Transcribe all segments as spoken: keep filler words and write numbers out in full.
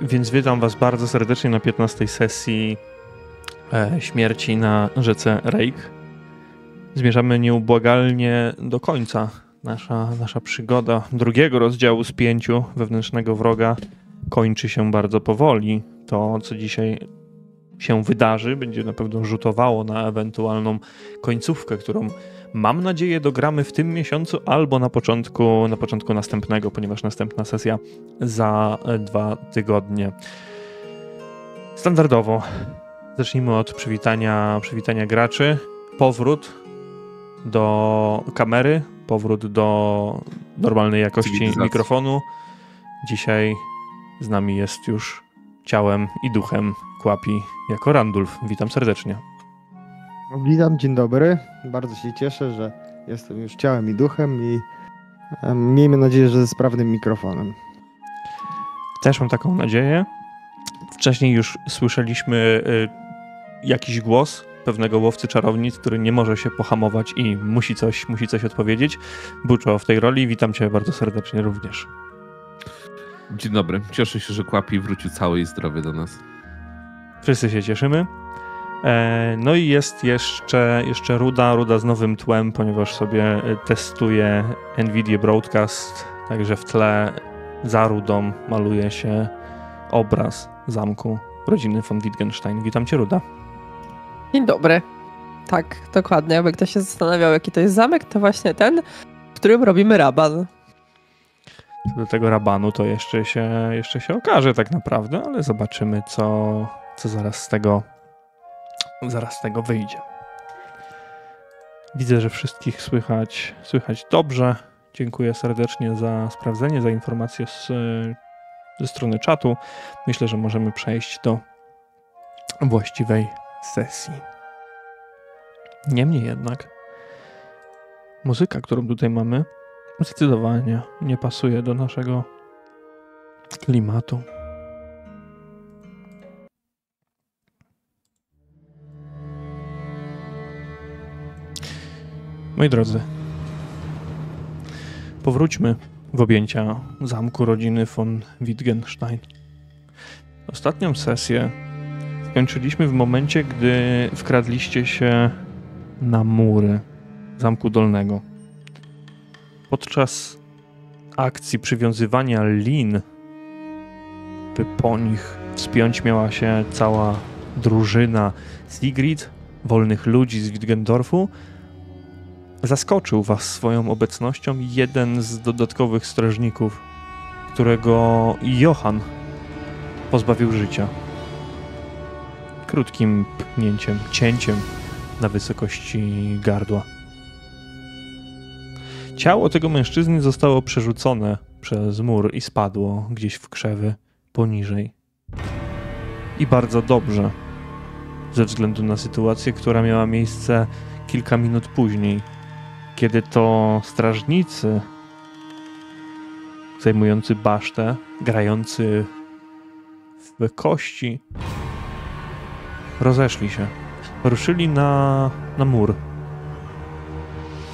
Więc witam was bardzo serdecznie na piętnastej sesji e, Śmierci na rzece Reik. Zmierzamy nieubłagalnie do końca. Nasza, nasza przygoda drugiego rozdziału z pięciu wewnętrznego wroga kończy się bardzo powoli. To, co dzisiaj się wydarzy, będzie na pewno rzutowało na ewentualną końcówkę, którą mam nadzieję dogramy w tym miesiącu albo na początku, na początku następnego, ponieważ następna sesja za dwa tygodnie. Standardowo zacznijmy od przywitania, przywitania graczy. Powrót do kamery, powrót do normalnej jakości mikrofonu. Dzisiaj z nami jest już ciałem i duchem Kłapi jako Randolf. Witam serdecznie. Witam, dzień dobry. Bardzo się cieszę, że jestem już ciałem i duchem i miejmy nadzieję, że ze sprawnym mikrofonem. Też mam taką nadzieję. Wcześniej już słyszeliśmy y, jakiś głos pewnego łowcy czarownic, który nie może się pohamować i musi coś, musi coś odpowiedzieć. Buczo w tej roli, witam cię bardzo serdecznie również. Dzień dobry. Cieszę się, że Kłapi wrócił cały i zdrowy do nas. Wszyscy się cieszymy. No i jest jeszcze, jeszcze Ruda, Ruda z nowym tłem, ponieważ sobie testuje Nvidia Broadcast, także w tle za Rudą maluje się obraz zamku rodziny von Wittgenstein. Witam cię, Ruda. Dzień dobry. Tak, dokładnie. Jakby ktoś się zastanawiał, jaki to jest zamek, to właśnie ten, w którym robimy raban. Do tego rabanu to jeszcze się, jeszcze się okaże tak naprawdę, ale zobaczymy, co, co zaraz z tego Zaraz z tego wyjdzie. Widzę, że wszystkich słychać, słychać dobrze. Dziękuję serdecznie za sprawdzenie, za informację z, ze strony czatu. Myślę, że możemy przejść do właściwej sesji. Niemniej jednak muzyka, którą tutaj mamy, zdecydowanie nie pasuje do naszego klimatu. Moi drodzy, powróćmy w objęcia zamku rodziny von Wittgenstein. Ostatnią sesję skończyliśmy w momencie, gdy wkradliście się na mury zamku dolnego. Podczas akcji przywiązywania lin, by po nich wspiąć miała się cała drużyna Sigrid, wolnych ludzi z Wittgendorfu, zaskoczył was swoją obecnością jeden z dodatkowych strażników, którego Johann pozbawił życia. Krótkim pchnięciem, cięciem na wysokości gardła. Ciało tego mężczyzny zostało przerzucone przez mur i spadło gdzieś w krzewy poniżej. I bardzo dobrze, ze względu na sytuację, która miała miejsce kilka minut później, kiedy to strażnicy zajmujący basztę, grający w kości, rozeszli się. Ruszyli na, na mur.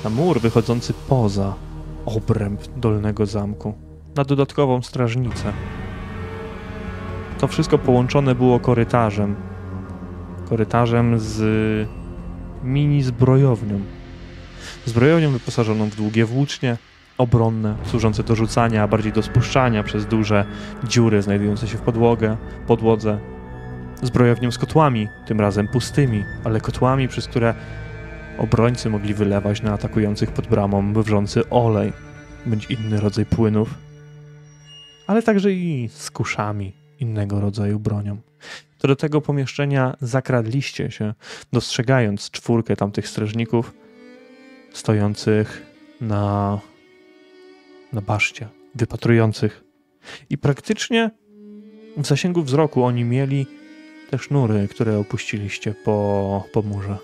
Na mur wychodzący poza obręb dolnego zamku. Na dodatkową strażnicę. To wszystko połączone było korytarzem. Korytarzem z mini zbrojownią. Zbrojownią wyposażoną w długie włócznie, obronne, służące do rzucania, a bardziej do spuszczania przez duże dziury znajdujące się w podłogę, podłodze. Zbrojownią z kotłami, tym razem pustymi, ale kotłami, przez które obrońcy mogli wylewać na atakujących pod bramą wrzący olej, bądź inny rodzaj płynów, ale także i z kuszami, innego rodzaju bronią. To do tego pomieszczenia zakradliście się, dostrzegając czwórkę tamtych strażników, stojących na, na baszcie, wypatrujących. I praktycznie w zasięgu wzroku oni mieli te sznury, które opuściliście po, po murze.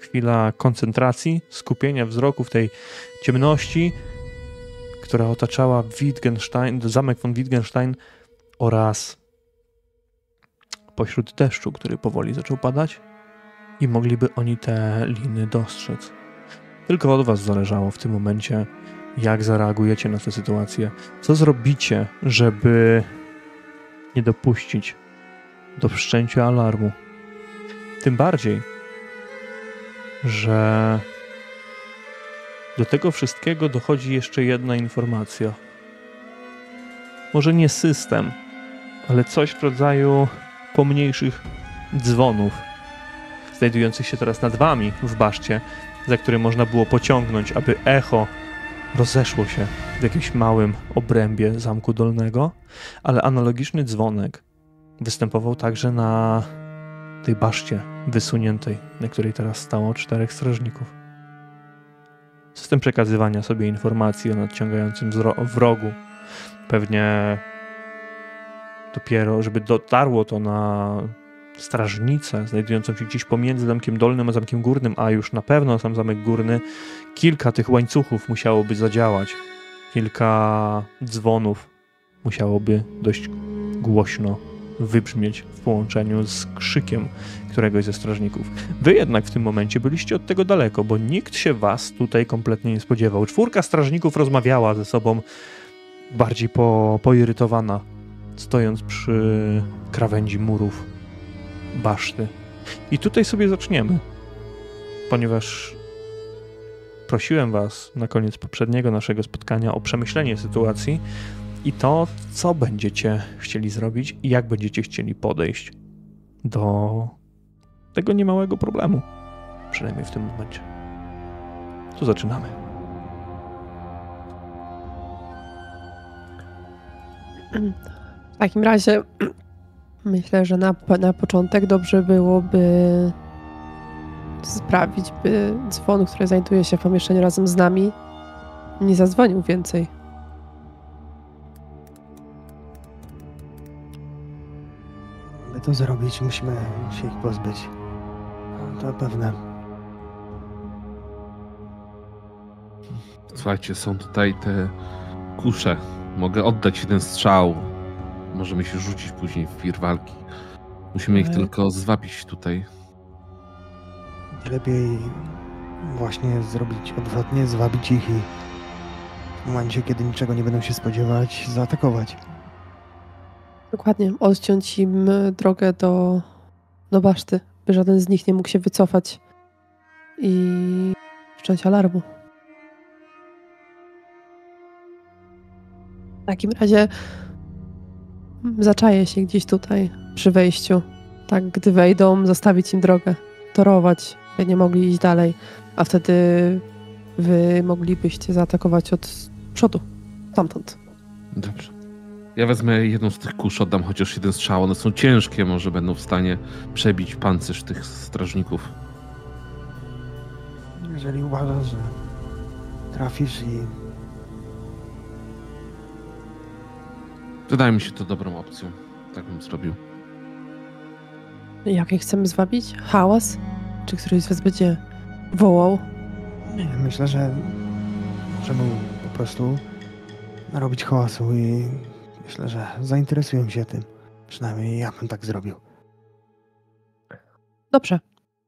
Chwila koncentracji, skupienia wzroku w tej ciemności, która otaczała Wittgenstein, zamek von Wittgenstein oraz pośród deszczu, który powoli zaczął padać i mogliby oni te liny dostrzec. Tylko od was zależało w tym momencie, jak zareagujecie na tę sytuację. Co zrobicie, żeby nie dopuścić do wszczęcia alarmu. Tym bardziej, że do tego wszystkiego dochodzi jeszcze jedna informacja. Może nie system, ale coś w rodzaju pomniejszych dzwonów, znajdujących się teraz nad wami w baszcie, za które można było pociągnąć, aby echo rozeszło się w jakimś małym obrębie zamku dolnego, ale analogiczny dzwonek występował także na tej baszcie wysuniętej, na której teraz stało czterech strażników. System przekazywania sobie informacji o nadciągającym wrogu. Pewnie dopiero, żeby dotarło to na strażnicę znajdującą się gdzieś pomiędzy zamkiem dolnym a zamkiem górnym, a już na pewno sam zamek górny, kilka tych łańcuchów musiałoby zadziałać. Kilka dzwonów musiałoby dość głośno wybrzmieć w połączeniu z krzykiem któregoś ze strażników. Wy jednak w tym momencie byliście od tego daleko, bo nikt się was tutaj kompletnie nie spodziewał. Czwórka strażników rozmawiała ze sobą, bardziej po, poirytowana, stojąc przy krawędzi murów baszty. I tutaj sobie zaczniemy, ponieważ prosiłem was na koniec poprzedniego naszego spotkania o przemyślenie sytuacji i to, co będziecie chcieli zrobić i jak będziecie chcieli podejść do tego niemałego problemu, przynajmniej w tym momencie. To zaczynamy. W takim razie myślę, że na, na początek dobrze byłoby sprawić, by dzwon, który znajduje się w pomieszczeniu razem z nami, nie zadzwonił więcej. By to zrobić, musimy się ich pozbyć. To pewne. Słuchajcie, są tutaj te kusze. Mogę oddać jeden strzał. Możemy się rzucić później w firwalki. Musimy ich tylko zwabić tutaj. Lepiej właśnie zrobić odwrotnie, zwabić ich i w momencie, kiedy niczego nie będą się spodziewać, zaatakować. Dokładnie, odciąć im drogę do, do baszty, by żaden z nich nie mógł się wycofać i wszcząć alarmu. W takim razie zaczaję się gdzieś tutaj przy wejściu. Tak, gdy wejdą, zostawić im drogę, torować, by nie mogli iść dalej, a wtedy wy moglibyście zaatakować od przodu, stamtąd. Dobrze. Ja wezmę jedną z tych kusz, oddam chociaż jeden strzał. One są ciężkie, może będą w stanie przebić pancerz tych strażników. Jeżeli uważasz, że trafisz i... Wydaje mi się to dobrą opcją. Tak bym zrobił. Jakie chcemy zwabić? Hałas? Czy któryś z was będzie wołał? Nie, myślę, że możemy po prostu robić hałasu i myślę, że zainteresują się tym. Przynajmniej ja bym tak zrobił. Dobrze.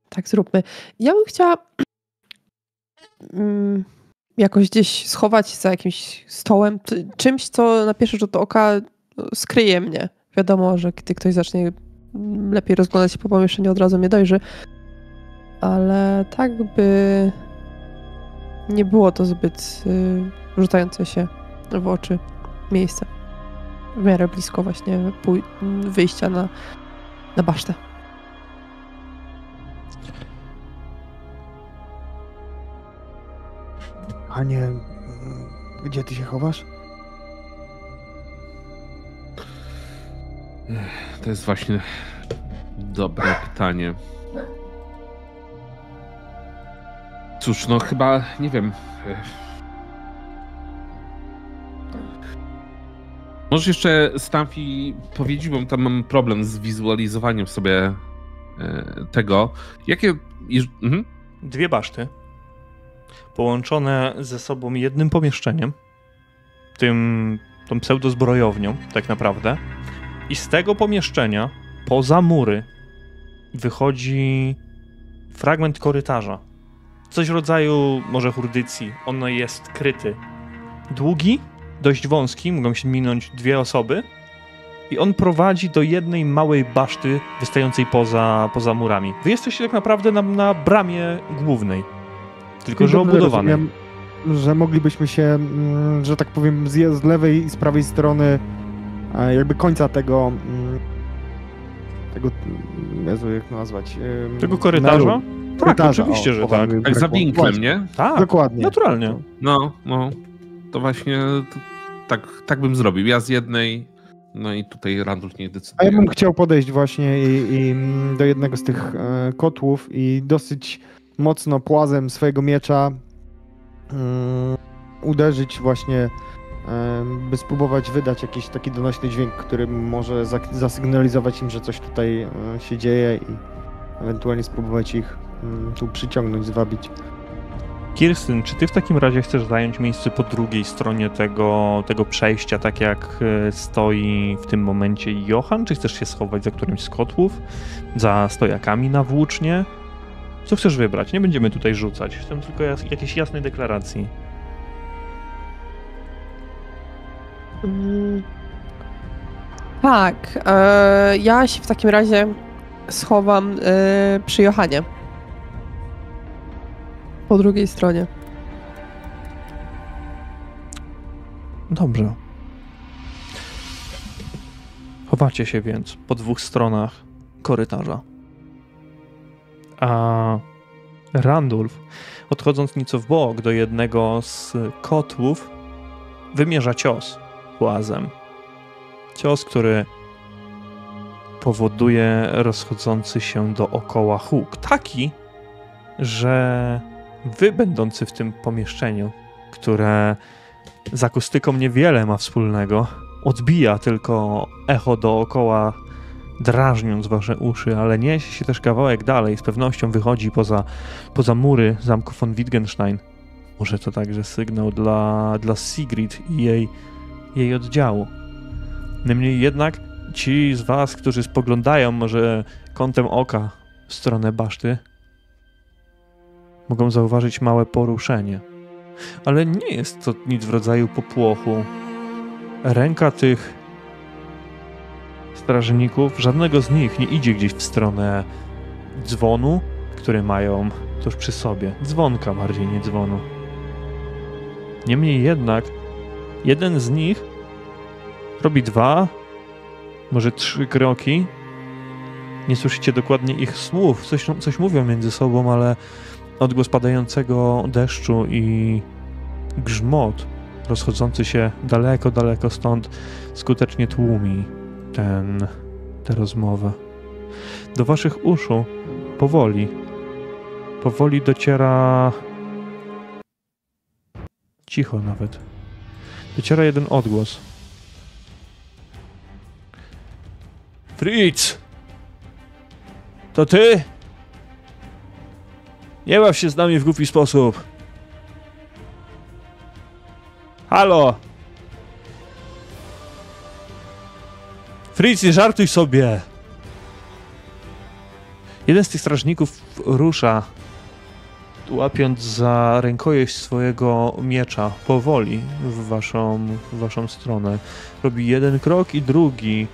Tak zróbmy. Ja bym chciała mm. jakoś gdzieś schować za jakimś stołem, czymś, co na pierwszy rzut oka skryje mnie. Wiadomo, że gdy ktoś zacznie lepiej rozglądać się po pomieszczeniu, od razu mnie dojrzy. Ale tak by nie było to zbyt y, rzucające się w oczy miejsce. W miarę blisko właśnie wyjścia na, na basztę. A nie, gdzie ty się chowasz? To jest właśnie dobre pytanie. Cóż, no chyba, nie wiem. Może jeszcze Stamfi powiedzieć, bo tam mam problem z wizualizowaniem sobie tego. Jakie... Mhm. Dwie baszty. Połączone ze sobą jednym pomieszczeniem, tym, tą pseudozbrojownią tak naprawdę. I z tego pomieszczenia, poza mury, wychodzi fragment korytarza. Coś w rodzaju może hurdycji. Ono jest kryty. Długi, dość wąski, mogą się minąć dwie osoby. i on prowadzi do jednej małej baszty wystającej poza, poza murami. Wy jesteście tak naprawdę na, na bramie głównej, tylko I że obudowanej. Rozumiem, że moglibyśmy się, że tak powiem, z lewej i z prawej strony jakby końca tego... tego... Jezu, jak to nazwać? Tego korytarza? Tak, oczywiście, o, że tak. Tak za winklem, nie? Tak, dokładnie. Naturalnie. No, no. To właśnie to, tak, tak bym zrobił. Ja z jednej, no i tutaj Randolf nie decyduje. A ja bym chciał podejść właśnie i, i do jednego z tych e, kotłów i dosyć mocno płazem swojego miecza y, uderzyć właśnie, y, by spróbować wydać jakiś taki donośny dźwięk, który może za, zasygnalizować im, że coś tutaj y, się dzieje i ewentualnie spróbować ich tu przyciągnąć, zwabić. Kirsten, czy ty w takim razie chcesz zająć miejsce po drugiej stronie tego, tego przejścia, tak jak stoi w tym momencie Johann? Czy chcesz się schować za którymś z kotłów? Za stojakami na włócznie? Co chcesz wybrać? Nie będziemy tutaj rzucać. Chcę tylko jas- jakiejś jasnej deklaracji. Mm, tak. Yy, ja się w takim razie schowam yy, przy Johanie. Po drugiej stronie. Dobrze. Chowacie się więc po dwóch stronach korytarza. A Randolf, odchodząc nieco w bok do jednego z kotłów, wymierza cios płazem. Cios, który powoduje rozchodzący się dookoła huk. Taki, że... Wy, będący w tym pomieszczeniu, które z akustyką niewiele ma wspólnego, odbija tylko echo dookoła, drażniąc wasze uszy, ale niesie się też kawałek dalej, z pewnością wychodzi poza, poza mury zamku von Wittgenstein. Może to także sygnał dla, dla Sigrid i jej, jej oddziału. Niemniej jednak ci z was, którzy spoglądają może kątem oka w stronę baszty, mogą zauważyć małe poruszenie. Ale nie jest to nic w rodzaju popłochu. Ręka tych strażników, żadnego z nich nie idzie gdzieś w stronę dzwonu, który mają tuż przy sobie. Dzwonka bardziej, nie dzwonu. Niemniej jednak jeden z nich robi dwa, może trzy kroki. Nie słyszycie dokładnie ich słów. Coś, coś mówią między sobą, ale odgłos padającego deszczu i grzmot rozchodzący się daleko, daleko stąd skutecznie tłumi ten, tę rozmowę. Do waszych uszu powoli, powoli dociera, cicho nawet, dociera jeden odgłos. Fritz! To ty? Nie baw się z nami w głupi sposób. Halo! Fritz, nie żartuj sobie! Jeden z tych strażników rusza, łapiąc za rękojeść swojego miecza powoli w waszą, w waszą stronę. Robi jeden krok i drugi.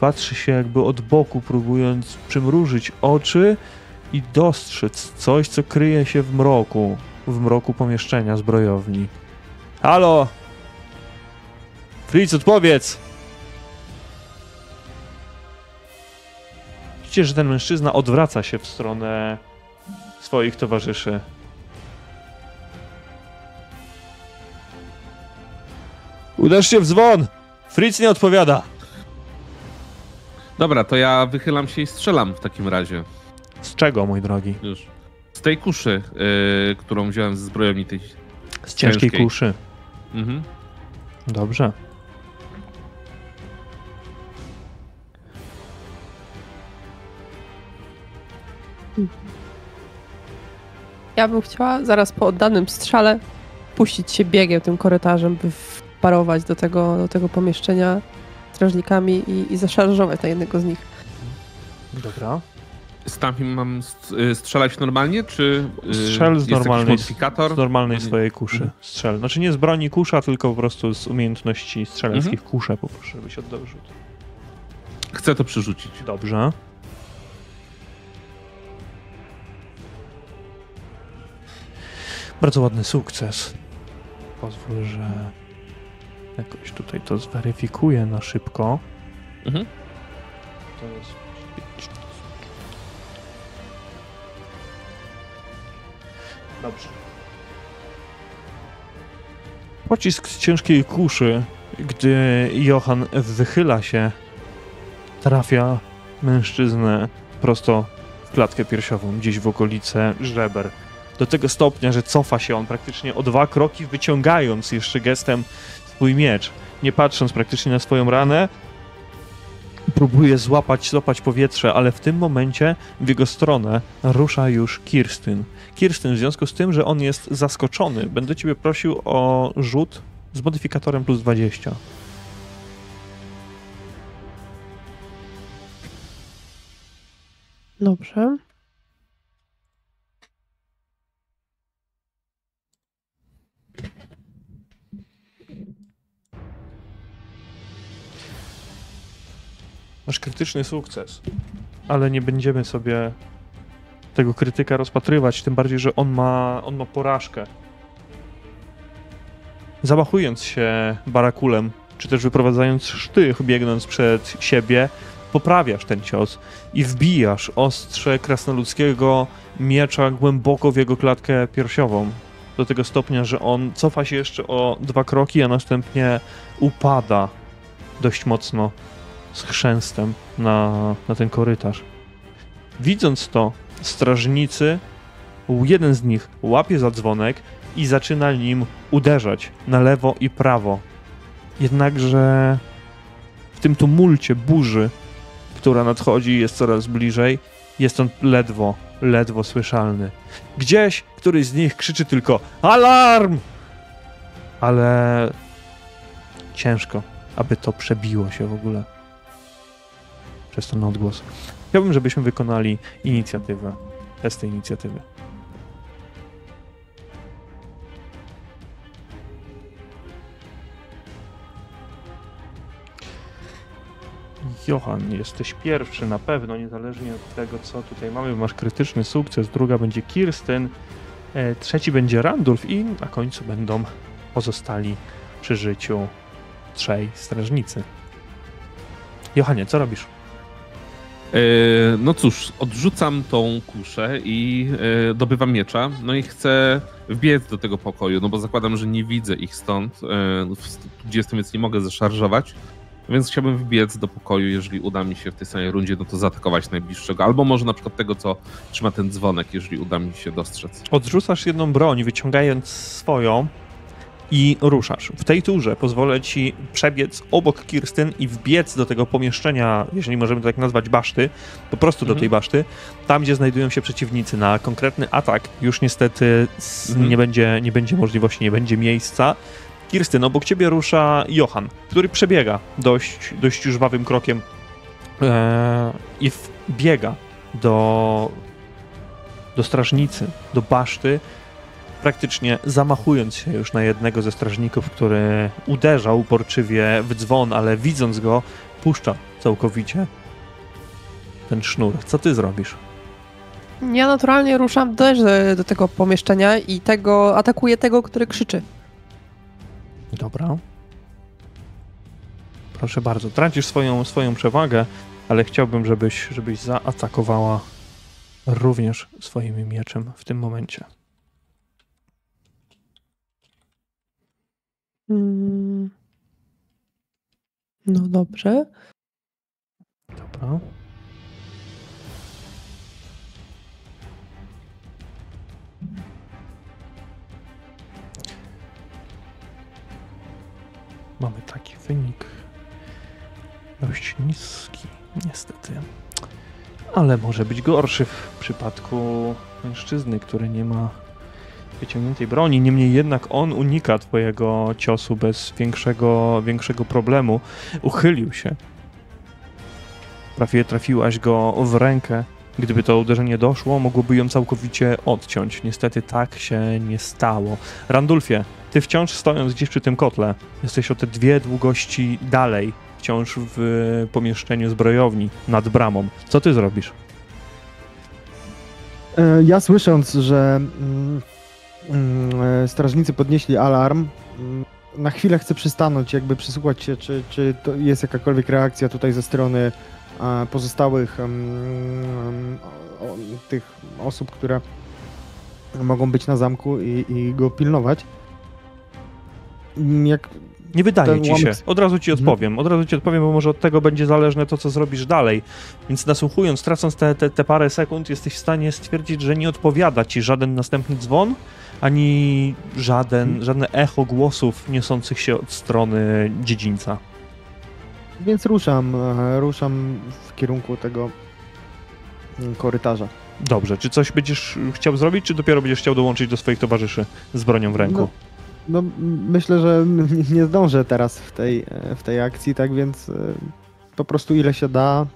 Patrzy się jakby od boku, próbując przymrużyć oczy i dostrzec coś, co kryje się w mroku, w mroku pomieszczenia zbrojowni. Halo! Fritz, odpowiedz! Widzicie, że ten mężczyzna odwraca się w stronę swoich towarzyszy. Uderz się w dzwon! Fritz nie odpowiada! Dobra, to ja wychylam się i strzelam w takim razie. Z czego, mój drogi? Już. Z tej kuszy, yy, którą wziąłem ze zbrojowni tej... Z ciężkiej, ciężkiej. kuszy. Mhm. Dobrze. Ja bym chciała zaraz po oddanym strzale puścić się biegiem tym korytarzem, by wparować do tego, do tego pomieszczenia strażnikami i, i zaszarżować na jednego z nich. Dobra. Z tamtym mam strzelać normalnie, czy strzel z normalnej, z normalnej swojej kuszy. Strzel. Znaczy nie z broni kusza, tylko po prostu z umiejętności strzeleckich mhm. kusza, poproszę, żebyś oddał rzut. Chcę to przerzucić. Dobrze. Bardzo ładny sukces. Pozwól, że jakoś tutaj to zweryfikuję na szybko. Mhm. To jest pięć. Dobrze. Pocisk z ciężkiej kuszy, gdy Johann wychyla się, trafia mężczyznę prosto w klatkę piersiową, gdzieś w okolice żeber. Do tego stopnia, że cofa się on praktycznie o dwa kroki, wyciągając jeszcze gestem swój miecz. Nie patrząc praktycznie na swoją ranę, próbuje złapać, złapać powietrze, ale w tym momencie w jego stronę rusza już Kirsten. Kirsten, w związku z tym, że on jest zaskoczony, będę ciebie prosił o rzut z modyfikatorem plus dwadzieścia. Dobrze. Masz krytyczny sukces, ale nie będziemy sobie tego krytyka rozpatrywać, tym bardziej, że on ma, on ma porażkę. Zamachując się barakulem, czy też wyprowadzając sztych, biegnąc przed siebie, poprawiasz ten cios i wbijasz ostrze krasnoludzkiego miecza głęboko w jego klatkę piersiową. Do tego stopnia, że on cofa się jeszcze o dwa kroki, a następnie upada dość mocno z chrzęstem na, na ten korytarz. Widząc to, strażnicy, jeden z nich łapie za dzwonek i zaczyna nim uderzać na lewo i prawo. Jednakże w tym tumulcie burzy, która nadchodzi, jest coraz bliżej, jest on ledwo, ledwo słyszalny. Gdzieś któryś z nich krzyczy tylko alarm! Ale ciężko, aby to przebiło się w ogóle przez ten odgłos. Chciałbym, żebyśmy wykonali inicjatywę, test tej inicjatywy. Johann, jesteś pierwszy na pewno, niezależnie od tego, co tutaj mamy. Masz krytyczny sukces, druga będzie Kirsten, e, trzeci będzie Randolf i na końcu będą pozostali przy życiu trzej strażnicy. Johanie, co robisz? E, no cóż, odrzucam tą kuszę i e, dobywam miecza, no i chcę wbiec do tego pokoju, no bo zakładam, że nie widzę ich stąd, e, gdzie jestem, więc nie mogę zaszarżować. Więc chciałbym wbiec do pokoju, jeżeli uda mi się w tej samej rundzie, no to zaatakować najbliższego. Albo może na przykład tego, co trzyma ten dzwonek, jeżeli uda mi się dostrzec. Odrzucasz jedną broń, wyciągając swoją i ruszasz. W tej turze pozwolę ci przebiec obok Kirsten i wbiec do tego pomieszczenia, jeżeli możemy to tak nazwać, baszty, po prostu mhm. do tej baszty, tam gdzie znajdują się przeciwnicy. Na konkretny atak już niestety mhm. nie będzie, nie będzie możliwości, nie będzie miejsca. Kirsten, obok ciebie rusza Johann, który przebiega dość, dość żwawym krokiem ee, i wbiega do, do strażnicy, do baszty, praktycznie zamachując się już na jednego ze strażników, który uderzał uporczywie w dzwon, ale widząc go, puszcza całkowicie ten sznur. Co ty zrobisz? Ja naturalnie ruszam też do tego pomieszczenia i tego, atakuję tego, który krzyczy. Dobra. Proszę bardzo, tracisz swoją, swoją przewagę, ale chciałbym, żebyś, żebyś zaatakowała również swoim mieczem w tym momencie. Mm. No dobrze. Dobra. Mamy taki wynik dość niski, niestety, ale może być gorszy w przypadku mężczyzny, który nie ma wyciągniętej broni. Niemniej jednak on unika twojego ciosu bez większego, większego problemu. Uchylił się. Prawie trafiłaś go w rękę. Gdyby to uderzenie doszło, mogłoby ją całkowicie odciąć. Niestety tak się nie stało. Randulfie, ty wciąż stojąc gdzieś przy tym kotle, jesteś o te dwie długości dalej. wciąż w pomieszczeniu zbrojowni nad bramą. Co ty zrobisz? Ja słysząc, że strażnicy podnieśli alarm, na chwilę chcę przystanąć, jakby przysłuchać się, czy, czy to jest jakakolwiek reakcja tutaj ze strony pozostałych tych osób, które mogą być na zamku i, i go pilnować. Jak nie wydaje ci się. Od razu ci odpowiem. Od razu ci odpowiem, bo może od tego będzie zależne to, co zrobisz dalej. Więc nasłuchując, tracąc te, te, te parę sekund, jesteś w stanie stwierdzić, że nie odpowiada ci żaden następny dzwon, ani żaden, żadne echo głosów niosących się od strony dziedzińca. Więc ruszam, ruszam w kierunku tego korytarza. Dobrze. Czy coś będziesz chciał zrobić, czy dopiero będziesz chciał dołączyć do swoich towarzyszy z bronią w ręku? No. No myślę, że nie zdążę teraz w tej, w tej akcji, tak więc po prostu ile się da,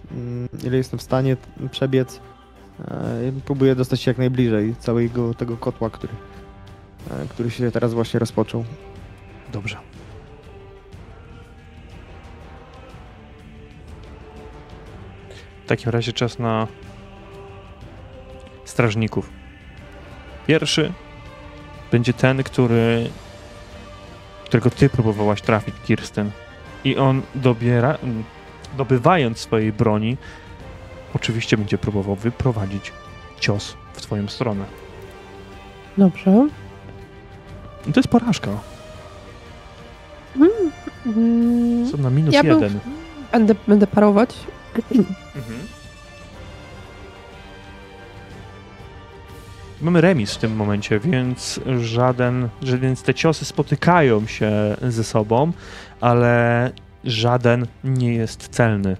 ile jestem w stanie przebiec, próbuję dostać się jak najbliżej całego tego kotła, który, który się teraz właśnie rozpoczął. Dobrze. W takim razie czas na strażników. Pierwszy będzie ten, który... którego ty próbowałaś trafić, Kirsten. I on dobiera, dobywając swojej broni, oczywiście będzie próbował wyprowadzić cios w twoją stronę. Dobrze. I to jest porażka. Mm, mm, Są na minus ja jeden. Był, będę, będę parować. Mhm. Mamy remis w tym momencie, więc żaden, że więc te ciosy spotykają się ze sobą, ale żaden nie jest celny.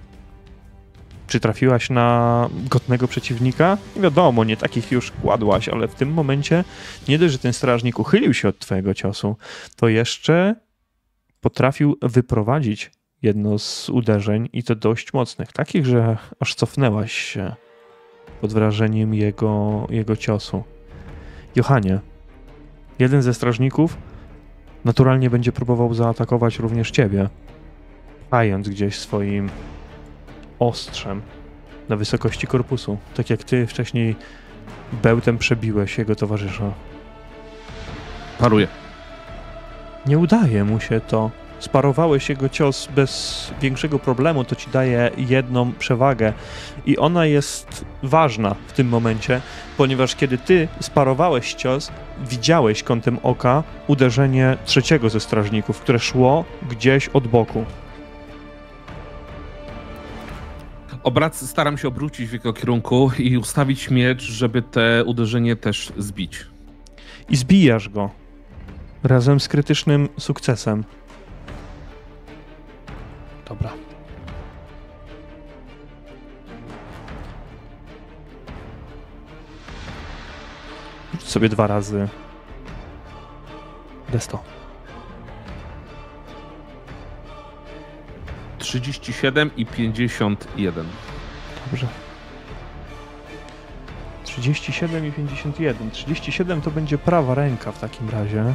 Czy trafiłaś na godnego przeciwnika? Nie wiadomo, nie takich już kładłaś, ale w tym momencie nie dość, że ten strażnik uchylił się od twojego ciosu, to jeszcze potrafił wyprowadzić jedno z uderzeń i to dość mocnych, takich, że aż cofnęłaś się pod wrażeniem jego, jego ciosu. Johanie, jeden ze strażników naturalnie będzie próbował zaatakować również ciebie, pchając gdzieś swoim ostrzem na wysokości korpusu, tak jak ty wcześniej bełtem przebiłeś jego towarzysza. Paruje. Nie udaje mu się to. Sparowałeś jego cios bez większego problemu, to ci daje jedną przewagę i ona jest ważna w tym momencie, ponieważ kiedy ty sparowałeś cios, widziałeś kątem oka uderzenie trzeciego ze strażników, które szło gdzieś od boku. Obrac, staram się obrócić w jego kierunku i ustawić miecz, żeby te uderzenie też zbić. I zbijasz go razem z krytycznym sukcesem. Dobra. Rzuć sobie dwa razy D sto. trzydzieści siedem i pięćdziesiąt jeden. Dobrze. trzydzieści siedem i pięćdziesiąt jeden. trzydzieści siedem to będzie prawa ręka w takim razie.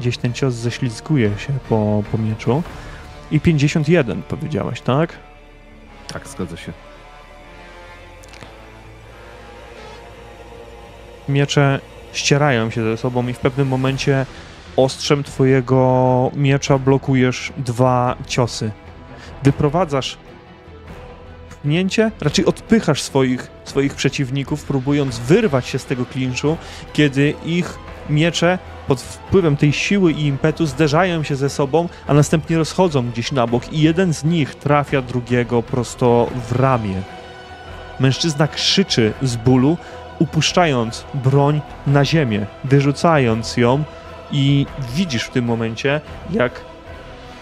Gdzieś ten cios ześlizguje się po, po mieczu. I pięćdziesiąt jeden powiedziałaś, tak? Tak, zgadza się. Miecze ścierają się ze sobą i w pewnym momencie ostrzem twojego miecza blokujesz dwa ciosy. Wyprowadzasz pchnięcie, raczej odpychasz swoich, swoich przeciwników, próbując wyrwać się z tego klinczu, kiedy ich miecze pod wpływem tej siły i impetu zderzają się ze sobą, a następnie rozchodzą gdzieś na bok i jeden z nich trafia drugiego prosto w ramię. Mężczyzna krzyczy z bólu, upuszczając broń na ziemię, wyrzucając ją i widzisz w tym momencie, jak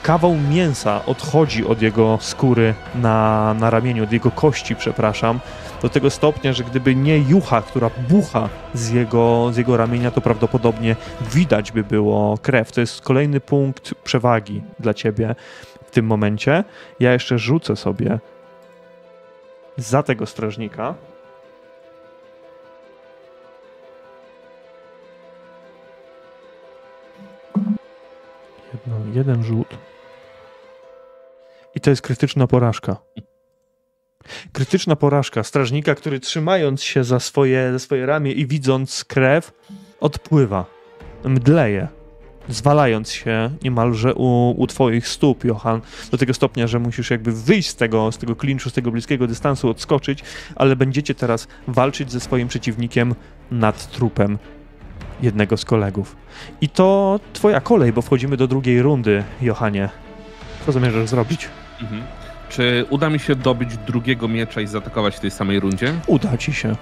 kawał mięsa odchodzi od jego skóry na, na ramieniu, od jego kości, przepraszam, do tego stopnia, że gdyby nie jucha, która bucha z jego, z jego ramienia, to prawdopodobnie widać by było krew. To jest kolejny punkt przewagi dla ciebie w tym momencie. Ja jeszcze rzucę sobie za tego strażnika. Jedno, jeden rzut. I to jest krytyczna porażka. Krytyczna porażka strażnika, który trzymając się za swoje, za swoje ramię i widząc krew, odpływa, mdleje, zwalając się niemalże u, u twoich stóp, Johann, do tego stopnia, że musisz jakby wyjść z tego, z tego klinczu, z tego bliskiego dystansu, odskoczyć, ale będziecie teraz walczyć ze swoim przeciwnikiem nad trupem jednego z kolegów. I to twoja kolej, bo wchodzimy do drugiej rundy, Johanie. Co zamierzasz zrobić? Mhm. Czy uda mi się dobyć drugiego miecza i zaatakować w tej samej rundzie? Uda ci się.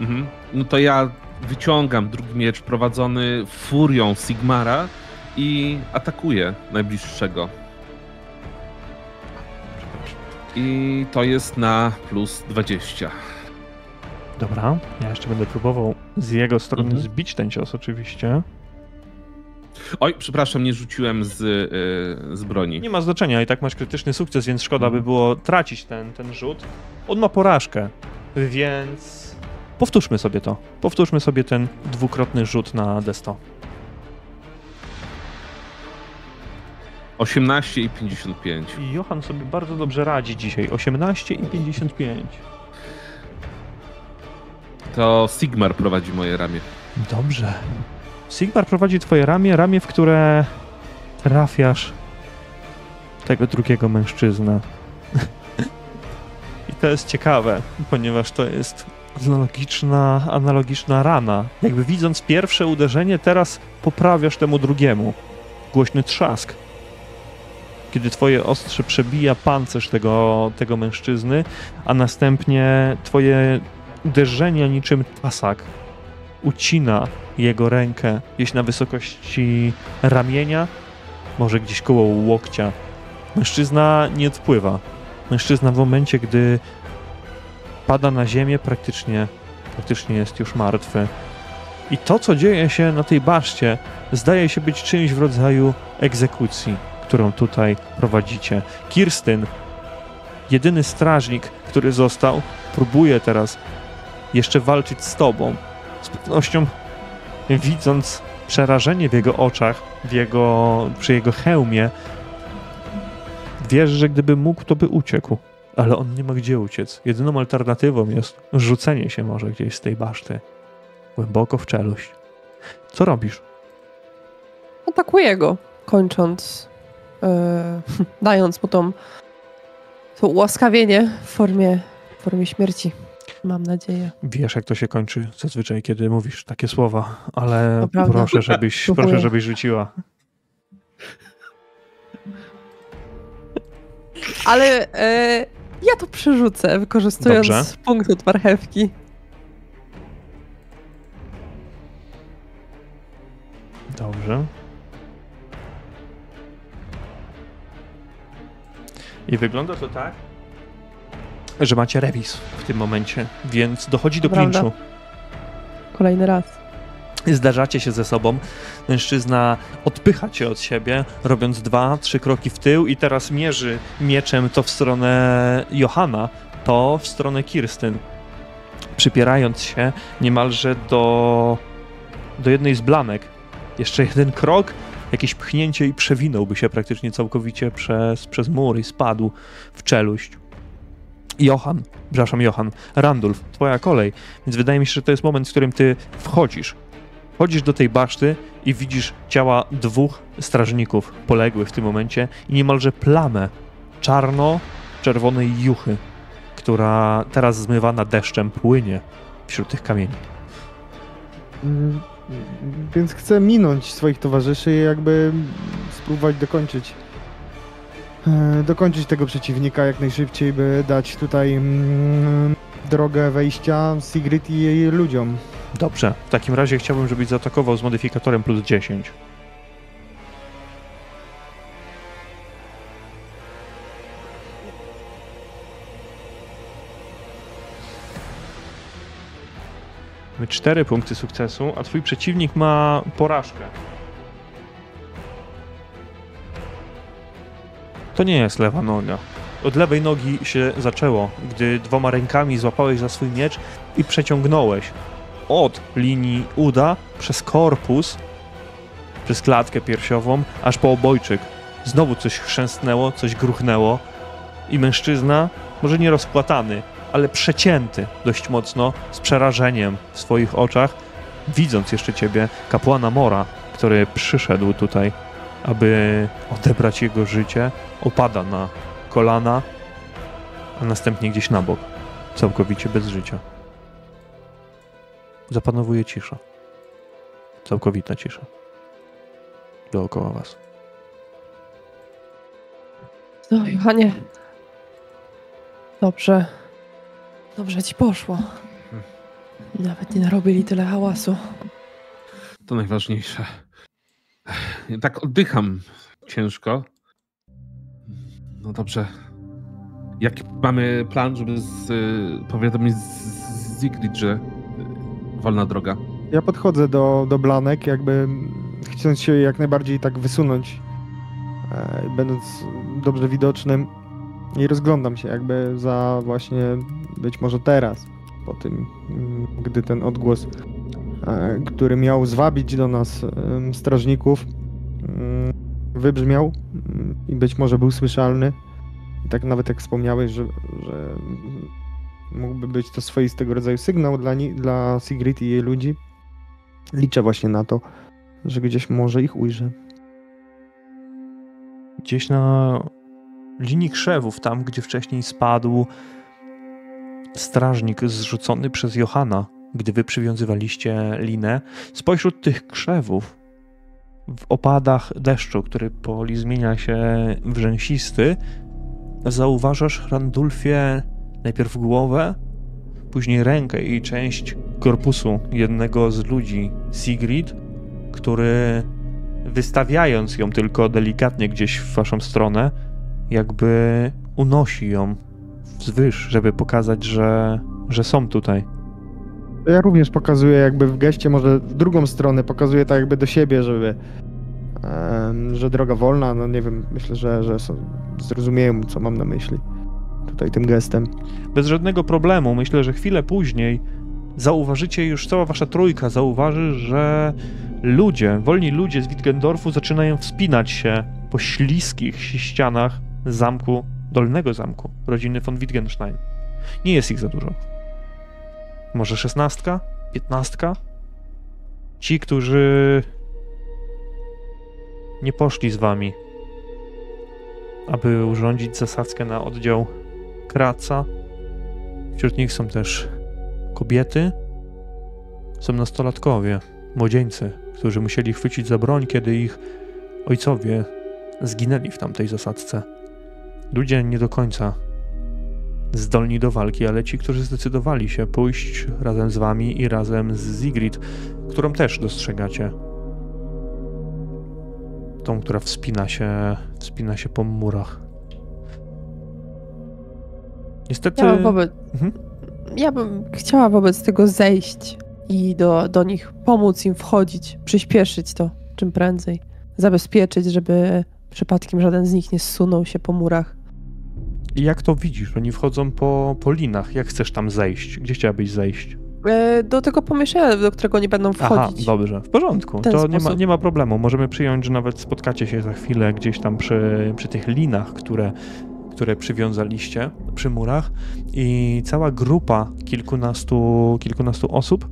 Mhm. No to ja wyciągam drugi miecz prowadzony furią Sigmara i atakuję najbliższego. I to jest na plus dwadzieścia. Dobra, ja jeszcze będę próbował z jego strony mhm. zbić ten cios oczywiście. Oj, przepraszam, nie rzuciłem z, yy, z broni. Nie ma znaczenia, i tak masz krytyczny sukces, więc szkoda by było tracić ten, ten rzut. On ma porażkę, więc powtórzmy sobie to. Powtórzmy sobie ten dwukrotny rzut na D sto. osiemnaście i pięćdziesiąt pięć. Johann sobie bardzo dobrze radzi dzisiaj. osiemnaście i pięćdziesiąt pięć. To Sigmar prowadzi moje ramię. Dobrze. Sigmar prowadzi twoje ramię, ramię, w które trafiasz tego drugiego mężczyznę. I to jest ciekawe, ponieważ to jest analogiczna, analogiczna rana. Jakby widząc pierwsze uderzenie, teraz poprawiasz temu drugiemu. Głośny trzask. Kiedy twoje ostrze przebija pancerz tego, tego mężczyzny, a następnie twoje uderzenia niczym tasak ucina jego rękę gdzieś na wysokości ramienia, może gdzieś koło łokcia. Mężczyzna nie odpływa. Mężczyzna w momencie, gdy pada na ziemię, praktycznie, praktycznie jest już martwy. I to, co dzieje się na tej baszcie, zdaje się być czymś w rodzaju egzekucji, którą tutaj prowadzicie. Kirsten, jedyny strażnik, który został, próbuje teraz jeszcze walczyć z tobą. Z pewnością widząc przerażenie w jego oczach, w jego, przy jego hełmie, wiesz, że gdyby mógł, to by uciekł, ale on nie ma gdzie uciec. Jedyną alternatywą jest rzucenie się może gdzieś z tej baszty. Głęboko w czeluść. Co robisz? Atakuję go, kończąc, yy, dając mu tą, to ułaskawienie w formie, w formie śmierci. Mam nadzieję. Wiesz, jak to się kończy zazwyczaj, kiedy mówisz takie słowa, ale proszę żebyś, proszę, żebyś rzuciła. Ale e, ja to przerzucę, wykorzystując Dobrze. punkt od marchewki. Dobrze. I wygląda to tak, że macie remis w tym momencie, więc dochodzi do klinczu. Kolejny raz. Zdarzacie się ze sobą. Mężczyzna odpycha cię od siebie, robiąc dwa, trzy kroki w tył i teraz mierzy mieczem to w stronę Johanna, to w stronę Kirsten, przypierając się niemalże do, do jednej z blanek. Jeszcze jeden krok, jakieś pchnięcie i przewinąłby się praktycznie całkowicie przez, przez mur i spadł w czeluść. Johann, przepraszam, Johann, Randolf, twoja kolej, więc wydaje mi się, że to jest moment, w którym ty wchodzisz. Wchodzisz do tej baszty i widzisz ciała dwóch strażników poległych w tym momencie i niemalże plamę czarno-czerwonej juchy, która teraz zmywana deszczem płynie wśród tych kamieni. Mm, więc chcę minąć swoich towarzyszy i jakby spróbować dokończyć. dokończyć tego przeciwnika jak najszybciej, by dać tutaj mm, drogę wejścia Sigrid i jej ludziom. Dobrze, w takim razie chciałbym, żebyś zaatakował z modyfikatorem plus dziesięć. Mamy cztery punkty sukcesu, a twój przeciwnik ma porażkę. To nie jest lewa noga. Od lewej nogi się zaczęło, gdy dwoma rękami złapałeś za swój miecz i przeciągnąłeś od linii uda przez korpus, przez klatkę piersiową, aż po obojczyk. Znowu coś chrzęsnęło, coś gruchnęło, i mężczyzna, może nie rozpłatany, ale przecięty dość mocno, z przerażeniem w swoich oczach, widząc jeszcze ciebie, kapłana Mora, który przyszedł tutaj, aby odebrać jego życie, opada na kolana, a następnie gdzieś na bok, całkowicie bez życia. Zapanowuje cisza. Całkowita cisza. Dookoła was. No, Johanie. Dobrze. Dobrze ci poszło. Nawet nie narobili tyle hałasu. To najważniejsze. Ja tak oddycham ciężko. No dobrze. Jaki mamy plan, żeby z, powiadomić Sigrid, że wolna droga? Ja podchodzę do, do Blanek, jakby chcąc się jak najbardziej tak wysunąć, e, będąc dobrze widocznym, i rozglądam się jakby za właśnie być może teraz, po tym, gdy ten odgłos, e, który miał zwabić do nas e, strażników, e, wybrzmiał i być może był słyszalny. I tak nawet jak wspomniałeś, że, że mógłby być to swoistego rodzaju sygnał dla, nie, dla Sigrid i jej ludzi. Liczę właśnie na to, że gdzieś może ich ujrzę. Gdzieś na linii krzewów, tam gdzie wcześniej spadł strażnik zrzucony przez Johanna, gdy wy przywiązywaliście linę, spośród tych krzewów, w opadach deszczu, który powoli zmienia się w rzęsisty, zauważasz, Randulfie, najpierw głowę, później rękę i część korpusu jednego z ludzi, Sigrid, który, wystawiając ją tylko delikatnie gdzieś w waszą stronę, jakby unosi ją wzwyż, żeby pokazać, że, że są tutaj. Ja również pokazuję jakby w geście, może w drugą stronę, pokazuję tak jakby do siebie, żeby, że droga wolna, no nie wiem, myślę, że, że są, zrozumieją, co mam na myśli tutaj tym gestem. Bez żadnego problemu, myślę, że chwilę później zauważycie, już cała wasza trójka zauważy, że ludzie, wolni ludzie z Wittgendorfu zaczynają wspinać się po śliskich ścianach zamku, dolnego zamku rodziny von Wittgenstein. Nie jest ich za dużo. Może szesnastka? Piętnastka? Ci, którzy nie poszli z wami, aby urządzić zasadzkę na oddział Kraca. Wśród nich są też kobiety, są nastolatkowie, młodzieńcy, którzy musieli chwycić za broń, kiedy ich ojcowie zginęli w tamtej zasadzce. Ludzie nie do końca zdolni do walki, ale ci, którzy zdecydowali się pójść razem z wami i razem z Sigrid, którą też dostrzegacie. Tą, która wspina się, wspina się po murach. Niestety... Ja, wobec... mhm. ja bym chciała wobec tego zejść i do, do nich pomóc im wchodzić, przyspieszyć to czym prędzej, zabezpieczyć, żeby przypadkiem żaden z nich nie zsunął się po murach. I jak to widzisz? Oni wchodzą po, po linach. Jak chcesz tam zejść? Gdzie chciałabyś zejść? Do tego pomieszczenia, do którego nie będą wchodzić. Aha, dobrze. W porządku. To nie ma, nie ma problemu. Możemy przyjąć, że nawet spotkacie się za chwilę gdzieś tam przy, przy tych linach, które, które przywiązaliście przy murach, i cała grupa kilkunastu, kilkunastu osób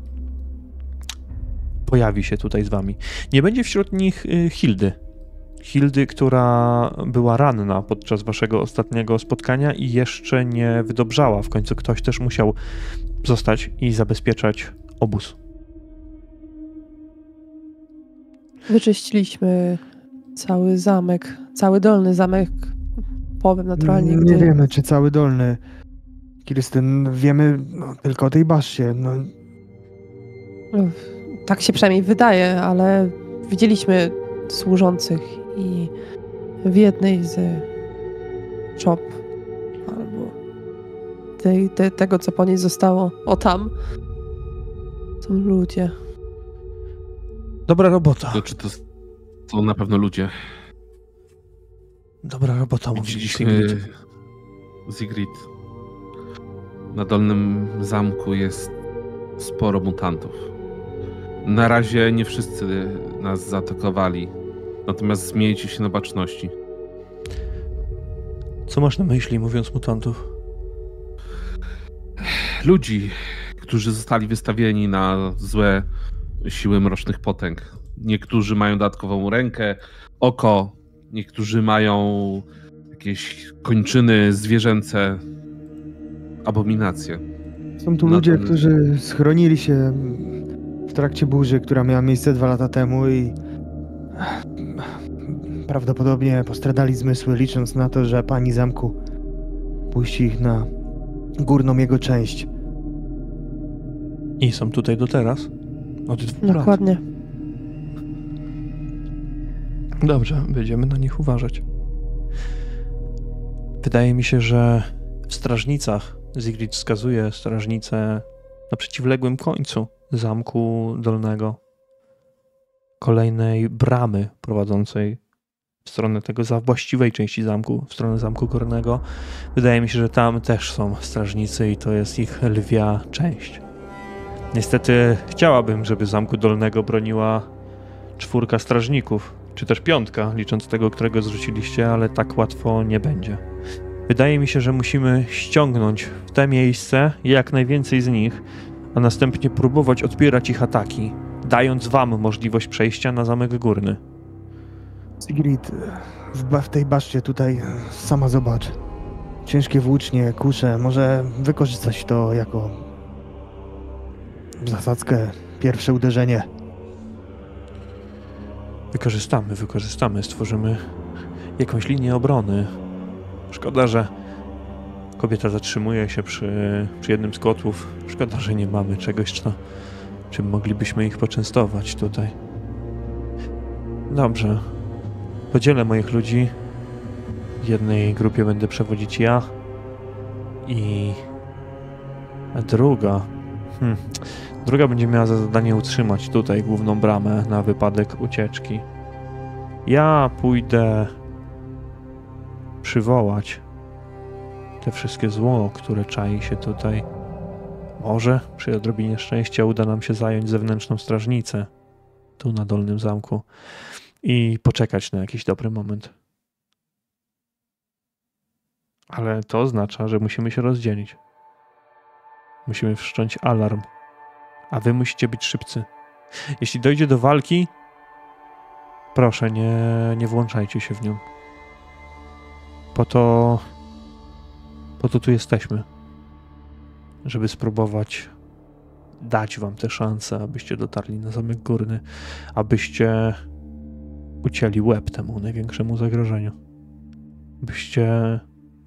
pojawi się tutaj z wami. Nie będzie wśród nich Hildy. Hildy, która była ranna podczas waszego ostatniego spotkania i jeszcze nie wydobrzała. W końcu ktoś też musiał zostać i zabezpieczać obóz. Wyczyściliśmy cały zamek, cały dolny zamek, powiem naturalnie. Gdy... Nie wiemy, czy cały dolny, Kirsten, wiemy no, tylko o tej baszcie. No. Tak się przynajmniej wydaje, ale widzieliśmy służących i w jednej z czop Te, te, tego, co po niej zostało. O, tam są ludzie. Dobra robota. To, czy to są na pewno ludzie? Dobra robota, mówili Sigrid. Sigrid. Na dolnym zamku jest sporo mutantów. Na razie nie wszyscy nas zaatakowali. Natomiast miejcie się na baczności. Co masz na myśli, mówiąc mutantów? Ludzi, którzy zostali wystawieni na złe siły mrocznych potęg. Niektórzy mają dodatkową rękę, oko, niektórzy mają jakieś kończyny zwierzęce, abominacje. Są tu ludzie, ten... którzy schronili się w trakcie burzy, która miała miejsce dwa lata temu i prawdopodobnie postradali zmysły, licząc na to, że pani zamku puści ich na górną jego część. I są tutaj do teraz? Od dwóch lat. Dokładnie. Dobrze, będziemy na nich uważać. Wydaje mi się, że w strażnicach, Sigrid wskazuje strażnicę na przeciwległym końcu zamku dolnego, kolejnej bramy prowadzącej w stronę tego, za właściwej części zamku, w stronę zamku górnego. Wydaje mi się, że tam też są strażnicy i to jest ich lwia część. Niestety chciałabym, żeby zamku dolnego broniła czwórka strażników, czy też piątka, licząc tego, którego zrzuciliście, ale tak łatwo nie będzie. Wydaje mi się, że musimy ściągnąć w te miejsce jak najwięcej z nich, a następnie próbować odbierać ich ataki, dając wam możliwość przejścia na zamek górny. Sigrid, w, ba w tej baszcie tutaj sama zobacz. Ciężkie włócznie, kusze, może wykorzystać to jako zasadzkę, pierwsze uderzenie. Wykorzystamy, wykorzystamy, stworzymy jakąś linię obrony. Szkoda, że kobieta zatrzymuje się przy, przy jednym z kotłów. Szkoda, że nie mamy czegoś, co, czym moglibyśmy ich poczęstować tutaj. Dobrze. Podzielę moich ludzi. W jednej grupie będę przewodzić ja i a druga. Hmm. Druga będzie miała za zadanie utrzymać tutaj główną bramę na wypadek ucieczki. Ja pójdę przywołać te wszystkie zło, które czai się tutaj. Może przy odrobinie szczęścia uda nam się zająć zewnętrzną strażnicę tu na dolnym zamku i poczekać na jakiś dobry moment. Ale to oznacza, że musimy się rozdzielić. Musimy wszcząć alarm, a wy musicie być szybcy. Jeśli dojdzie do walki, proszę, nie, nie włączajcie się w nią. Po to, po to tu jesteśmy, żeby spróbować dać wam te szanse, abyście dotarli na zamek górny, abyście ucięli łeb temu największemu zagrożeniu, byście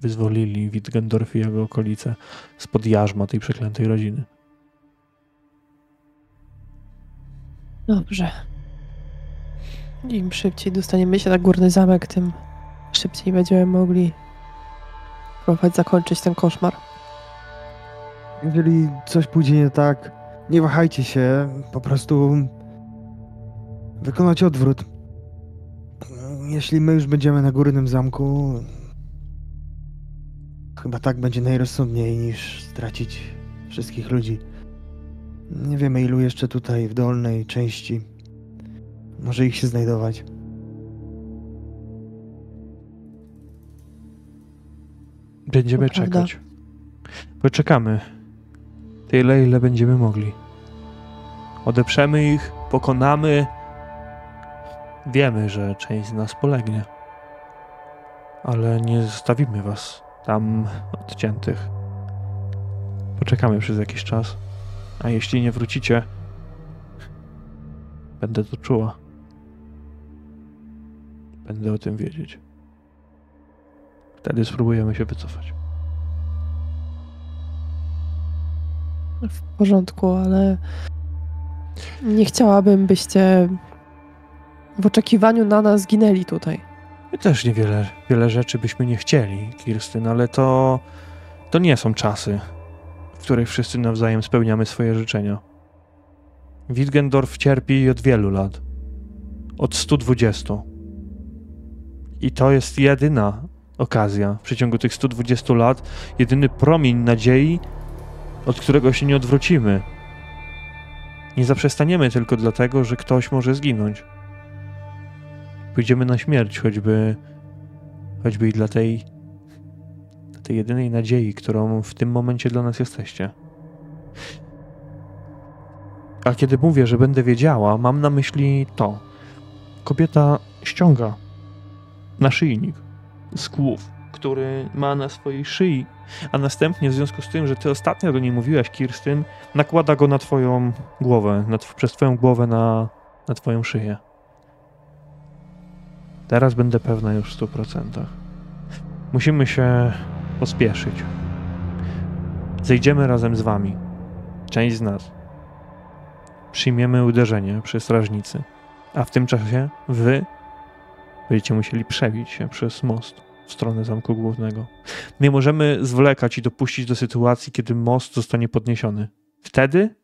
wyzwolili Wittgendorf i jego okolice spod jarzma tej przeklętej rodziny. Dobrze. Im szybciej dostaniemy się na górny zamek, tym szybciej będziemy mogli próbować zakończyć ten koszmar. Jeżeli coś pójdzie nie tak, nie wahajcie się, po prostu wykonać odwrót. Jeśli my już będziemy na górnym zamku, chyba tak będzie najrozsądniej niż stracić wszystkich ludzi. Nie wiemy, ilu jeszcze tutaj w dolnej części może ich się znajdować. Będziemy czekać. Poczekamy tyle, ile będziemy mogli. Odeprzemy ich, pokonamy. Wiemy, że część z nas polegnie. Ale nie zostawimy was tam odciętych. Poczekamy przez jakiś czas. A jeśli nie wrócicie, będę to czuła. Będę o tym wiedzieć. Wtedy spróbujemy się wycofać. W porządku, ale nie chciałabym, byście w oczekiwaniu na nas ginęli tutaj. My też niewiele wiele rzeczy byśmy nie chcieli, Kirsten, ale to, to nie są czasy, w których wszyscy nawzajem spełniamy swoje życzenia. Wittgendorf cierpi od wielu lat. Od stu dwudziestu. I to jest jedyna okazja w przeciągu tych stu dwudziestu lat, jedyny promień nadziei, od którego się nie odwrócimy. Nie zaprzestaniemy tylko dlatego, że ktoś może zginąć. Pójdziemy na śmierć, choćby, choćby i dla tej tej jedynej nadziei, którą w tym momencie dla nas jesteście. A kiedy mówię, że będę wiedziała, mam na myśli to. Kobieta ściąga naszyjnik z kłów, który ma na swojej szyi, a następnie w związku z tym, że ty ostatnio do niej mówiłaś, Kirsten, nakłada go na twoją głowę, na tw- przez twoją głowę na, na twoją szyję. Teraz będę pewna już w stu procentach. Musimy się pospieszyć. Zejdziemy razem z wami. Część z nas. Przyjmiemy uderzenie przy strażnicy, a w tym czasie wy będziecie musieli przebić się przez most w stronę zamku głównego. Nie możemy zwlekać i dopuścić do sytuacji, kiedy most zostanie podniesiony. Wtedy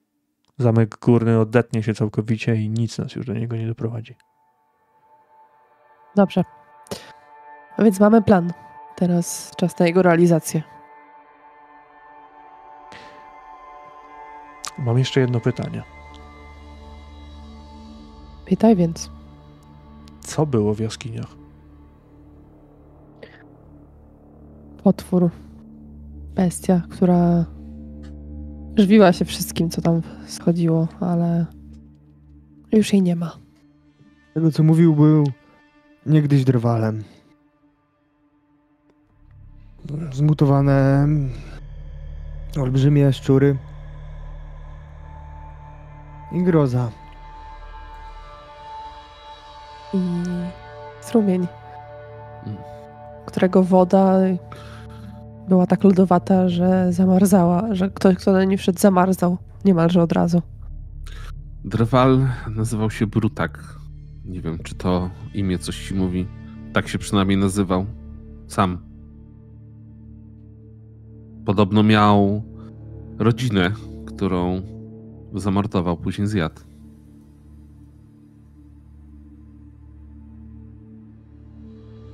zamek górny odetnie się całkowicie i nic nas już do niego nie doprowadzi. Dobrze. Więc mamy plan. Teraz czas na jego realizację. Mam jeszcze jedno pytanie. Pytaj więc. Co było w jaskiniach? Potwór. Bestia, która żwiła się wszystkim, co tam schodziło, ale już jej nie ma. Tego, co mówił, był niegdyś drwalem. Zmutowane olbrzymie szczury i groza. I strumień, którego woda była tak lodowata, że zamarzała, że ktoś, kto na niej wszedł, zamarzał niemalże od razu. Drwal nazywał się Brutak. Nie wiem, czy to imię coś ci mówi. Tak się przynajmniej nazywał. Sam. Podobno miał rodzinę, którą zamordował, później zjadł.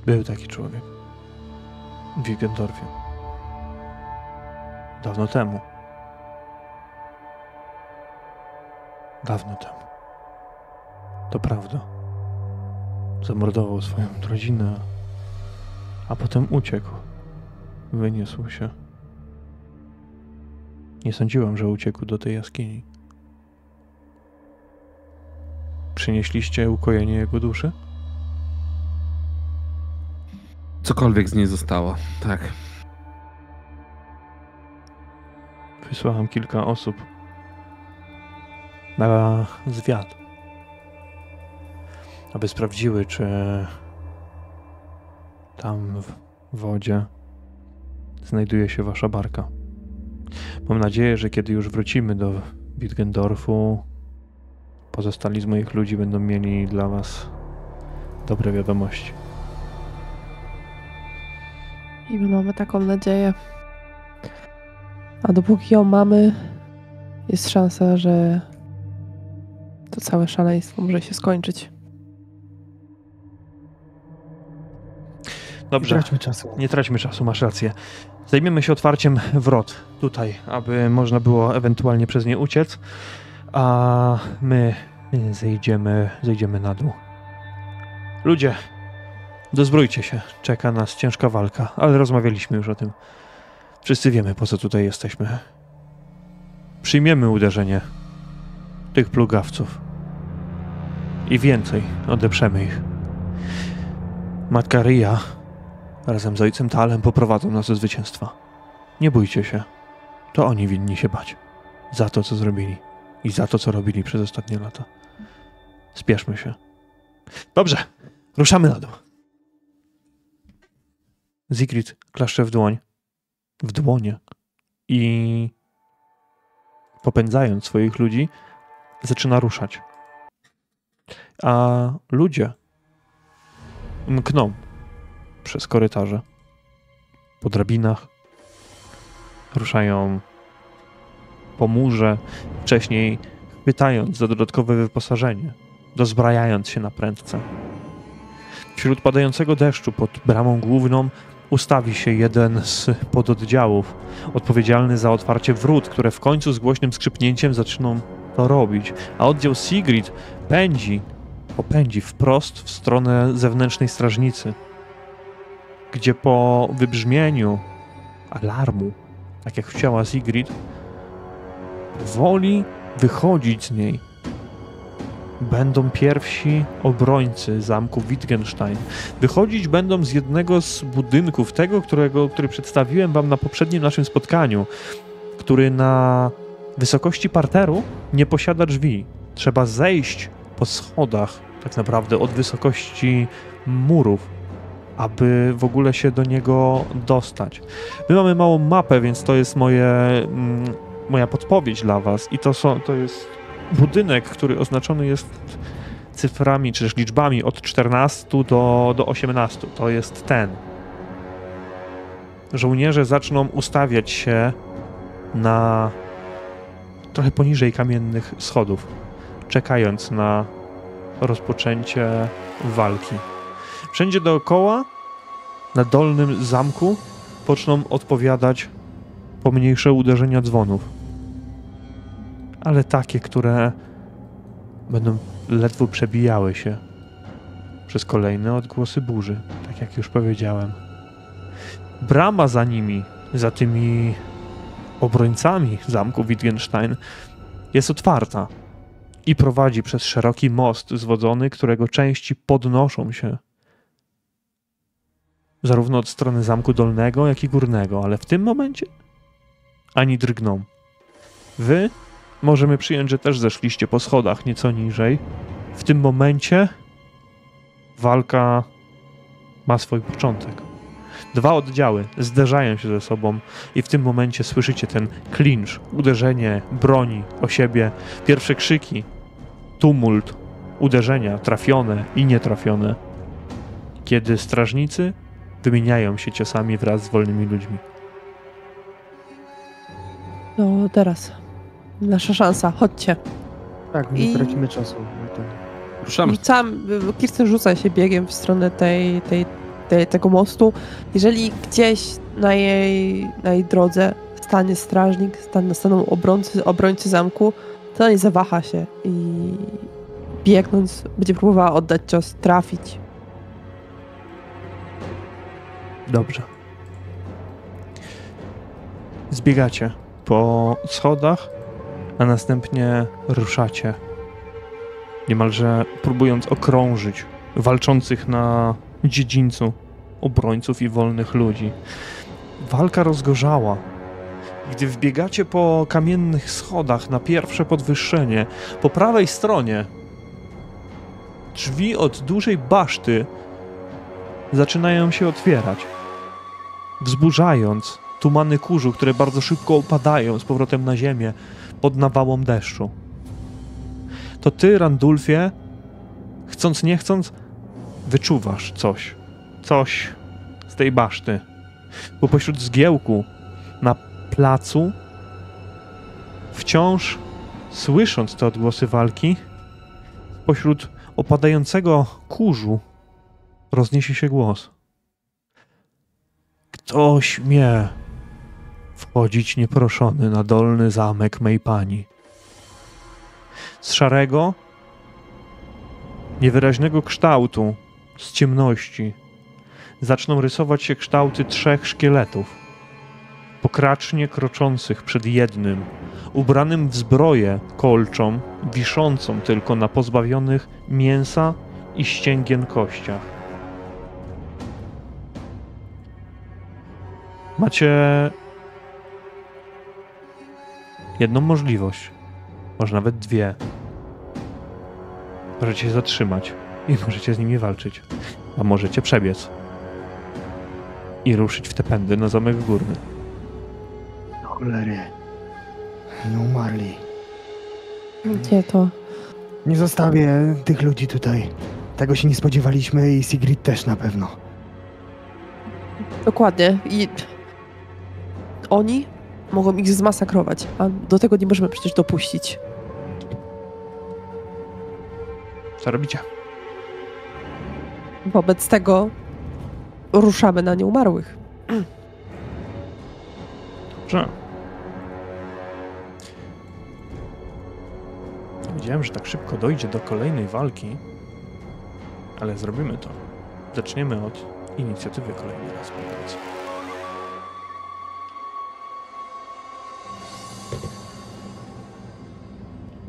Był taki człowiek w Wittgendorfie. Dawno temu. Dawno temu. To prawda. Zamordował swoją rodzinę, a potem uciekł. Wyniósł się. Nie sądziłam, że uciekł do tej jaskini. Przynieśliście ukojenie jego duszy? Cokolwiek z niej zostało, tak. Wysłałam kilka osób na zwiat, aby sprawdziły, czy tam w wodzie znajduje się wasza barka. Mam nadzieję, że kiedy już wrócimy do Wittgendorfu, pozostali z moich ludzi będą mieli dla was dobre wiadomości. I my mamy taką nadzieję. A dopóki ją mamy, jest szansa, że to całe szaleństwo może się skończyć. Dobrze, nie traćmy czasu. Nie traćmy czasu, masz rację. Zajmiemy się otwarciem wrot tutaj, aby można było ewentualnie przez nie uciec, a my zejdziemy, zejdziemy na dół. Ludzie, dozbrójcie się, czeka nas ciężka walka, ale rozmawialiśmy już o tym. Wszyscy wiemy, po co tutaj jesteśmy. Przyjmiemy uderzenie tych plugawców i więcej, odeprzemy ich. Matka Ria razem z ojcem Talem poprowadzą nas do zwycięstwa. Nie bójcie się. To oni winni się bać. Za to, co zrobili. I za to, co robili przez ostatnie lata. Spieszmy się. Dobrze. Ruszamy na dół. Sigrid klaszcze w dłoń. W dłonie. I popędzając swoich ludzi, zaczyna ruszać. A ludzie mkną przez korytarze, po drabinach, ruszają po murze, wcześniej pytając za dodatkowe wyposażenie, dozbrajając się na prędce. Wśród padającego deszczu pod bramą główną ustawi się jeden z pododdziałów, odpowiedzialny za otwarcie wrót, które w końcu z głośnym skrzypnięciem zaczną to robić, a oddział Sigrid pędzi, popędzi wprost w stronę zewnętrznej strażnicy, gdzie po wybrzmieniu alarmu, tak jak chciała Sigrid, powoli wychodzić z niej. Będą pierwsi obrońcy zamku Wittgenstein. Wychodzić będą z jednego z budynków, tego, którego, który przedstawiłem wam na poprzednim naszym spotkaniu, który na wysokości parteru nie posiada drzwi. Trzeba zejść po schodach, tak naprawdę od wysokości murów, aby w ogóle się do niego dostać. My mamy małą mapę, więc to jest moje, mm, moja podpowiedź dla was. I to, są, to jest budynek, który oznaczony jest cyframi, czy też liczbami od czternastu do, do osiemnastu. To jest ten. Żołnierze zaczną ustawiać się na trochę poniżej kamiennych schodów, czekając na rozpoczęcie walki. Wszędzie dookoła, na dolnym zamku, poczną odpowiadać pomniejsze uderzenia dzwonów. Ale takie, które będą ledwo przebijały się przez kolejne odgłosy burzy, tak jak już powiedziałem. Brama za nimi, za tymi obrońcami zamku Wittgenstein, jest otwarta i prowadzi przez szeroki most zwodzony, którego części podnoszą się zarówno od strony zamku dolnego, jak i górnego, ale w tym momencie ani drgną. Wy możemy przyjąć, że też zeszliście po schodach nieco niżej. W tym momencie walka ma swój początek. Dwa oddziały zderzają się ze sobą i w tym momencie słyszycie ten klincz, uderzenie broni o siebie, pierwsze krzyki, tumult, uderzenia trafione i nietrafione, kiedy strażnicy wymieniają się ciosami wraz z wolnymi ludźmi. No teraz nasza szansa, chodźcie. Tak, nie I... tracimy czasu. Ruszamy. Rzucam, Kirsten rzuca się biegiem w stronę tej, tej, tej, tego mostu. Jeżeli gdzieś na jej, na jej drodze stanie strażnik, stan, staną obrońcy, obrońcy zamku, to na niej zawaha się i biegnąc będzie próbowała oddać cios, trafić. Dobrze. Zbiegacie po schodach, a następnie ruszacie, niemalże próbując okrążyć walczących na dziedzińcu obrońców i wolnych ludzi. Walka rozgorzała. Gdy wbiegacie po kamiennych schodach na pierwsze podwyższenie, po prawej stronie drzwi od dużej baszty zaczynają się otwierać, wzburzając tumany kurzu, które bardzo szybko opadają z powrotem na ziemię pod nawałą deszczu. To ty, Randulfie, chcąc nie chcąc, wyczuwasz coś, coś z tej baszty, bo pośród zgiełku na placu, wciąż słysząc te odgłosy walki, pośród opadającego kurzu rozniesie się głos. Kto śmie wchodzić nieproszony na dolny zamek mej pani? Z szarego, niewyraźnego kształtu, z ciemności, zaczną rysować się kształty trzech szkieletów, pokracznie kroczących przed jednym, ubranym w zbroję kolczą, wiszącą tylko na pozbawionych mięsa i ścięgien kościach. Macie jedną możliwość, może nawet dwie. Możecie się zatrzymać i możecie z nimi walczyć, a możecie przebiec i ruszyć w te pędy na zamek górny. Cholery, nie umarli. Gdzie to? Nie zostawię tych ludzi tutaj. Tego się nie spodziewaliśmy i Sigrid też na pewno. Dokładnie. I oni mogą ich zmasakrować, a do tego nie możemy przecież dopuścić. Co robicie? Wobec tego ruszamy na nieumarłych. Dobrze. Wiedziałem, że tak szybko dojdzie do kolejnej walki, ale zrobimy to. Zaczniemy od inicjatywy kolejny raz.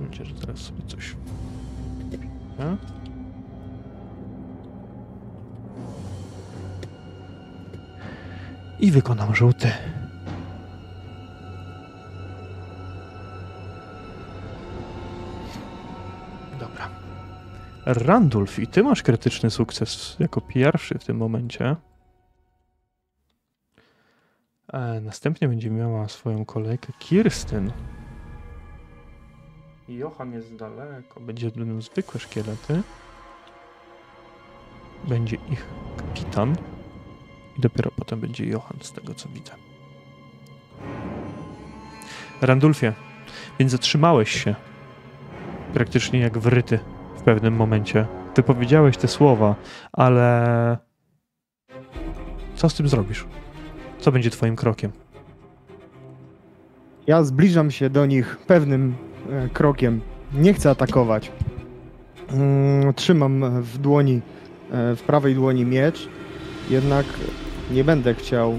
Pozwólcie, że teraz sobie coś... A? I wykonam żółty. Dobra. Randolf, i ty masz krytyczny sukces jako pierwszy w tym momencie. E, następnie będzie miała swoją kolejkę Kirsten. Johann jest daleko. Będzie będą zwykłe szkielety. Będzie ich kapitan. I dopiero potem będzie Johann, z tego co widzę. Randolfie, więc zatrzymałeś się praktycznie jak wryty w pewnym momencie. Wypowiedziałeś te słowa, ale co z tym zrobisz? Co będzie twoim krokiem? Ja zbliżam się do nich pewnym krokiem. Nie chcę atakować. Trzymam w dłoni, w prawej dłoni miecz, jednak nie będę chciał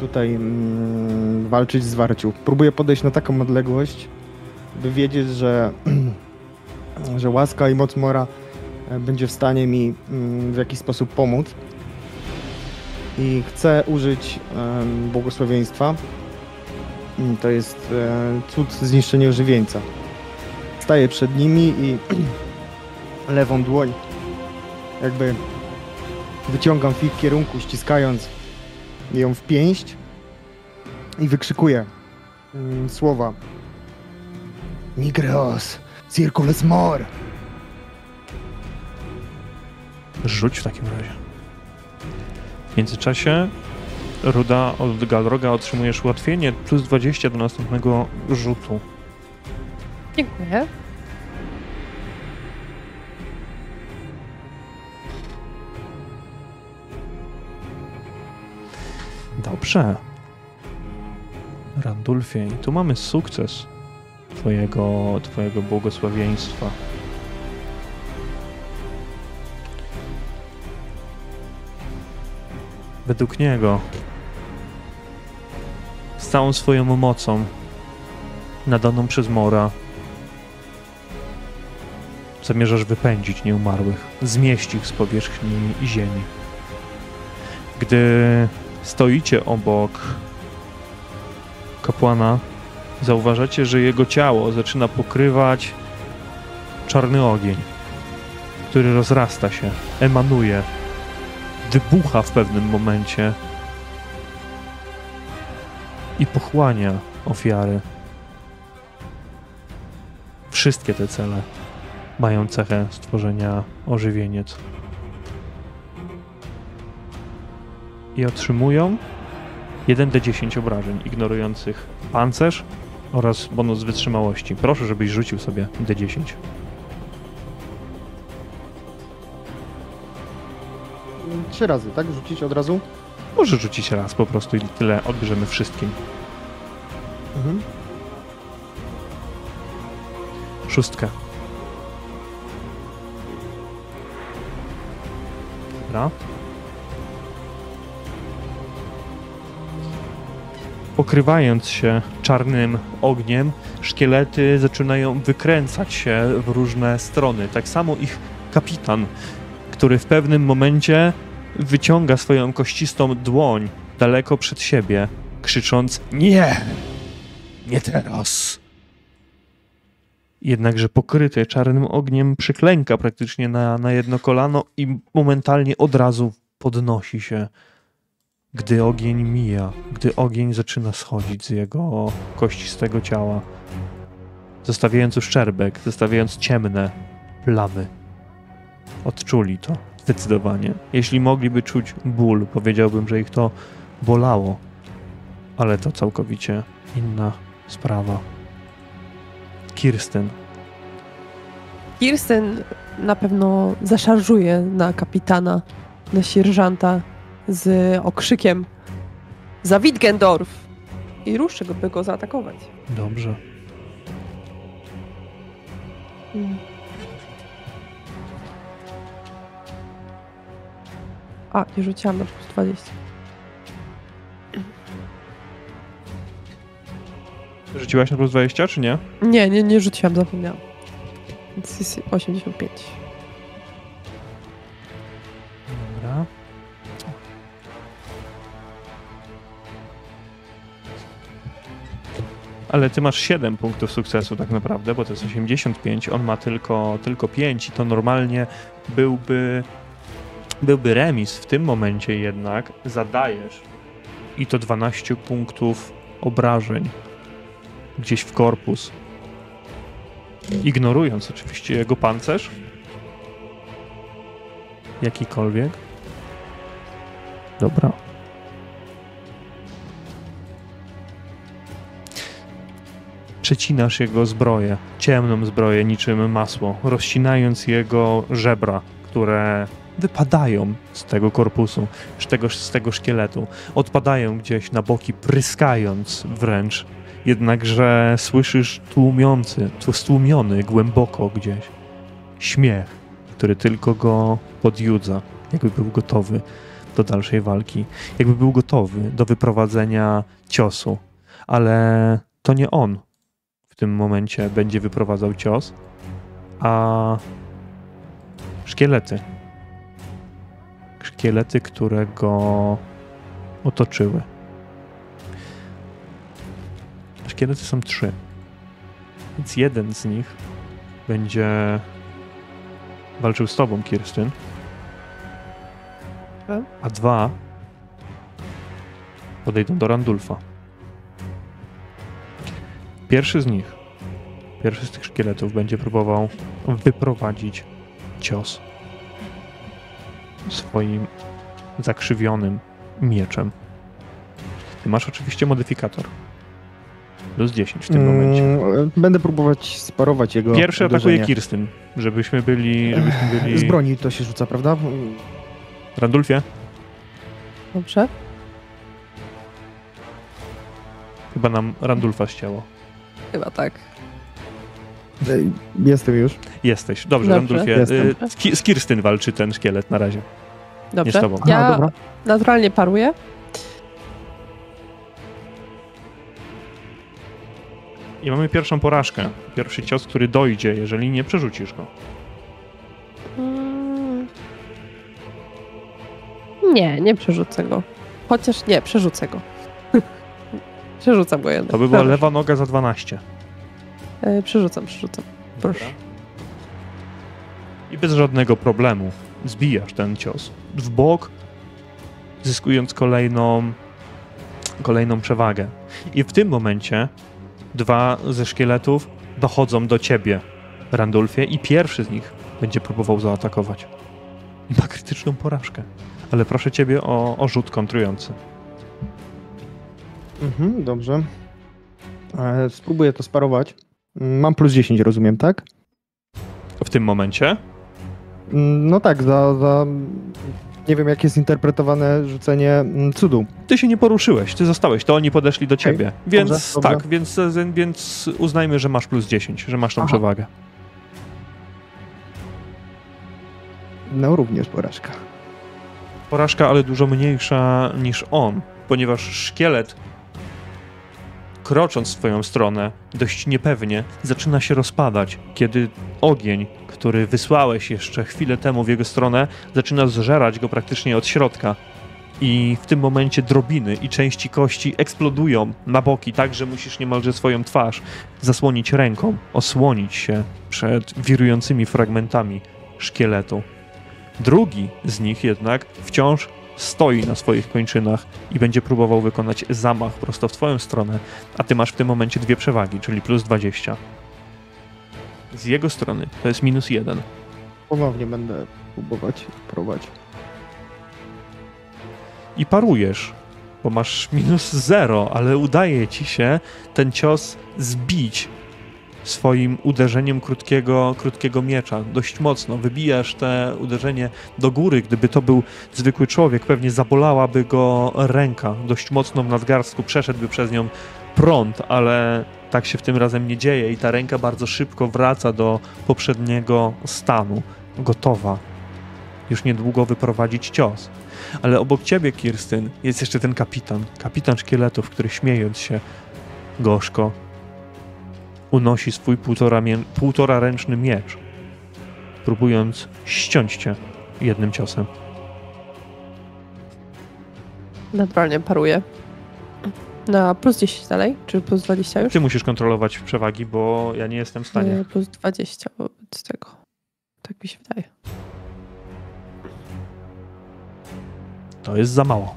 tutaj walczyć w zwarciu. Próbuję podejść na taką odległość, by wiedzieć, że, że łaska i moc Mora będzie w stanie mi w jakiś sposób pomóc. I chcę użyć błogosławieństwa. To jest cud zniszczenia żywieńca. Staję przed nimi i lewą dłoń jakby wyciągam w ich kierunku, ściskając ją w pięść i wykrzykuję słowa Nigros, Circules Mor. Rzuć w takim razie. W międzyczasie Ruda od Galroga otrzymujesz ułatwienie plus dwadzieścia do następnego rzutu. Dziękuję. Dobrze. Randolfie, i tu mamy sukces twojego, twojego błogosławieństwa. Według niego z całą swoją mocą nadaną przez Mora zamierzasz wypędzić nieumarłych, zmieść ich z powierzchni ziemi. Gdy stoicie obok kapłana, zauważacie, że jego ciało zaczyna pokrywać czarny ogień, który rozrasta się, emanuje, wybucha w pewnym momencie i pochłania ofiary. Wszystkie te cele mają cechę stworzenia ożywieniec. I otrzymują jeden d dziesięć obrażeń ignorujących pancerz oraz bonus wytrzymałości. Proszę, żebyś rzucił sobie d dziesięć. Trzy razy, tak? Rzucić od razu? Może rzucić raz po prostu i tyle odbierzemy wszystkim. Mhm. Szóstkę. Dobra. Pokrywając się czarnym ogniem, szkielety zaczynają wykręcać się w różne strony. Tak samo ich kapitan, który w pewnym momencie wyciąga swoją kościstą dłoń daleko przed siebie, krzycząc nie! Nie teraz! Jednakże pokryty czarnym ogniem przyklęka praktycznie na, na jedno kolano i momentalnie od razu podnosi się, gdy ogień mija, gdy ogień zaczyna schodzić z jego kościstego ciała, zostawiając uszczerbek, zostawiając ciemne plamy. Odczuli to zdecydowanie. Jeśli mogliby czuć ból, powiedziałbym, że ich to bolało, ale to całkowicie inna sprawa. Kirsten. Kirsten na pewno zaszarżuje na kapitana, na sierżanta z okrzykiem za Wittgendorf i ruszy go, by go zaatakować. Dobrze. Hmm. A, nie rzuciłam na plus dwadzieścia. Rzuciłaś na plus dwadzieścia, czy nie? Nie, nie, nie rzuciłam, zapomniałam. Więc jest osiemdziesiąt pięć. Dobra. Ale ty masz siedem punktów sukcesu tak naprawdę, bo to jest osiemdziesiąt pięć, on ma tylko, tylko pięć i to normalnie byłby, byłby remis w tym momencie jednak. Zadajesz i to dwanaście punktów obrażeń gdzieś w korpus. Ignorując oczywiście jego pancerz. Jakikolwiek. Dobra. Przecinasz jego zbroję, ciemną zbroję niczym masło, rozcinając jego żebra, które wypadają z tego korpusu, z tego, z tego szkieletu. Odpadają gdzieś na boki, pryskając wręcz. Jednakże słyszysz tłumiący, stłumiony głęboko gdzieś śmiech, który tylko go podjudza, jakby był gotowy do dalszej walki, jakby był gotowy do wyprowadzenia ciosu. Ale to nie on w tym momencie będzie wyprowadzał cios, a szkielety. Szkielety, które go otoczyły. Szkielety są trzy, więc jeden z nich będzie walczył z tobą, Kirsten, a dwa podejdą do Randolfa. Pierwszy z nich, pierwszy z tych szkieletów będzie próbował wyprowadzić cios swoim zakrzywionym mieczem. Ty masz oczywiście modyfikator. Plus dziesięć w tym hmm, momencie. Będę próbować sparować jego. Pierwszy atakuje Kirsten, żebyśmy byli, żebyśmy byli... Z broni to się rzuca, prawda? Randolfie. Dobrze. Chyba nam Randolfa ścięło. Chyba tak. Jestem już. Jesteś. Dobrze, Dobrze. Randolfie. Jestem. Z Kirsten walczy ten szkielet na razie. Dobrze. Nie z tobą. Ja A, dobra. naturalnie paruję. I mamy pierwszą porażkę. Pierwszy cios, który dojdzie, jeżeli nie przerzucisz go. Hmm. Nie, nie przerzucę go. Chociaż nie, przerzucę go. Przerzucam go jednak. To by była Dobrze. lewa noga za dwanaście. Yy, przerzucam, przerzucam. Proszę. Dobra. I bez żadnego problemu zbijasz ten cios w bok, zyskując kolejną, kolejną przewagę. I w tym momencie dwa ze szkieletów dochodzą do ciebie, Randolfie, i pierwszy z nich będzie próbował zaatakować. I ma krytyczną porażkę. Ale proszę ciebie o, o rzut kontrujący. Mhm, dobrze. E, spróbuję to sparować. Mam plus dziesięć, rozumiem, tak? W tym momencie? No tak, za... za... Nie wiem, jak jest interpretowane rzucenie cudu. Ty się nie poruszyłeś, ty zostałeś, to oni podeszli do ciebie. Okay. Więc dobrze, tak, dobrze. Więc, więc uznajmy, że masz plus dziesięć, że masz tą Aha. przewagę. No również porażka. Porażka, ale dużo mniejsza niż on, ponieważ szkielet, krocząc w swoją stronę, dość niepewnie, zaczyna się rozpadać, kiedy ogień, który wysłałeś jeszcze chwilę temu w jego stronę, zaczyna zżerać go praktycznie od środka. I w tym momencie drobiny i części kości eksplodują na boki, tak że musisz niemalże swoją twarz zasłonić ręką, osłonić się przed wirującymi fragmentami szkieletu. Drugi z nich jednak wciąż stoi na swoich kończynach i będzie próbował wykonać zamach prosto w twoją stronę, a ty masz w tym momencie dwie przewagi, czyli plus dwadzieścia. Z jego strony to jest minus jeden. Ponownie będę próbować, próbować. I parujesz, bo masz minus zero, ale udaje ci się ten cios zbić swoim uderzeniem krótkiego, krótkiego miecza. Dość mocno wybijasz te uderzenie do góry. Gdyby to był zwykły człowiek, pewnie zabolałaby go ręka. Dość mocno w nadgarstku przeszedłby przez nią prąd, ale tak się w tym razem nie dzieje i ta ręka bardzo szybko wraca do poprzedniego stanu. Gotowa już niedługo wyprowadzić cios. Ale obok ciebie, Kirsten, jest jeszcze ten kapitan. Kapitan szkieletów, który śmiejąc się gorzko unosi swój półtora, półtora ręczny miecz, próbując ściąć cię jednym ciosem. Naturalnie paruje. Na plus dziesięć dalej? Czy plus dwadzieścia już? Ty musisz kontrolować przewagi, bo ja nie jestem w stanie. Nie, plus dwadzieścia wobec tego. Tak mi się wydaje. To jest za mało.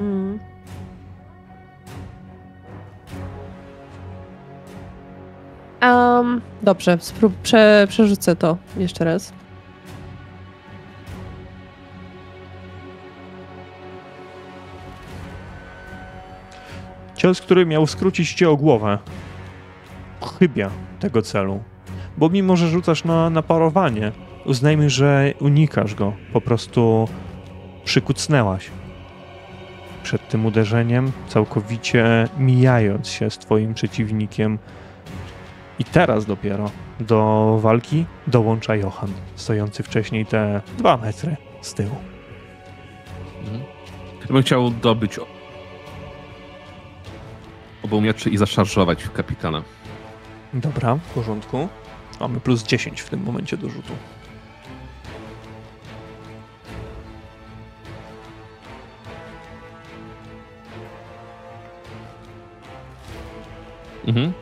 Mm. Um, dobrze, sprób- prze- przerzucę to jeszcze raz. Cios, który miał skrócić cię o głowę, chybia tego celu, bo mimo, że rzucasz na, na parowanie, uznajmy, że unikasz go, po prostu przykucnęłaś przed tym uderzeniem, całkowicie mijając się z twoim przeciwnikiem. I teraz dopiero do walki dołącza Johann, stojący wcześniej te dwa metry z tyłu. Ja bym chciał dobyć obu mieczy i zaszarżować kapitana. Dobra, w porządku. Mamy plus dziesięć w tym momencie do rzutu. Mhm.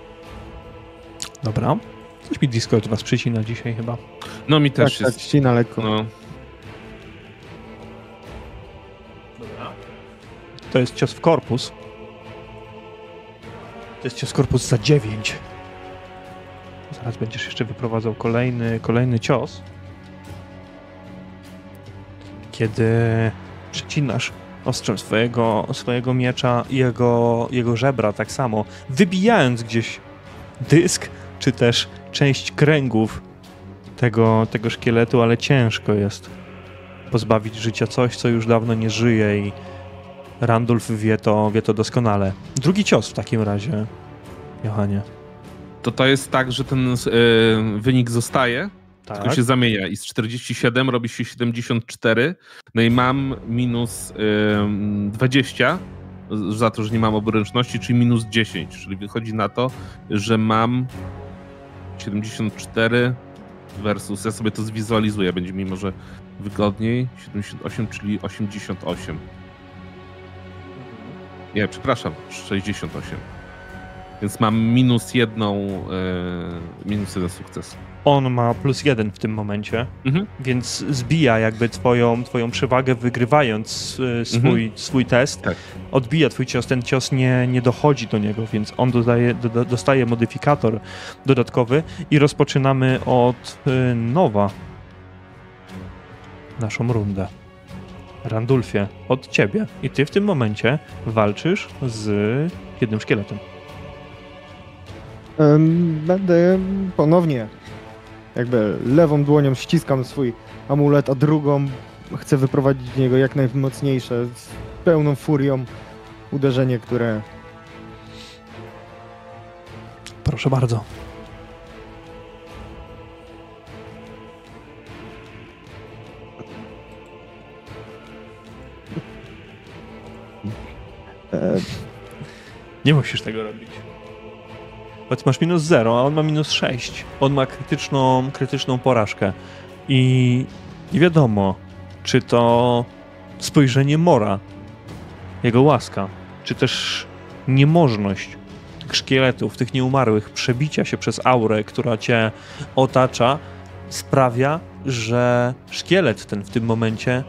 Dobra. Coś mi Discord was przycina dzisiaj chyba. No mi też tak, jest. Tak, ścina lekko. No. Dobra. To jest cios w korpus. To jest cios korpus za dziewięć. Zaraz będziesz jeszcze wyprowadzał kolejny, kolejny cios. Kiedy przecinasz ostrzem swojego, swojego miecza i jego, jego żebra tak samo, wybijając gdzieś dysk, czy też część kręgów tego, tego szkieletu, ale ciężko jest pozbawić życia coś, co już dawno nie żyje i Randolf wie to, wie to doskonale. Drugi cios w takim razie, Johanie. To to jest tak, że ten yy, wynik zostaje, tak. Tylko się zamienia i z czterdzieści siedem robi się siedemdziesiąt cztery, no i mam minus yy, dwadzieścia za to, że nie mam obręczności, czyli minus dziesięć, czyli wychodzi na to, że mam siedemdziesiąt cztery versus, ja sobie to zwizualizuję, będzie mi może wygodniej, siedemdziesiąt osiem, czyli osiemdziesiąt osiem. Nie, przepraszam, sześćdziesiąt osiem. Więc mam minus jedną, yy, minus jeden sukces. On ma plus jeden w tym momencie, mhm. Więc zbija jakby twoją, twoją przewagę, wygrywając yy, swój, mhm. swój test. Tak. Odbija twój cios, ten cios nie, nie dochodzi do niego, więc on dodaje, do, dostaje modyfikator dodatkowy i rozpoczynamy od yy, nowa naszą rundę. Randulfie, od ciebie. I ty w tym momencie walczysz z jednym szkieletem. Będę ponownie jakby lewą dłonią ściskam swój amulet, a drugą chcę wyprowadzić z niego jak najmocniejsze, z pełną furią uderzenie, które... Proszę bardzo. Nie musisz tego robić. Bo ty masz minus zero, a on ma minus sześć. On ma krytyczną, krytyczną porażkę. I nie wiadomo, czy to spojrzenie Mora, jego łaska, czy też niemożność tych szkieletów, tych nieumarłych, przebicia się przez aurę, która cię otacza, sprawia, że szkielet ten w tym momencie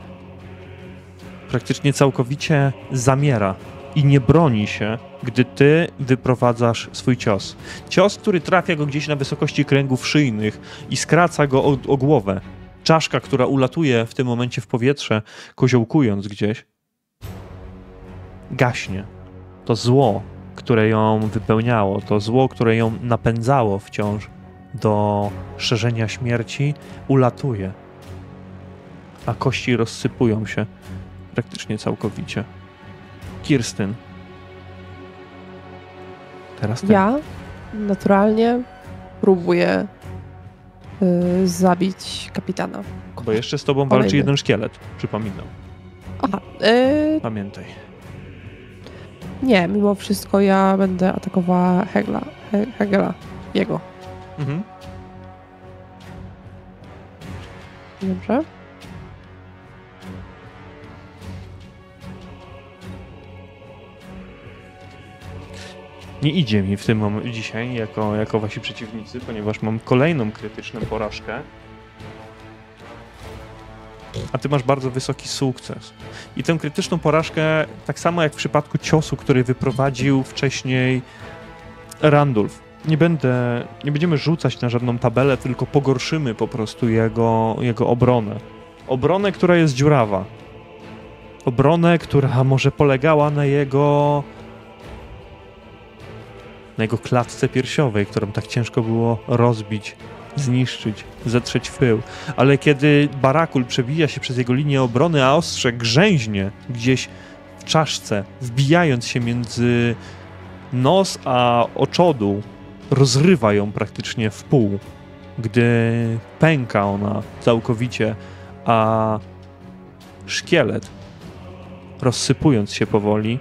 praktycznie całkowicie zamiera i nie broni się, gdy ty wyprowadzasz swój cios. Cios, który trafia go gdzieś na wysokości kręgów szyjnych i skraca go o, o głowę. Czaszka, która ulatuje w tym momencie w powietrze, koziołkując gdzieś, gaśnie. To zło, które ją wypełniało, to zło, które ją napędzało wciąż do szerzenia śmierci, ulatuje. A kości rozsypują się praktycznie całkowicie. Kirsten. Teraz ty. Ja naturalnie próbuję yy, zabić kapitana. Bo jeszcze z tobą walczy jeden szkielet, przypominam. Aha. Yy... Pamiętaj. Nie, mimo wszystko ja będę atakowała Hegla. He- Hegla. jego. Mhm. Dobrze. Nie idzie mi w tym momencie dzisiaj jako, jako wasi przeciwnicy, ponieważ mam kolejną krytyczną porażkę. A ty masz bardzo wysoki sukces. I tę krytyczną porażkę, tak samo jak w przypadku ciosu, który wyprowadził wcześniej Randolf. Nie będę, nie będziemy rzucać na żadną tabelę, tylko pogorszymy po prostu jego, jego obronę. Obronę, która jest dziurawa. Obronę, która może polegała na jego... na jego klatce piersiowej, którą tak ciężko było rozbić, zniszczyć, zetrzeć w pył. Ale kiedy barakul przebija się przez jego linię obrony, a ostrze grzęźnie gdzieś w czaszce, wbijając się między nos a oczodół, rozrywa ją praktycznie w pół, gdy pęka ona całkowicie, a szkielet, rozsypując się powoli,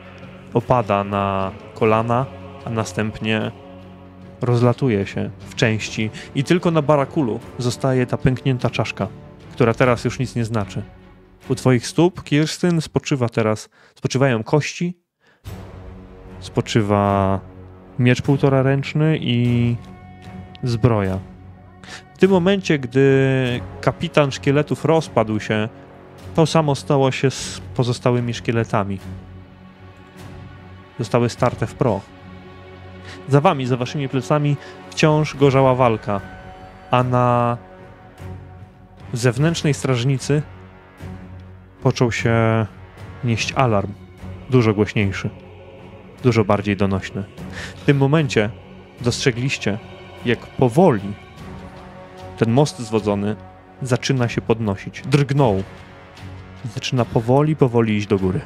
opada na kolana, a następnie rozlatuje się w części i tylko na barakulu zostaje ta pęknięta czaszka, która teraz już nic nie znaczy. U twoich stóp, Kirsten, spoczywa teraz, spoczywają kości, spoczywa miecz półtoraręczny i zbroja. W tym momencie, gdy kapitan szkieletów rozpadł się, to samo stało się z pozostałymi szkieletami. Zostały starte w proch. Za wami, za waszymi plecami wciąż gorzała walka, a na zewnętrznej strażnicy począł się nieść alarm, dużo głośniejszy, dużo bardziej donośny. W tym momencie dostrzegliście, jak powoli ten most zwodzony zaczyna się podnosić. Drgnął. Zaczyna powoli, powoli iść do góry.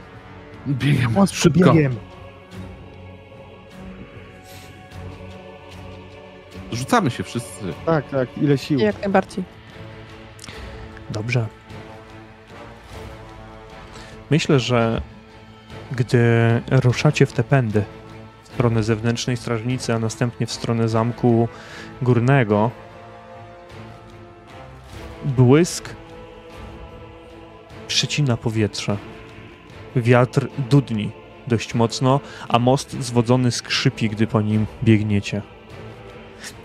Biegiem, szybko. Biegiem. Rzucamy się wszyscy. Tak, tak, ile sił. Jak najbardziej. Dobrze. Myślę, że gdy ruszacie w te pędy w stronę zewnętrznej strażnicy, a następnie w stronę zamku górnego, błysk przecina powietrze. Wiatr dudni dość mocno, a most zwodzony skrzypi, gdy po nim biegniecie.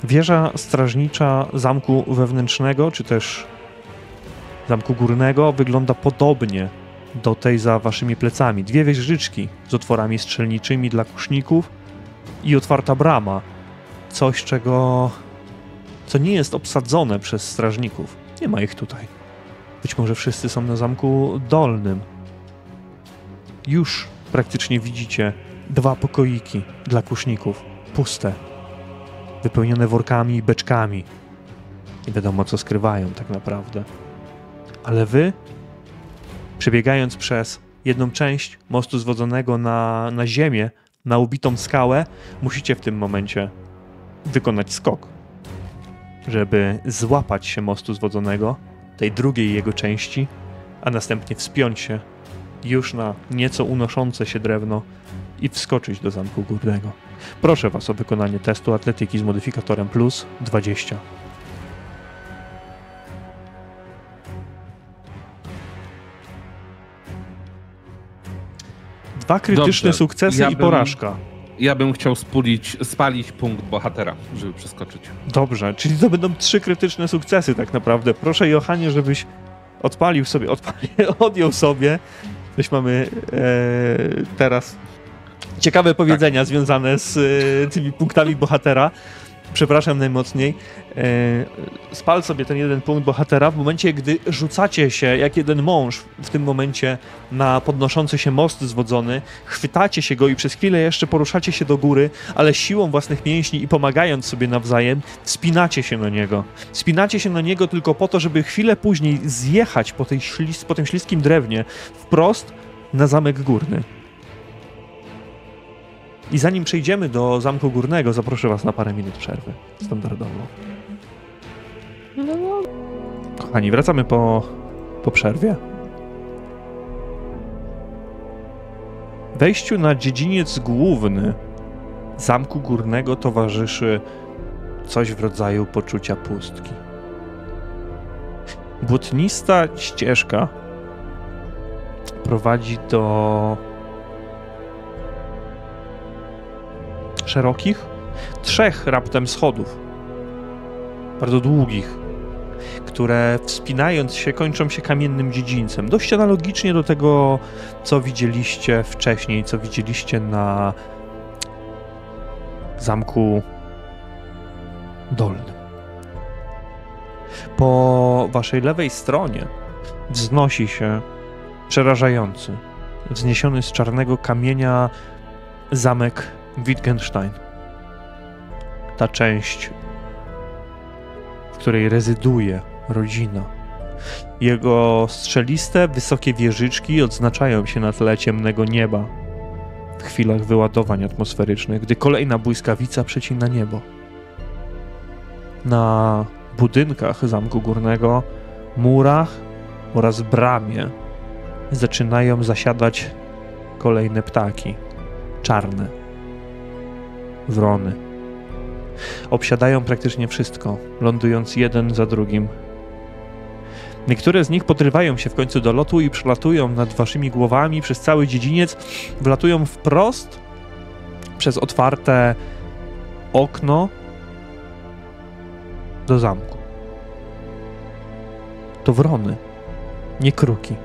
Wieża strażnicza zamku wewnętrznego, czy też zamku górnego wygląda podobnie do tej za waszymi plecami. Dwie wieżyczki z otworami strzelniczymi dla kuszników i otwarta brama. Coś, czego... co nie jest obsadzone przez strażników. Nie ma ich tutaj. Być może wszyscy są na zamku dolnym. Już praktycznie widzicie dwa pokoiki dla kuszników. Puste. Wypełnione workami i beczkami. Nie wiadomo, co skrywają tak naprawdę. Ale wy, przebiegając przez jedną część mostu zwodzonego na, na ziemię, na ubitą skałę, musicie w tym momencie wykonać skok, żeby złapać się mostu zwodzonego, tej drugiej jego części, a następnie wspiąć się już na nieco unoszące się drewno i wskoczyć do zamku górnego. Proszę was o wykonanie testu atletyki z modyfikatorem plus dwadzieścia. Dwa krytyczne Dobrze. sukcesy ja i bym, porażka. Ja bym chciał spulić, spalić punkt bohatera, żeby przeskoczyć. Dobrze, czyli to będą trzy krytyczne sukcesy tak naprawdę. Proszę, Johanie, żebyś odpalił sobie, odpali, odjął sobie. Coś mamy e, teraz... Ciekawe powiedzenia tak. związane z y, tymi punktami bohatera. Przepraszam najmocniej. Yy, spal sobie ten jeden punkt bohatera w momencie, gdy rzucacie się jak jeden mąż w tym momencie na podnoszący się most zwodzony. Chwytacie się go i przez chwilę jeszcze poruszacie się do góry, ale siłą własnych mięśni i pomagając sobie nawzajem wspinacie się na niego. Wspinacie się na niego tylko po to, żeby chwilę później zjechać po, tej ślis- po tym śliskim drewnie wprost na zamek górny. I zanim przejdziemy do zamku górnego, zaproszę was na parę minut przerwy standardowo. Kochani, wracamy po, po przerwie. W wejściu na dziedziniec główny zamku górnego towarzyszy coś w rodzaju poczucia pustki. Błotnista ścieżka prowadzi do szerokich, trzech raptem schodów, bardzo długich, które wspinając się kończą się kamiennym dziedzińcem. Dość analogicznie do tego, co widzieliście wcześniej, co widzieliście na zamku dolnym. Po waszej lewej stronie wznosi się przerażający, wzniesiony z czarnego kamienia zamek Wittgenstein. Ta część, w której rezyduje rodzina. Jego strzeliste, wysokie wieżyczki odznaczają się na tle ciemnego nieba w chwilach wyładowań atmosferycznych, gdy kolejna błyskawica przecina niebo. Na budynkach Zamku Górnego, murach oraz bramie zaczynają zasiadać kolejne ptaki, czarne, wrony. Obsiadają praktycznie wszystko, lądując jeden za drugim. Niektóre z nich podrywają się w końcu do lotu i przelatują nad waszymi głowami przez cały dziedziniec, wlatują wprost przez otwarte okno do zamku. To wrony, nie kruki.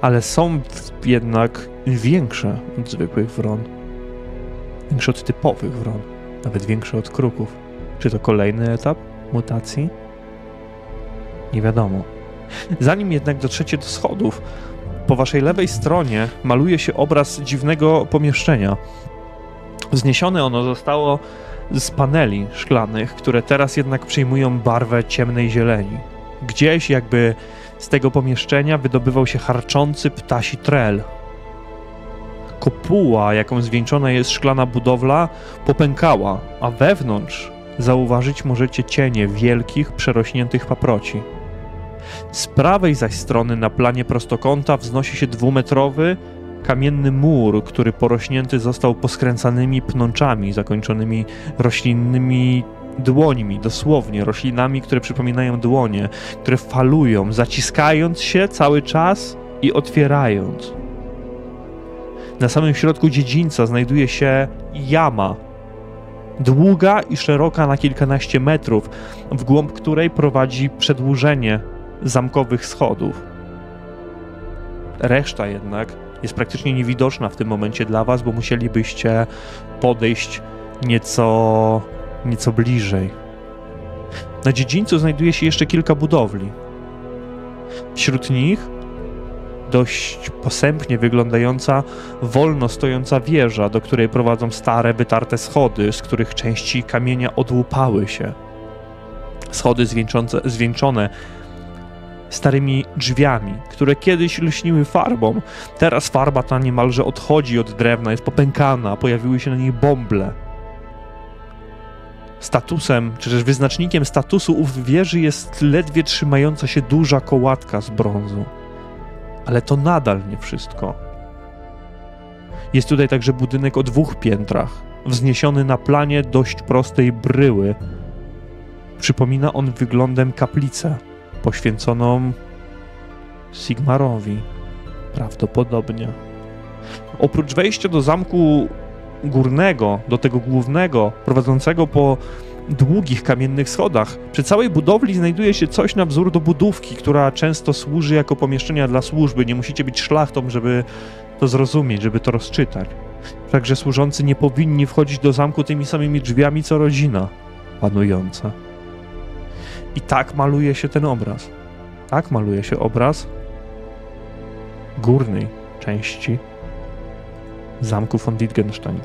Ale są jednak większe od zwykłych wron. Większe od typowych wron. Nawet większe od kruków. Czy to kolejny etap mutacji? Nie wiadomo. Zanim jednak dotrzecie do schodów, po waszej lewej stronie maluje się obraz dziwnego pomieszczenia. Wzniesione ono zostało z paneli szklanych, które teraz jednak przyjmują barwę ciemnej zieleni. Gdzieś jakby z tego pomieszczenia wydobywał się harczący ptasi trel. Kopuła, jaką zwieńczona jest szklana budowla, popękała, a wewnątrz zauważyć możecie cienie wielkich, przerośniętych paproci. Z prawej zaś strony na planie prostokąta wznosi się dwumetrowy, kamienny mur, który porośnięty został poskręcanymi pnączami zakończonymi roślinnymi dłońmi, dosłownie roślinami, które przypominają dłonie, które falują, zaciskając się cały czas i otwierając. Na samym środku dziedzińca znajduje się jama, długa i szeroka na kilkanaście metrów, w głąb której prowadzi przedłużenie zamkowych schodów. Reszta jednak jest praktycznie niewidoczna w tym momencie dla was, bo musielibyście podejść nieco, nieco bliżej. Na dziedzińcu znajduje się jeszcze kilka budowli. Wśród nich dość posępnie wyglądająca, wolno stojąca wieża, do której prowadzą stare, wytarte schody, z których części kamienia odłupały się. Schody zwieńczone starymi drzwiami, które kiedyś lśniły farbą. Teraz farba ta niemalże odchodzi od drewna, jest popękana, pojawiły się na niej bąble. Statusem, czy też wyznacznikiem statusu ów wieży jest ledwie trzymająca się duża kołatka z brązu. Ale to nadal nie wszystko. Jest tutaj także budynek o dwóch piętrach, wzniesiony na planie dość prostej bryły. Przypomina on wyglądem kaplicę, poświęconą Sigmarowi, prawdopodobnie. Oprócz wejścia do zamku górnego, do tego głównego, prowadzącego po długich kamiennych schodach, przy całej budowli znajduje się coś na wzór dobudówki, która często służy jako pomieszczenia dla służby. Nie musicie być szlachtą, żeby to zrozumieć, żeby to rozczytać. Także służący nie powinni wchodzić do zamku tymi samymi drzwiami, co rodzina panująca. I tak maluje się ten obraz. Tak maluje się obraz górnej części zamku von Wittgenstein.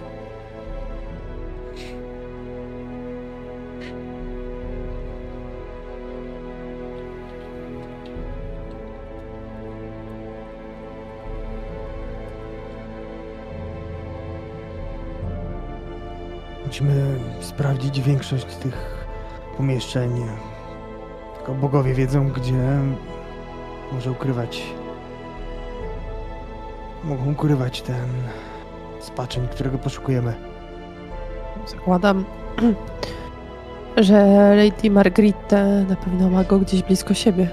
Musimy sprawdzić większość tych pomieszczeń. Tylko bogowie wiedzą, gdzie może ukrywać. Mogą ukrywać ten spaczeń, którego poszukujemy. Zakładam, że Lady Margritte na pewno ma go gdzieś blisko siebie.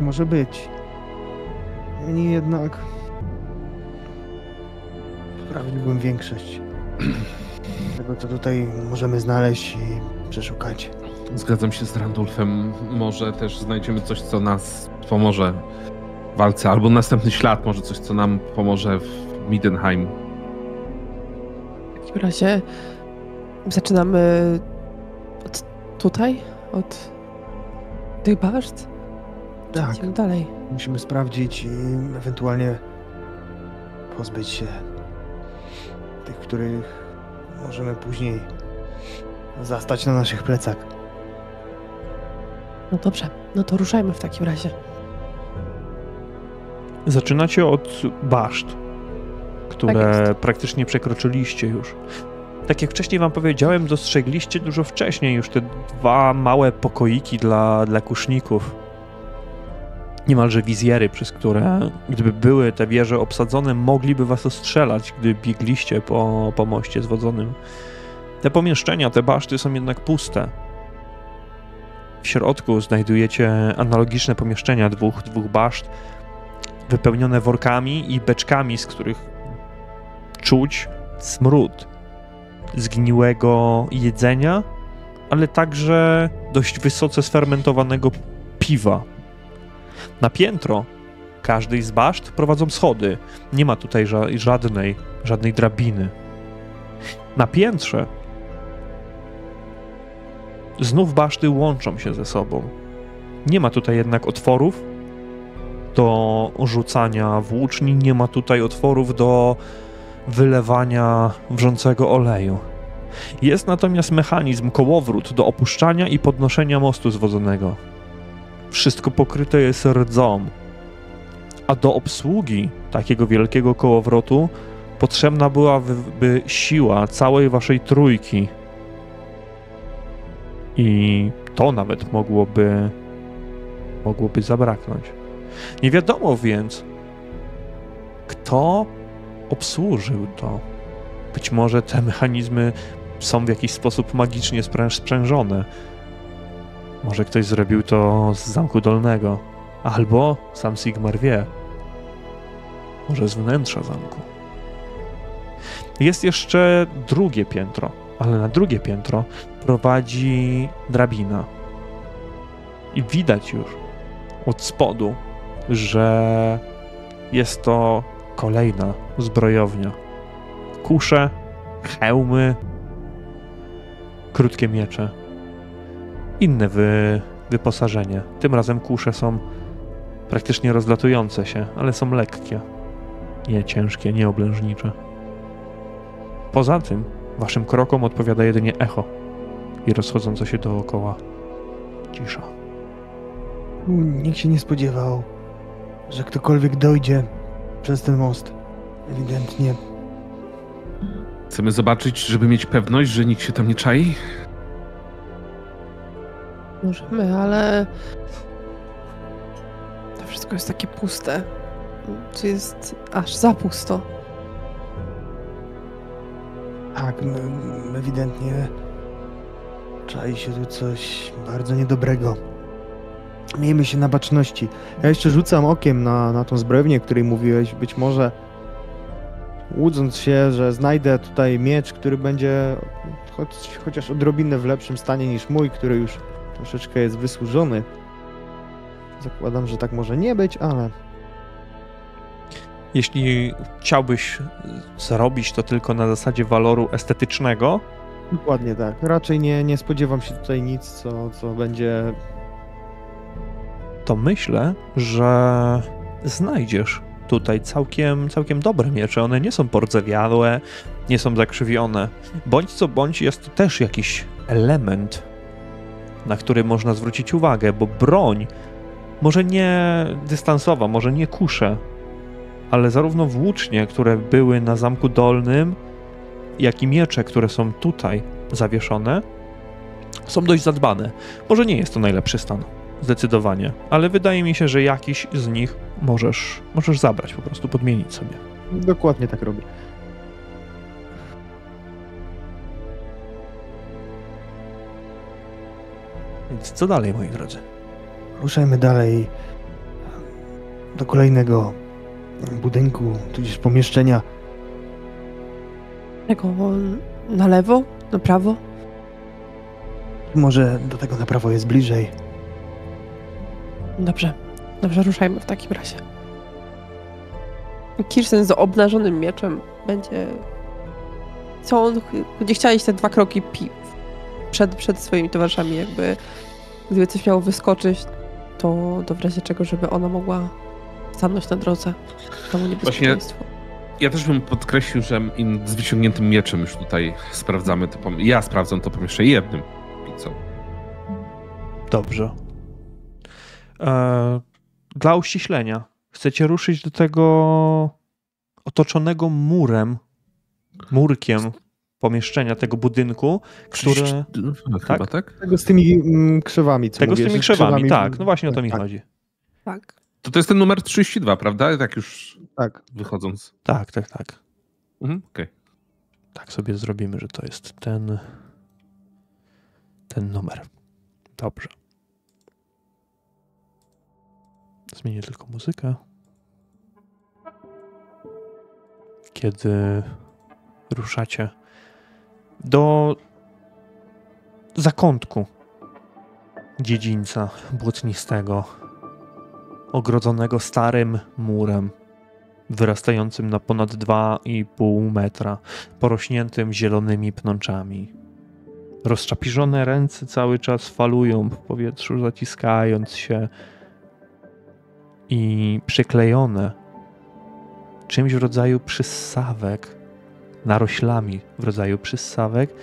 Może być. Niemniej jednak sprawdziłbym większość tego, co tutaj możemy znaleźć i przeszukać. Zgadzam się z Randolfem. Może też znajdziemy coś, co nas pomoże w walce, albo następny ślad, może coś, co nam pomoże w Middenheim. W takim razie zaczynamy od tutaj, od tych baszt? Tak. Idziemy dalej. Musimy sprawdzić i ewentualnie pozbyć się tych, których możemy później zastać na naszych plecach. No dobrze, no to ruszajmy w takim razie. Zaczynacie od baszt, które tak praktycznie przekroczyliście już. Tak jak wcześniej wam powiedziałem, dostrzegliście dużo wcześniej już te dwa małe pokoiki dla, dla kuszników. Niemalże wizjery, przez które, gdyby były te wieże obsadzone, mogliby was ostrzelać, gdy biegliście po, po moście zwodzonym. Te pomieszczenia, te baszty są jednak puste. W środku znajdujecie analogiczne pomieszczenia dwóch, dwóch baszt, wypełnione workami i beczkami, z których czuć smród zgniłego jedzenia, ale także dość wysoce sfermentowanego piwa. Na piętro każdej z baszt prowadzą schody. Nie ma tutaj ża żadnej, żadnej drabiny. Na piętrze znów baszty łączą się ze sobą. Nie ma tutaj jednak otworów do rzucania włóczni, nie ma tutaj otworów do wylewania wrzącego oleju. Jest natomiast mechanizm, kołowrót do opuszczania i podnoszenia mostu zwodzonego. Wszystko pokryte jest rdzą, a do obsługi takiego wielkiego kołowrotu potrzebna byłaby siła całej waszej trójki. I to nawet mogłoby, mogłoby zabraknąć. Nie wiadomo więc, kto obsłużył to. Być może te mechanizmy są w jakiś sposób magicznie sprzężone. Może ktoś zrobił to z Zamku Dolnego, albo sam Sigmar wie, może z wnętrza zamku. Jest jeszcze drugie piętro, ale na drugie piętro prowadzi drabina. I widać już od spodu, że jest to kolejna zbrojownia. Kusze, hełmy, krótkie miecze. Inne wy, wyposażenie. Tym razem kusze są praktycznie rozlatujące się, ale są lekkie. Nie ciężkie, nie oblężnicze. Poza tym waszym krokom odpowiada jedynie echo i rozchodząca się dookoła cisza. Nikt się nie spodziewał, że ktokolwiek dojdzie przez ten most. Ewidentnie. Chcemy zobaczyć, żeby mieć pewność, że nikt się tam nie czai? Możemy, ale to wszystko jest takie puste. To jest aż za pusto. Tak, no, ewidentnie czai się tu coś bardzo niedobrego. Miejmy się na baczności. Ja jeszcze rzucam okiem na, na tą zbrojownię, o której mówiłeś. Być może łudząc się, że znajdę tutaj miecz, który będzie choć, chociaż odrobinę w lepszym stanie niż mój, który już troszeczkę jest wysłużony. Zakładam, że tak może nie być, ale... Jeśli chciałbyś zrobić to tylko na zasadzie waloru estetycznego? Dokładnie tak. Raczej nie, nie spodziewam się tutaj nic, co, co będzie... To myślę, że znajdziesz tutaj całkiem, całkiem dobre miecze. One nie są pordzewiałe, nie są zakrzywione. Bądź co bądź jest to też jakiś element, na który można zwrócić uwagę, bo broń może nie dystansowa, może nie kusze, ale zarówno włócznie, które były na Zamku Dolnym, jak i miecze, które są tutaj zawieszone, są dość zadbane. Może nie jest to najlepszy stan, zdecydowanie, ale wydaje mi się, że jakiś z nich możesz, możesz zabrać, po prostu podmienić sobie. Dokładnie tak robię. Więc co dalej, moi drodzy? Ruszajmy dalej do kolejnego budynku, tudzież pomieszczenia. Tego na lewo? Na prawo? Może do tego na prawo jest bliżej. Dobrze. Dobrze, ruszajmy w takim razie. Kirsten z obnażonym mieczem będzie... Co on... Gdzie chciała iść te dwa kroki pi... przed, przed swoimi towarzyszami, jakby... Gdyby coś miało wyskoczyć, to do w razie czego, żeby ona mogła stanąć na drodze. To mu niebezpieczeństwo. Właśnie... Ja też bym podkreślił, że z wyciągniętym mieczem już tutaj sprawdzamy to pom- Ja sprawdzam to pomieszczenie jednym pizzą. Dobrze. Eee, dla uściślenia. Chcecie ruszyć do tego otoczonego murem, murkiem pomieszczenia tego budynku, które... Chyba, tak? Tego z tymi krzewami, co Tego mówię, z tymi krzewami, krzewami, tak. No właśnie o to mi tak. chodzi. Tak. To to jest ten numer trzydzieści dwa, prawda? Tak już tak. wychodząc. Tak, tak, tak. Mhm, okej. Okay. Tak sobie zrobimy, że to jest ten ten numer. Dobrze. Zmienię tylko muzykę. Kiedy ruszacie do zakątku dziedzińca błotnistego, ogrodzonego starym murem, wyrastającym na ponad dwa i pół metra, porośniętym zielonymi pnączami. Rozczapiżone ręce cały czas falują w powietrzu, zaciskając się i przyklejone czymś w rodzaju przyssawek, naroślami w rodzaju przyssawek,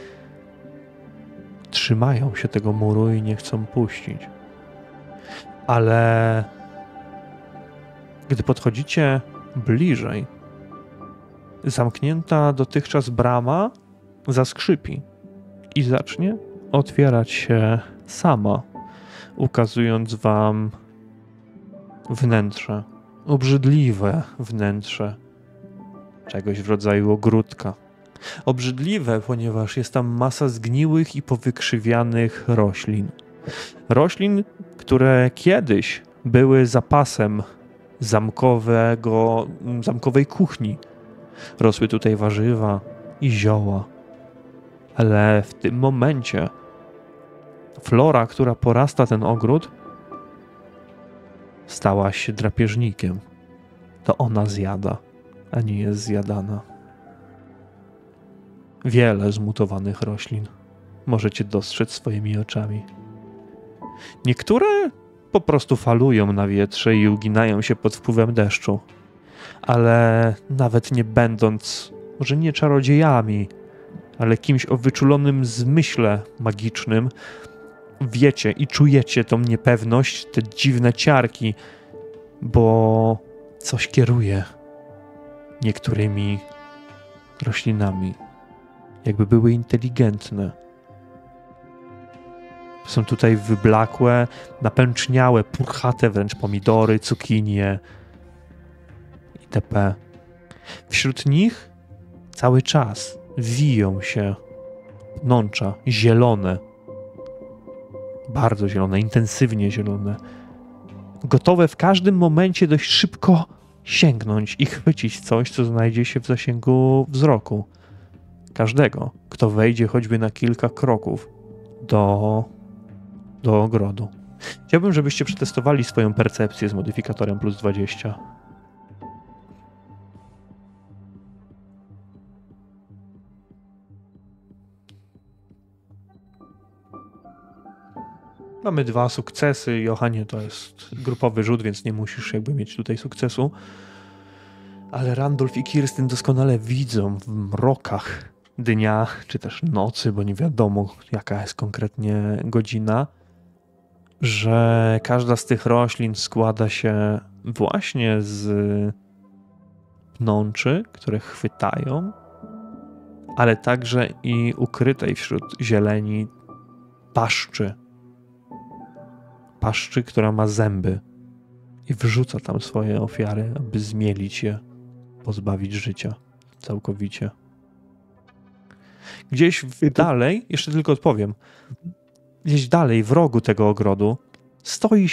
trzymają się tego muru i nie chcą puścić. Ale... Gdy podchodzicie bliżej, zamknięta dotychczas brama zaskrzypi i zacznie otwierać się sama, ukazując wam wnętrze, obrzydliwe wnętrze czegoś w rodzaju ogródka. Obrzydliwe, ponieważ jest tam masa zgniłych i powykrzywianych roślin. Roślin, które kiedyś były zapasem zamkowego, zamkowej kuchni. Rosły tutaj warzywa i zioła. Ale w tym momencie flora, która porasta ten ogród, stała się drapieżnikiem. To ona zjada, a nie jest zjadana. Wiele zmutowanych roślin możecie dostrzec swoimi oczami. Niektóre po prostu falują na wietrze i uginają się pod wpływem deszczu. Ale nawet nie będąc, może nie czarodziejami, ale kimś o wyczulonym zmyśle magicznym, wiecie i czujecie tą niepewność, te dziwne ciarki, bo coś kieruje niektórymi roślinami. Jakby były inteligentne. Są tutaj wyblakłe, napęczniałe, purchate wręcz pomidory, cukinie itp. Wśród nich cały czas wiją się pnącza zielone, bardzo zielone, intensywnie zielone, gotowe w każdym momencie dość szybko sięgnąć i chwycić coś, co znajdzie się w zasięgu wzroku każdego, kto wejdzie choćby na kilka kroków do... do ogrodu. Chciałbym, żebyście przetestowali swoją percepcję z modyfikatorem plus dwadzieścia. Mamy dwa sukcesy. Johanie, to jest grupowy rzut, więc nie musisz jakby mieć tutaj sukcesu. Ale Randolf i Kirsten doskonale widzą w mrokach dnia, czy też nocy, bo nie wiadomo, jaka jest konkretnie godzina, że każda z tych roślin składa się właśnie z pnączy, które chwytają, ale także i ukrytej wśród zieleni paszczy. Paszczy, która ma zęby i wrzuca tam swoje ofiary, aby zmielić je, pozbawić życia całkowicie. Gdzieś w... dalej, jeszcze tylko odpowiem, Gdzieś dalej, w rogu tego ogrodu, stoi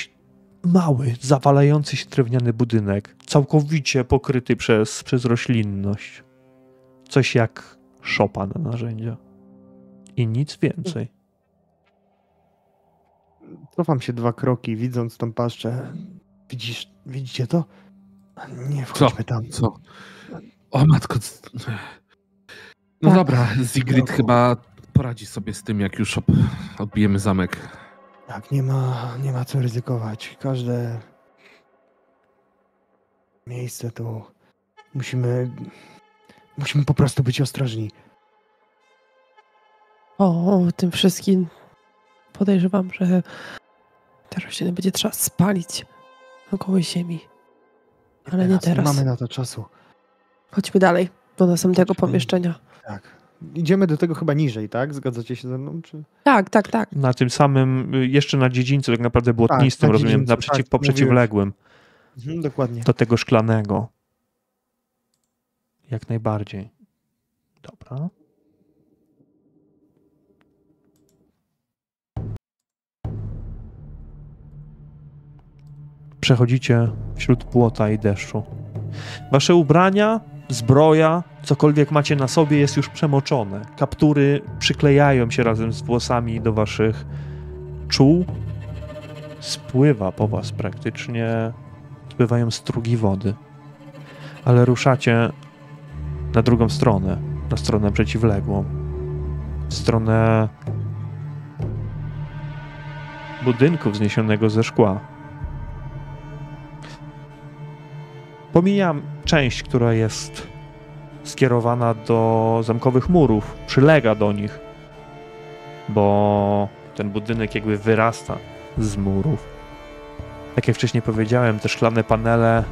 mały, zawalający się drewniany budynek, całkowicie pokryty przez, przez roślinność. Coś jak szopa na narzędzia. I nic więcej. Cofam się dwa kroki, widząc tą paszczę. Widzisz, widzicie to? Nie wchodźmy tam. Co? O matko. No tak. Dobra, Sigrid chyba poradzi sobie z tym, jak już odbijemy zamek. Tak, nie ma, nie ma co ryzykować. Każde miejsce tu musimy, musimy po prostu być ostrożni. O, o tym wszystkim podejrzewam, że te rośliny będzie trzeba spalić około ziemi. Ale teraz, nie teraz. Mamy na to czasu. Chodźmy dalej do następnego Chodźmy. pomieszczenia. Tak. Idziemy do tego chyba niżej, tak? Zgadzacie się ze mną? Czy... Tak, tak, tak. Na tym samym, jeszcze na dziedzińcu tak naprawdę błotnistym, tak, na rozumiem, dziedzińcu, na przeciw, tak, po przeciwległym. Mhm, dokładnie. Do tego szklanego. Jak najbardziej. Dobra. Przechodzicie wśród błota i deszczu. Wasze ubrania, zbroja, cokolwiek macie na sobie jest już przemoczone. Kaptury przyklejają się razem z włosami do waszych czuł. Spływa po was praktycznie, spływają strugi wody. Ale ruszacie na drugą stronę, na stronę przeciwległą. W stronę budynku wzniesionego ze szkła. Pomijam część, która jest skierowana do zamkowych murów, przylega do nich, bo ten budynek jakby wyrasta z murów. Tak jak wcześniej powiedziałem, te szklane panele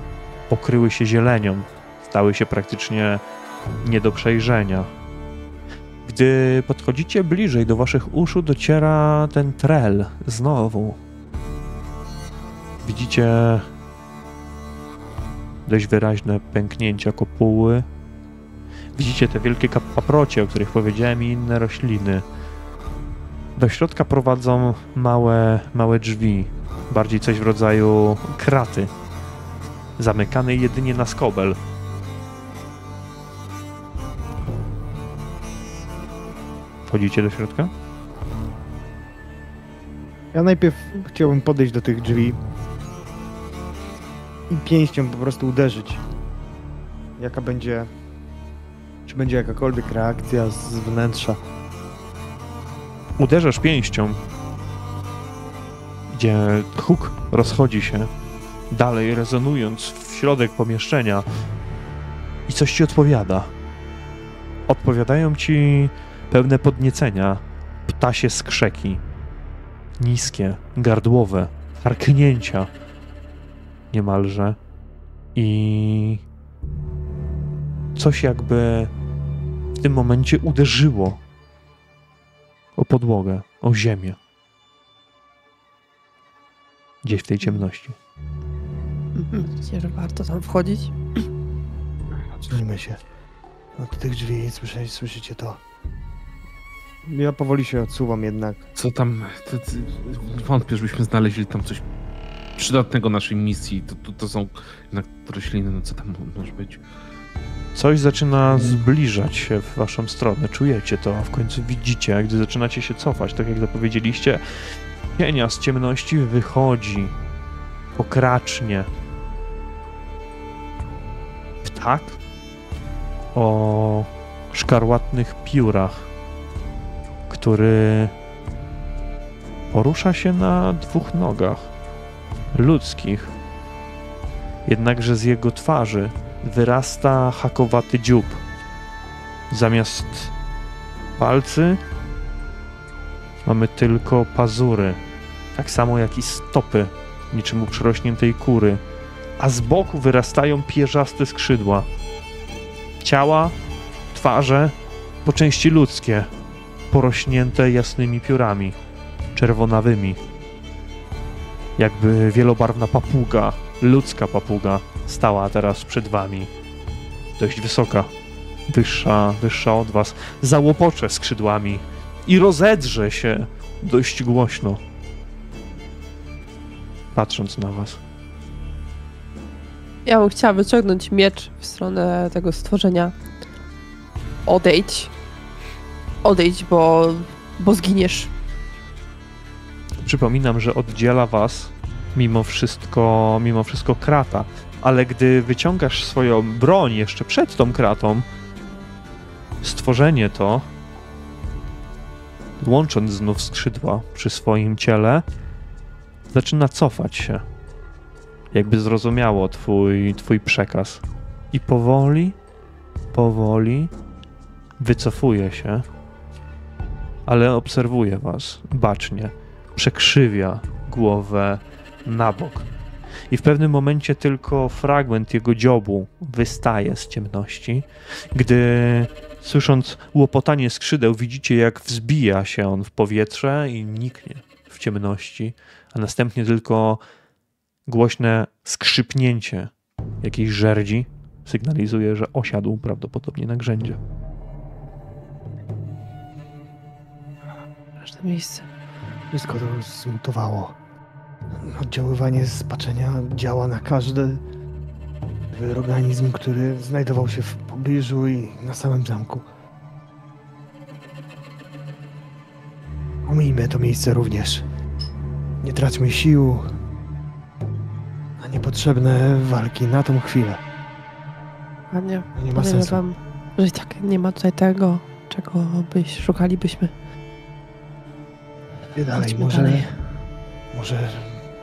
pokryły się zielenią, stały się praktycznie nie do przejrzenia. Gdy podchodzicie bliżej, do waszych uszu dociera ten trel znowu. Widzicie dość wyraźne pęknięcia kopuły. Widzicie te wielkie paprocie, o których powiedziałem, i inne rośliny. Do środka prowadzą małe, małe drzwi, bardziej coś w rodzaju kraty, zamykanej jedynie na skobel. Wchodzicie do środka? Ja najpierw chciałbym podejść do tych drzwi i pięścią po prostu uderzyć. Jaka będzie... Czy będzie jakakolwiek reakcja z wnętrza? Uderzasz pięścią, gdzie huk rozchodzi się, dalej rezonując w środek pomieszczenia, i coś ci odpowiada. Odpowiadają ci pełne podniecenia ptasie skrzeki. Niskie, gardłowe, harknięcia niemalże, i coś jakby w tym momencie uderzyło o podłogę, o ziemię. Gdzieś w tej ciemności. Myślicie, że warto tam wchodzić? Zacznijmy się od tych drzwi. Słyszeli, słyszycie to? Ja powoli się odsuwam jednak. Co tam? Wątpię, żebyśmy znaleźli tam coś przydatnego naszej misji. To, to, to są jednak rośliny, no co tam może być? Coś zaczyna zbliżać się w waszą stronę. Czujecie to, a w końcu widzicie, gdy zaczynacie się cofać, tak jak zapowiedzieliście, cienia z ciemności wychodzi pokracznie. Ptak o szkarłatnych piórach, który porusza się na dwóch nogach ludzkich, jednakże z jego twarzy wyrasta hakowaty dziób. Zamiast palcy mamy tylko pazury, tak samo jak i stopy, niczym u przyrośniętej kury, a z boku wyrastają pierzaste skrzydła. Ciała, twarze, po części ludzkie, porośnięte jasnymi piórami, czerwonawymi. Jakby wielobarwna papuga, ludzka papuga, stała teraz przed wami. Dość wysoka, wyższa, wyższa od was. Załopocze skrzydłami i rozedrze się dość głośno, patrząc na was. Ja bym chciała wyciągnąć miecz w stronę tego stworzenia. Odejdź. Odejdź, bo, bo zginiesz. Przypominam, że oddziela was mimo wszystko, mimo wszystko krata, ale gdy wyciągasz swoją broń jeszcze przed tą kratą, stworzenie to, łącząc znów skrzydła przy swoim ciele, zaczyna cofać się, jakby zrozumiało twój, twój przekaz. I powoli, powoli wycofuje się, ale obserwuje was bacznie, przekrzywia głowę na bok. I w pewnym momencie tylko fragment jego dziobu wystaje z ciemności, gdy słysząc łopotanie skrzydeł widzicie, jak wzbija się on w powietrze i niknie w ciemności, a następnie tylko głośne skrzypnięcie jakiejś żerdzi sygnalizuje, że osiadł prawdopodobnie na grzędzie. Każde miejsce. Wszystko to już zmutowało. Oddziaływanie z patrzenia działa na każdy organizm, który znajdował się w pobliżu i na samym zamku. Omijmy to miejsce również. Nie traćmy sił na niepotrzebne walki na tą chwilę. Panie, nie ma sensu. Wam, że tak nie ma tutaj tego, czego byś, szukalibyśmy. Nie dalej, może, dalej. Może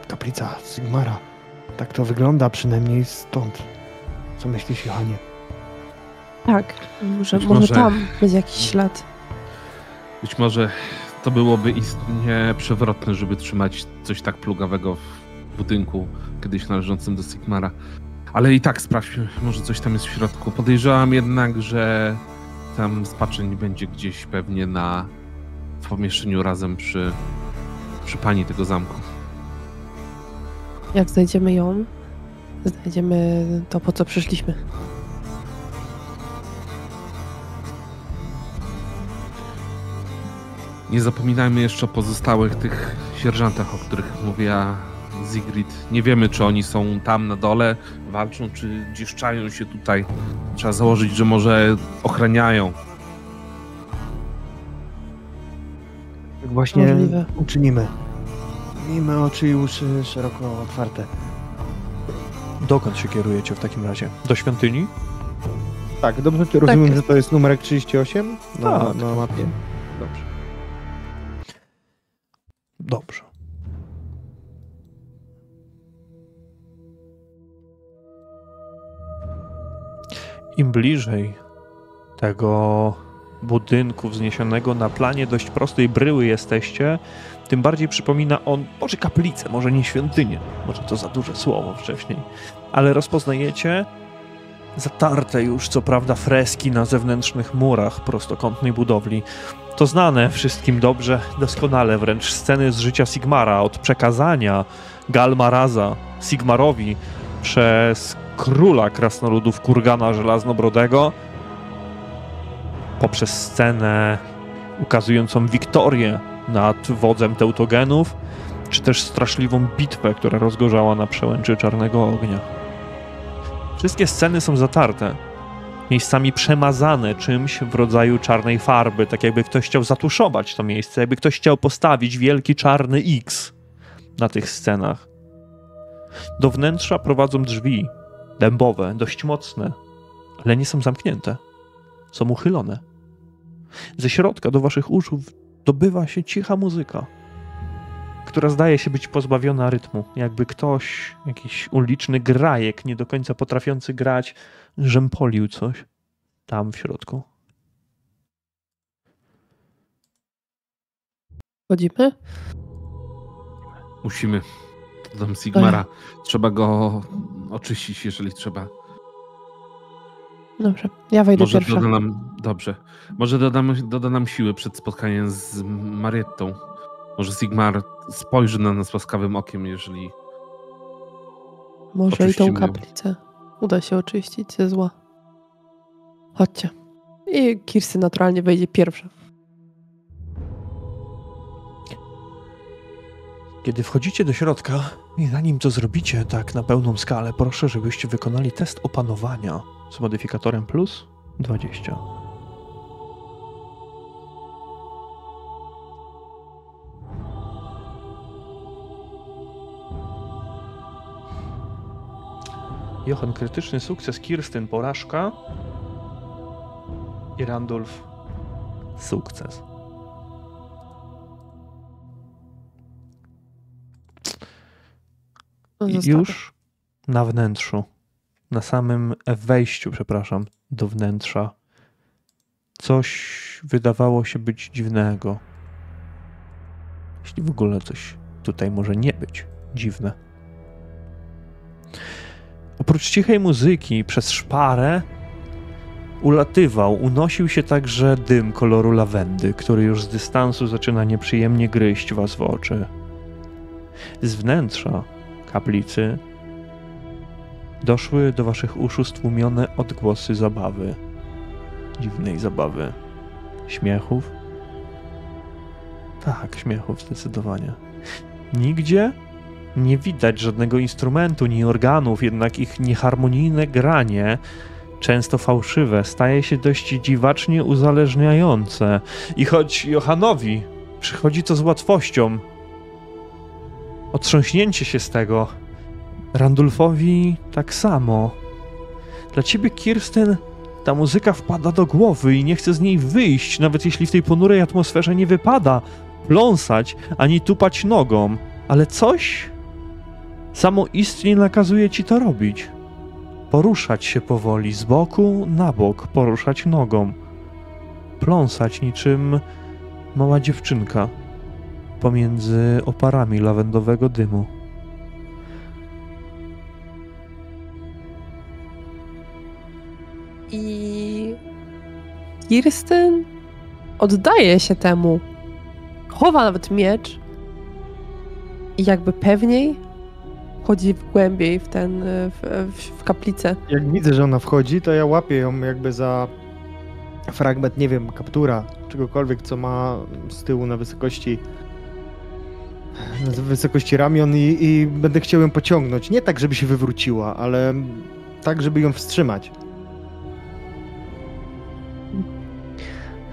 kaplica Sigmara. Tak to wygląda przynajmniej stąd. Co myślisz, Johanie? Tak, może, może, może tam będzie jakiś ślad. Być może to byłoby istnie przewrotne, żeby trzymać coś tak plugawego w budynku kiedyś należącym do Sigmara. Ale i tak sprawdźmy, może coś tam jest w środku. Podejrzewam jednak, że tam spaczeń będzie gdzieś pewnie na w pomieszczeniu razem przy, przy pani tego zamku. Jak znajdziemy ją, znajdziemy to, po co przyszliśmy. Nie zapominajmy jeszcze o pozostałych tych sierżantach, o których mówiła Sigrid. Nie wiemy, czy oni są tam na dole, walczą, czy dzieszczają się tutaj. Trzeba założyć, że może ochraniają. Tak właśnie możliwe. Uczynimy. Miejmy oczy i uszy szeroko otwarte. Dokąd się kierujecie w takim razie? Do świątyni? Tak, dobrze cię rozumiem, tak. Że to jest numerek trzydzieści osiem na, tak. na mapie. Dobrze. Dobrze. Im bliżej tego budynku wzniesionego na planie dość prostej bryły jesteście, tym bardziej przypomina on może kaplicę, może nie świątynię, może to za duże słowo wcześniej, ale rozpoznajecie zatarte już co prawda freski na zewnętrznych murach prostokątnej budowli. To znane wszystkim dobrze, doskonale wręcz sceny z życia Sigmara, od przekazania Galmaraza Sigmarowi przez króla krasnoludów Kurgana Żelaznobrodego, poprzez scenę ukazującą wiktorię nad wodzem Teutogenów, czy też straszliwą bitwę, która rozgorzała na przełęczy Czarnego Ognia. Wszystkie sceny są zatarte, miejscami przemazane czymś w rodzaju czarnej farby, tak jakby ktoś chciał zatuszować to miejsce, jakby ktoś chciał postawić wielki czarny X na tych scenach. Do wnętrza prowadzą drzwi, dębowe, dość mocne, ale nie są zamknięte, są uchylone. Ze środka do waszych uszu dobywa się cicha muzyka, która zdaje się być pozbawiona rytmu, jakby ktoś, jakiś uliczny grajek, nie do końca potrafiący grać, rzępolił coś tam w środku. Chodzimy? Musimy. To dom Sigmara. Trzeba go oczyścić, jeżeli trzeba. Dobrze, ja wejdę Może pierwsza. Doda nam, dobrze. Może dodam, doda nam siły przed spotkaniem z Margrittą. Może Sigmar spojrzy na nas łaskawym okiem, jeżeli... Może i tą kaplicę ją. Uda się oczyścić ze zła. Chodźcie. I Kirsten naturalnie wejdzie pierwsza. Kiedy wchodzicie do środka i zanim to zrobicie tak na pełną skalę, proszę, żebyście wykonali test opanowania z modyfikatorem plus dwadzieścia. Johann krytyczny sukces, Kirsten porażka i Randolf sukces. I już na wnętrzu, na samym wejściu, przepraszam, do wnętrza coś wydawało się być dziwnego. Jeśli w ogóle coś tutaj może nie być dziwne. Oprócz cichej muzyki przez szparę ulatywał, unosił się także dym koloru lawendy, który już z dystansu zaczyna nieprzyjemnie gryźć was w oczy. Z wnętrza kaplicy doszły do waszych uszu stłumione odgłosy zabawy, dziwnej zabawy, śmiechów. Tak, śmiechów zdecydowanie. Nigdzie nie widać żadnego instrumentu, ni organów, jednak ich nieharmonijne granie, często fałszywe, staje się dość dziwacznie uzależniające. I choć Johannowi przychodzi to z łatwością, otrząśnięcie się z tego, Randolfowi tak samo. Dla ciebie, Kirsten, ta muzyka wpada do głowy i nie chce z niej wyjść, nawet jeśli w tej ponurej atmosferze nie wypada pląsać ani tupać nogą, ale coś samoistnie nakazuje ci to robić. Poruszać się powoli, z boku na bok, poruszać nogą. Pląsać niczym mała dziewczynka pomiędzy oparami lawendowego dymu. I Kirsten oddaje się temu. Chowa nawet miecz i jakby pewniej wchodzi głębiej w ten, w, w, w kaplicę. Jak widzę, że ona wchodzi, to ja łapię ją jakby za fragment, nie wiem, kaptura, czegokolwiek, co ma z tyłu na wysokości na wysokości ramion i, i będę chciał ją pociągnąć. Nie tak, żeby się wywróciła, ale tak, żeby ją wstrzymać.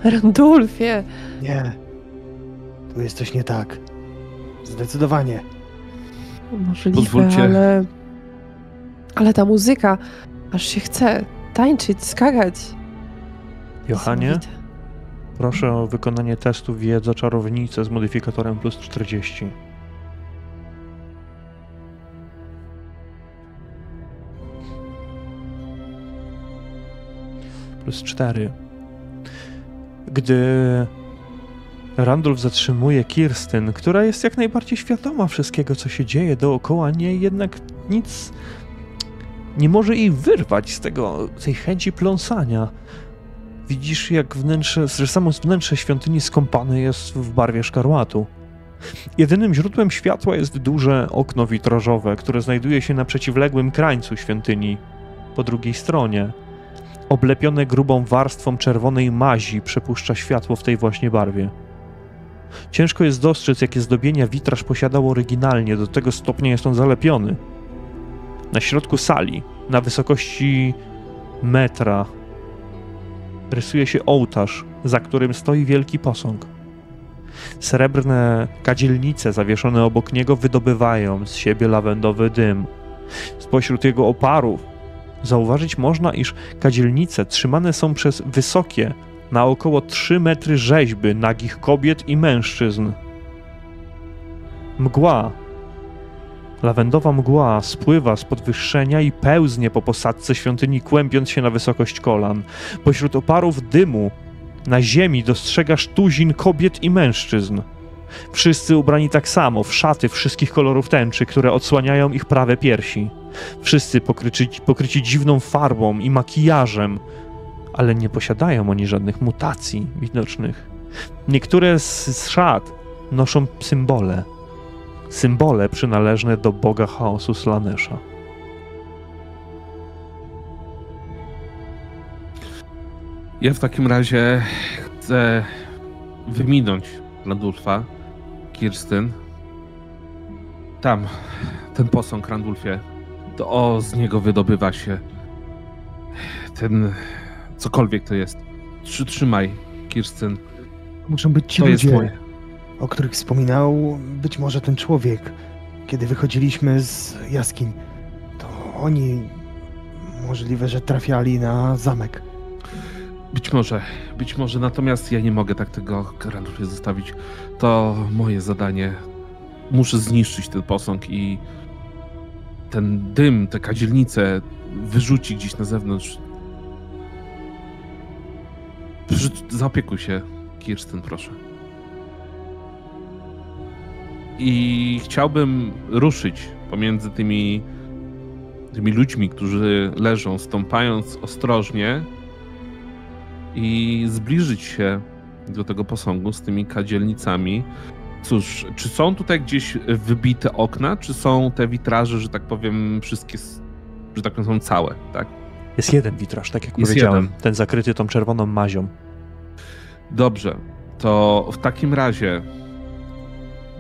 Randolfie! Nie. Tu jest coś nie tak. Zdecydowanie. Możliwe, pozwólcie, ale... ale ta muzyka, aż się chce tańczyć, skakać. Johanie, proszę o wykonanie testu wiedza czarownica z modyfikatorem plus czterdzieści. Plus cztery. Gdy Randolf zatrzymuje Kirsten, która jest jak najbardziej świadoma wszystkiego, co się dzieje dookoła niej, jednak nic nie może jej wyrwać z tego, tej chęci pląsania. Widzisz, jak wnętrze, że samo wnętrze świątyni skąpane jest w barwie szkarłatu. Jedynym źródłem światła jest duże okno witrażowe, które znajduje się na przeciwległym krańcu świątyni, po drugiej stronie. Oblepione grubą warstwą czerwonej mazi przepuszcza światło w tej właśnie barwie. Ciężko jest dostrzec, jakie zdobienia witraż posiadał oryginalnie, do tego stopnia jest on zalepiony. Na środku sali, na wysokości metra, rysuje się ołtarz, za którym stoi wielki posąg. Srebrne kadzielnice zawieszone obok niego wydobywają z siebie lawendowy dym. Spośród jego oparów zauważyć można, iż kadzielnice trzymane są przez wysokie, na około trzy metry rzeźby nagich kobiet i mężczyzn. Mgła, lawendowa mgła spływa z podwyższenia i pełznie po posadce świątyni, kłębiąc się na wysokość kolan. Pośród oparów dymu na ziemi dostrzegasz tuzin kobiet i mężczyzn. Wszyscy ubrani tak samo, w szaty wszystkich kolorów tęczy, które odsłaniają ich prawe piersi. Wszyscy pokryci, pokryci dziwną farbą i makijażem, ale nie posiadają oni żadnych mutacji widocznych. Niektóre z szat noszą symbole. Symbole przynależne do boga chaosu Slanesza. Ja w takim razie chcę wyminąć Randolfa, Kirsten Tam, ten posąg, Randulfie, to o, z niego wydobywa się ten, cokolwiek to jest. Trzy, trzymaj, Kirsten. Muszą być ci to ludzie, moje... o których wspominał być może ten człowiek, kiedy wychodziliśmy z jaskiń. To oni możliwe, że trafiali na zamek. Być może, być może, natomiast ja nie mogę tak tego Randulfie zostawić. To moje zadanie. Muszę zniszczyć ten posąg i ten dym, tę kadzielnicę wyrzucić gdzieś na zewnątrz. Zaopiekuj się, Kirsten, proszę. I chciałbym ruszyć pomiędzy tymi, tymi ludźmi, którzy leżą, stąpając ostrożnie i zbliżyć się do tego posągu z tymi kadzielnicami. Cóż, czy są tutaj gdzieś wybite okna, czy są te witraże, że tak powiem, wszystkie, że tak powiem, są całe, tak? Jest jeden witraż, tak jak jest powiedziałem, jeden. Ten zakryty tą czerwoną mazią. Dobrze, to w takim razie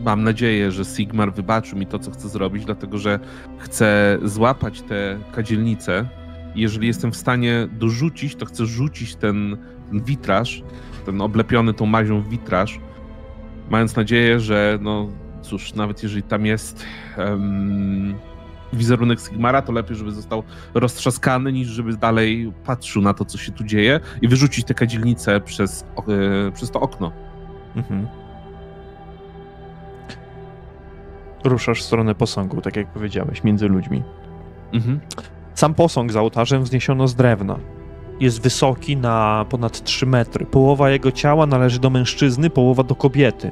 mam nadzieję, że Sigmar wybaczy mi to, co chcę zrobić, dlatego że chcę złapać te kadzielnice. Jeżeli jestem w stanie dorzucić, to chcę rzucić ten, ten witraż, ten oblepiony tą mazią witraż, mając nadzieję, że no cóż, nawet jeżeli tam jest um, wizerunek Sigmara, to lepiej, żeby został roztrzaskany, niż żeby dalej patrzył na to, co się tu dzieje i wyrzucić tę kadzielnicę przez, yy, przez to okno. Mhm. Ruszasz w stronę posągu, tak jak powiedziałeś, między ludźmi. Mhm. Sam posąg za ołtarzem wzniesiono z drewna. Jest wysoki na ponad trzy metry. Połowa jego ciała należy do mężczyzny, połowa do kobiety.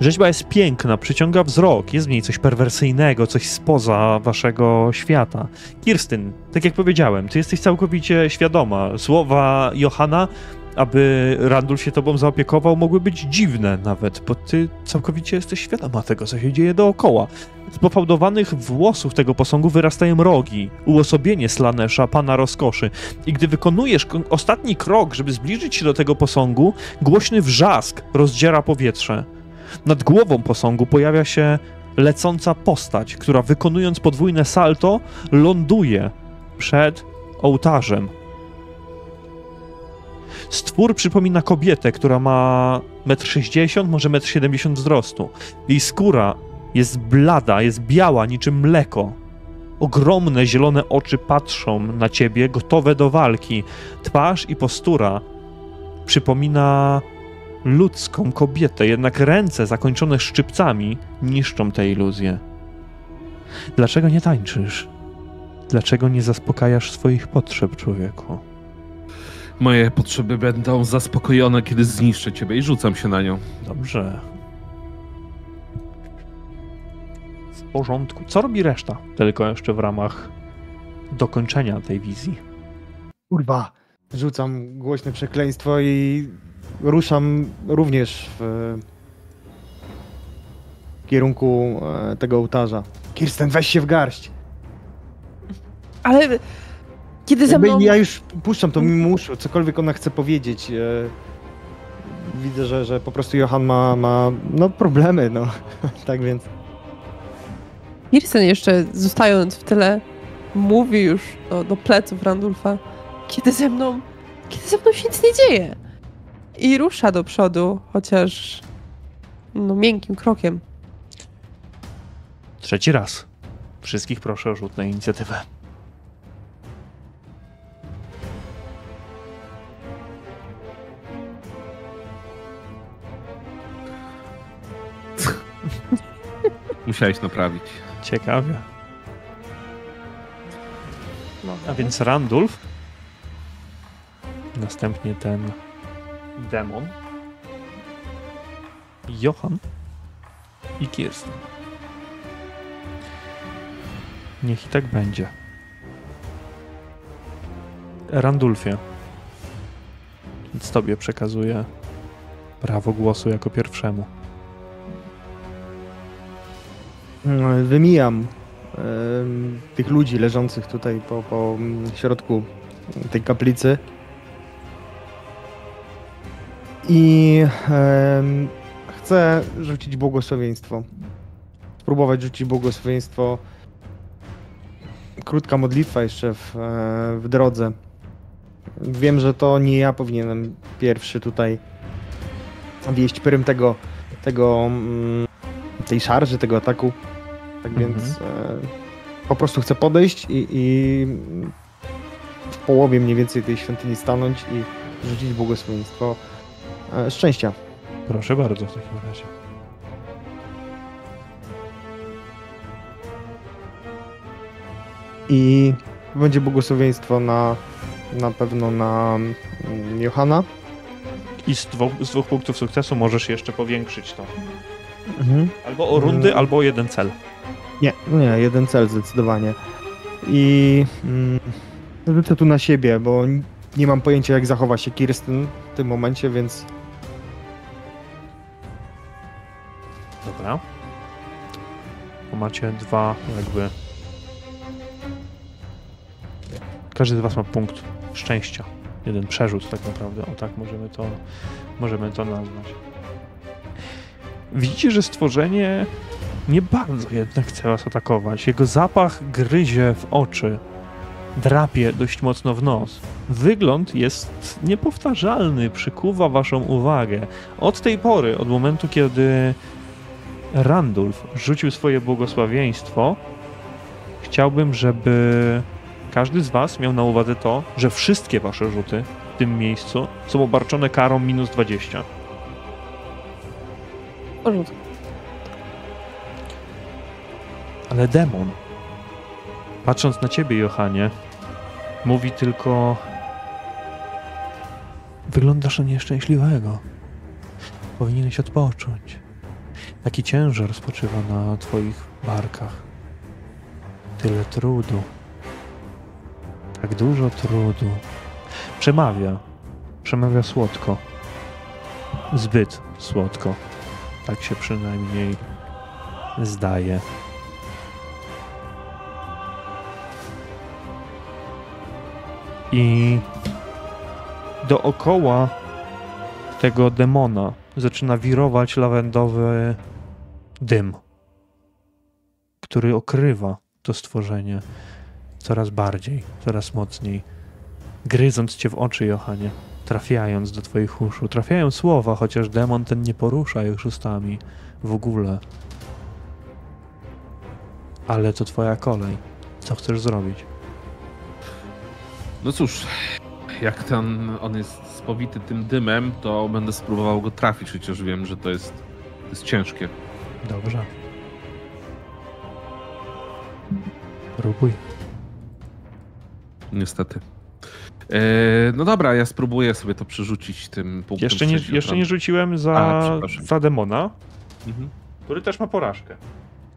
Rzeźba jest piękna, przyciąga wzrok, jest w niej coś perwersyjnego, coś spoza waszego świata. Kirsten, tak jak powiedziałem, ty jesteś całkowicie świadoma. Słowa Johanna, aby Randulf się tobą zaopiekował, mogły być dziwne nawet, bo ty całkowicie jesteś świadoma tego, co się dzieje dookoła. Z pofałdowanych włosów tego posągu wyrastają rogi, uosobienie Slanesza, pana rozkoszy. I gdy wykonujesz ostatni krok, żeby zbliżyć się do tego posągu, głośny wrzask rozdziera powietrze. Nad głową posągu pojawia się lecąca postać, która wykonując podwójne salto, ląduje przed ołtarzem. Stwór przypomina kobietę, która ma metr sześćdziesiąt, może metr siedemdziesiąt wzrostu. Jej skóra jest blada, jest biała, niczym mleko. Ogromne zielone oczy patrzą na ciebie, gotowe do walki. Twarz i postura przypomina ludzką kobietę, jednak ręce zakończone szczypcami niszczą tę iluzję. Dlaczego nie tańczysz? Dlaczego nie zaspokajasz swoich potrzeb, człowieku? Moje potrzeby będą zaspokojone, kiedy zniszczę ciebie i rzucam się na nią. Dobrze. W porządku. Co robi reszta? Tylko jeszcze w ramach dokończenia tej wizji. Kurwa. Rzucam głośne przekleństwo i ruszam również w kierunku tego ołtarza. Kirsten, weź się w garść. Ale... Kiedy za mną... Ja już puszczam to mimo uszu, cokolwiek ona chce powiedzieć. Widzę, że, że po prostu Johann ma, ma no, problemy, no. Tak więc... Kirsten jeszcze, zostając w tyle, mówi już do, do pleców Randulfa, kiedy ze mną... Kiedy ze mną się nic nie dzieje? I rusza do przodu, chociaż... no, miękkim krokiem. Trzeci raz. Wszystkich proszę o rzut na inicjatywę. Musiałeś naprawić. Ciekawie. A więc Randulf. Następnie ten demon. Johann i Kirsten. Niech i tak będzie. Randulfie. Więc tobie przekazuję prawo głosu jako pierwszemu. Wymijam y, tych ludzi leżących tutaj po, po środku tej kaplicy i y, chcę rzucić błogosławieństwo. spróbować rzucić błogosławieństwo. Krótka modlitwa jeszcze w, w drodze. Wiem, że to nie ja powinienem pierwszy tutaj wieść prym tego, tego tej szarży, tego ataku. Tak mhm. więc e, po prostu chcę podejść i, i w połowie mniej więcej tej świątyni stanąć i rzucić błogosławieństwo e, szczęścia. Proszę bardzo w takim razie. I będzie błogosławieństwo na, na pewno na Johanna. I z dwóch, z dwóch punktów sukcesu możesz jeszcze powiększyć to. Mhm. Albo o rundy, mhm. albo o jeden cel. Nie, nie, jeden cel zdecydowanie. I mm, rzucę tu na siebie, bo nie mam pojęcia, jak zachowa się Kirsten w tym momencie, więc... Dobra. To macie dwa jakby... Każdy z was ma punkt szczęścia. Jeden przerzut tak naprawdę. O tak możemy to, możemy to nazwać. Widzicie, że stworzenie nie bardzo jednak chce was atakować. Jego zapach gryzie w oczy. Drapie dość mocno w nos. Wygląd jest niepowtarzalny. Przykuwa waszą uwagę. Od tej pory, od momentu kiedy Randolf rzucił swoje błogosławieństwo, chciałbym, żeby... Każdy z was miał na uwadze to, że wszystkie wasze rzuty w tym miejscu są obarczone karą minus dwadzieścia. Rzut. Ale demon, patrząc na ciebie, Johanie, mówi tylko... Wyglądasz na nieszczęśliwego. Powinieneś odpocząć. Taki ciężar spoczywa na twoich barkach. Tyle trudu. Tak dużo trudu. Przemawia. Przemawia słodko. Zbyt słodko. Tak się przynajmniej zdaje. I dookoła tego demona zaczyna wirować lawendowy dym, który okrywa to stworzenie. Coraz bardziej, coraz mocniej, gryząc cię w oczy, Johanie, trafiając do twoich uszu. Trafiają słowa, chociaż demon ten nie porusza ich ustami w ogóle. Ale to twoja kolej. Co chcesz zrobić? No cóż, jak ten on jest spowity tym dymem, to będę spróbował go trafić, chociaż wiem, że to jest, to jest ciężkie. Dobrze. Próbuj. Niestety. Eee, no dobra, ja spróbuję sobie to przerzucić tym punktem. Jeszcze nie, jeszcze nie rzuciłem za, A, za demona, mhm. który też ma porażkę,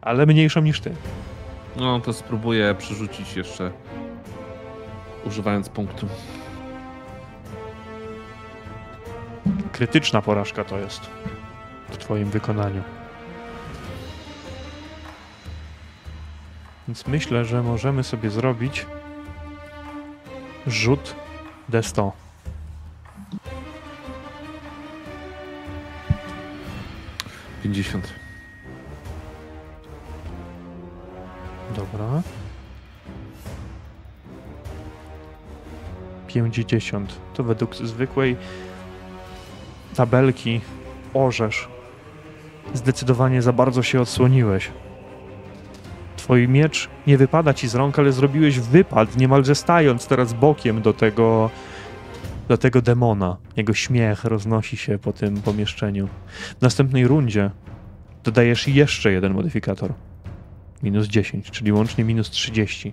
ale mniejszą niż ty. No to spróbuję przerzucić jeszcze, używając punktu. Krytyczna porażka to jest w twoim wykonaniu. Więc myślę, że możemy sobie zrobić rzut D sto. pięćdziesiąt. Dobra. pięćdziesiąt. To według zwykłej tabelki orzesz. Zdecydowanie za bardzo się odsłoniłeś. Twój miecz nie wypada ci z rąk, ale zrobiłeś wypad, niemalże stając teraz bokiem do tego, do tego demona. Jego śmiech roznosi się po tym pomieszczeniu. W następnej rundzie dodajesz jeszcze jeden modyfikator. Minus dziesięć, czyli łącznie minus trzydzieści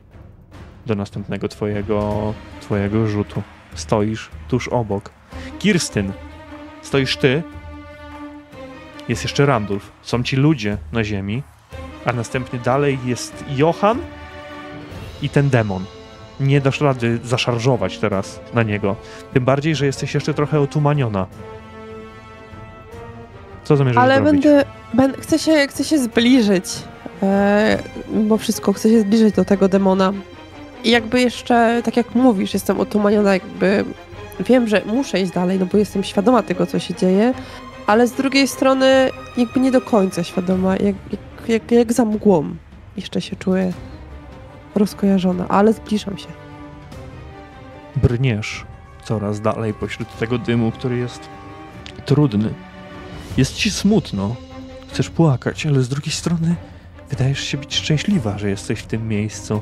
do następnego twojego, twojego rzutu. Stoisz tuż obok. Kirsten, stoisz ty. Jest jeszcze Randolf. Są ci ludzie na ziemi. A następnie dalej jest Johann i ten demon. Nie dasz rady zaszarżować teraz na niego. Tym bardziej, że jesteś jeszcze trochę otumaniona. Co zamierzasz Ale zrobić? Ale będę, ben, chcę, się, chcę się zbliżyć, yy, bo wszystko, chcę się zbliżyć do tego demona. I jakby jeszcze, tak jak mówisz, jestem otumaniona, jakby wiem, że muszę iść dalej, no bo jestem świadoma tego, co się dzieje, ale z drugiej strony jakby nie do końca świadoma, jak, jak tak jak, jak za mgłą. Jeszcze się czuję rozkojarzona, ale zbliżam się. Brniesz coraz dalej pośród tego dymu, który jest trudny. Jest ci smutno, chcesz płakać, ale z drugiej strony wydajesz się być szczęśliwa, że jesteś w tym miejscu.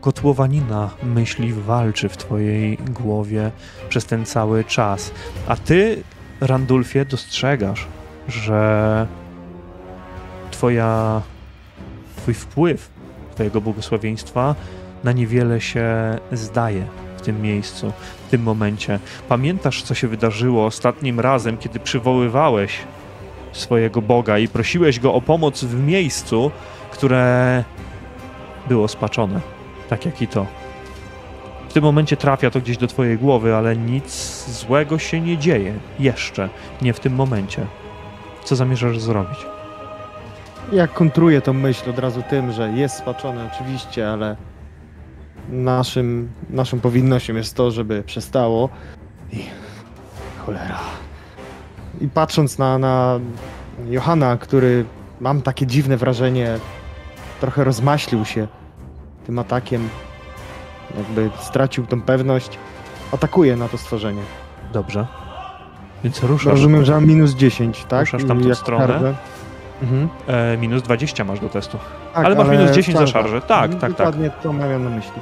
Kotłowanina myśli walczy w twojej głowie przez ten cały czas. A ty, Randulfie, dostrzegasz, że twoja, twój wpływ twojego błogosławieństwa na niewiele się zdaje w tym miejscu, w tym momencie. Pamiętasz, co się wydarzyło ostatnim razem, kiedy przywoływałeś swojego Boga i prosiłeś Go o pomoc w miejscu, które było spaczone, tak jak i to. W tym momencie trafia to gdzieś do twojej głowy, ale nic złego się nie dzieje. Jeszcze. Nie w tym momencie. Co zamierzasz zrobić? Ja kontruję tą myśl od razu tym, że jest spaczone oczywiście, ale naszym, naszą powinnością jest to, żeby przestało. I cholera. I patrząc na, na Johanna, który, mam takie dziwne wrażenie, trochę rozmaślił się tym atakiem, jakby stracił tą pewność, atakuje na to stworzenie. Dobrze. Więc ruszasz. Rozumiem, że mam minus dziesięć, tak? Ruszasz tam tą stronę. Mhm. E, minus dwadzieścia masz do testu. Tak, ale masz ale minus dziesięć za szarżę. Tak, tak, tak. Dokładnie to miałem na myśli.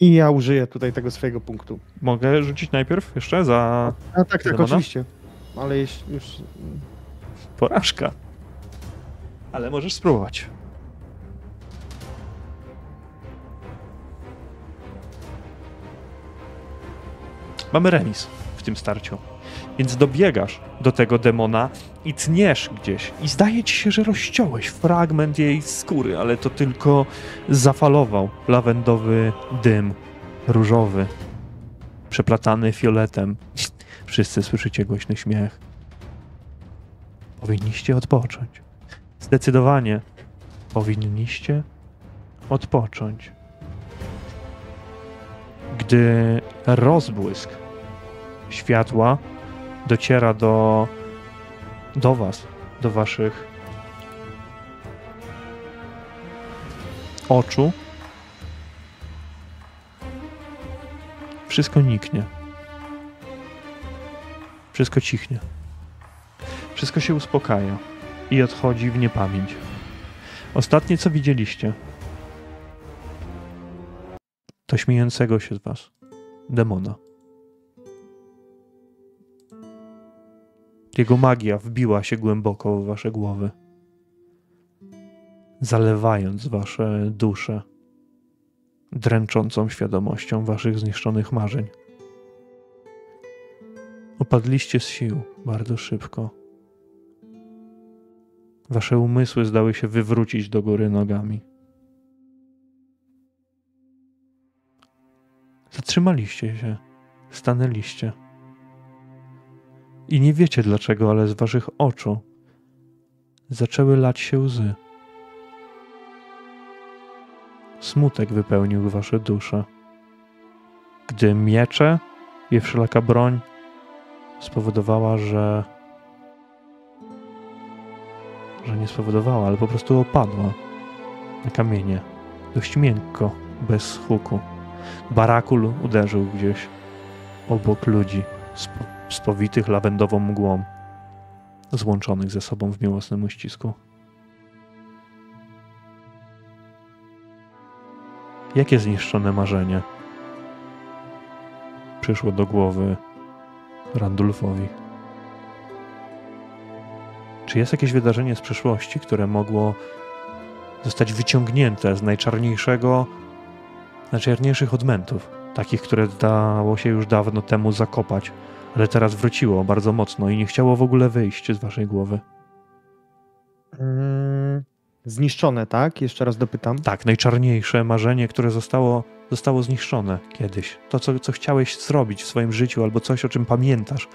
I ja użyję tutaj tego swojego punktu. Mogę rzucić najpierw jeszcze za... A tak, tak, oczywiście. Ale już... Porażka. Ale możesz spróbować. Mamy remis w tym starciu. Więc dobiegasz do tego demona i tniesz gdzieś. I zdaje ci się, że rozciąłeś fragment jej skóry, ale to tylko zafalował lawendowy dym, różowy, przeplatany fioletem. Wszyscy słyszycie głośny śmiech. Powinniście odpocząć. Zdecydowanie powinniście odpocząć. Gdy rozbłysk światła dociera do, do was, do waszych oczu, wszystko niknie. Wszystko cichnie. Wszystko się uspokaja i odchodzi w niepamięć. Ostatnie, co widzieliście, to śmiejącego się z was demona. Jego magia wbiła się głęboko w wasze głowy, zalewając wasze dusze dręczącą świadomością waszych zniszczonych marzeń. Opadliście z sił bardzo szybko. Wasze umysły zdały się wywrócić do góry nogami. Zatrzymaliście się, stanęliście. I nie wiecie dlaczego, ale z waszych oczu zaczęły lać się łzy. Smutek wypełnił wasze dusze, gdy miecze i wszelaka broń spowodowała, że... że nie spowodowała, ale po prostu opadła na kamienie, dość miękko, bez huku. Barakul uderzył gdzieś obok ludzi, spowitych lawendową mgłą, złączonych ze sobą w miłosnym uścisku. Jakie zniszczone marzenie przyszło do głowy Randulfowi? Czy jest jakieś wydarzenie z przeszłości, które mogło zostać wyciągnięte z najczarniejszego, najczarniejszych odmętów, takich, które dało się już dawno temu zakopać, ale teraz wróciło bardzo mocno i nie chciało w ogóle wyjść z waszej głowy? Hmm, zniszczone, tak? Jeszcze raz dopytam. Tak, najczarniejsze marzenie, które zostało, zostało zniszczone kiedyś. To, co, co chciałeś zrobić w swoim życiu albo coś, o czym pamiętasz.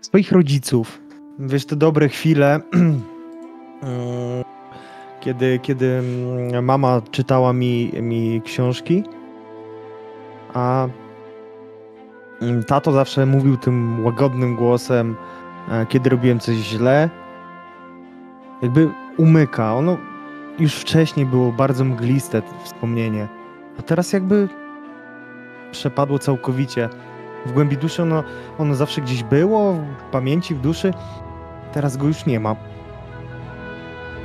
Swoich rodziców. Wiesz, te dobre chwile... Kiedy, kiedy mama czytała mi, mi książki a tato zawsze mówił tym łagodnym głosem, kiedy robiłem coś źle, jakby umyka. Ono już wcześniej było bardzo mgliste, to wspomnienie, a teraz jakby przepadło całkowicie. W głębi duszy ono, ono zawsze gdzieś było, w pamięci, w duszy, teraz go już nie ma.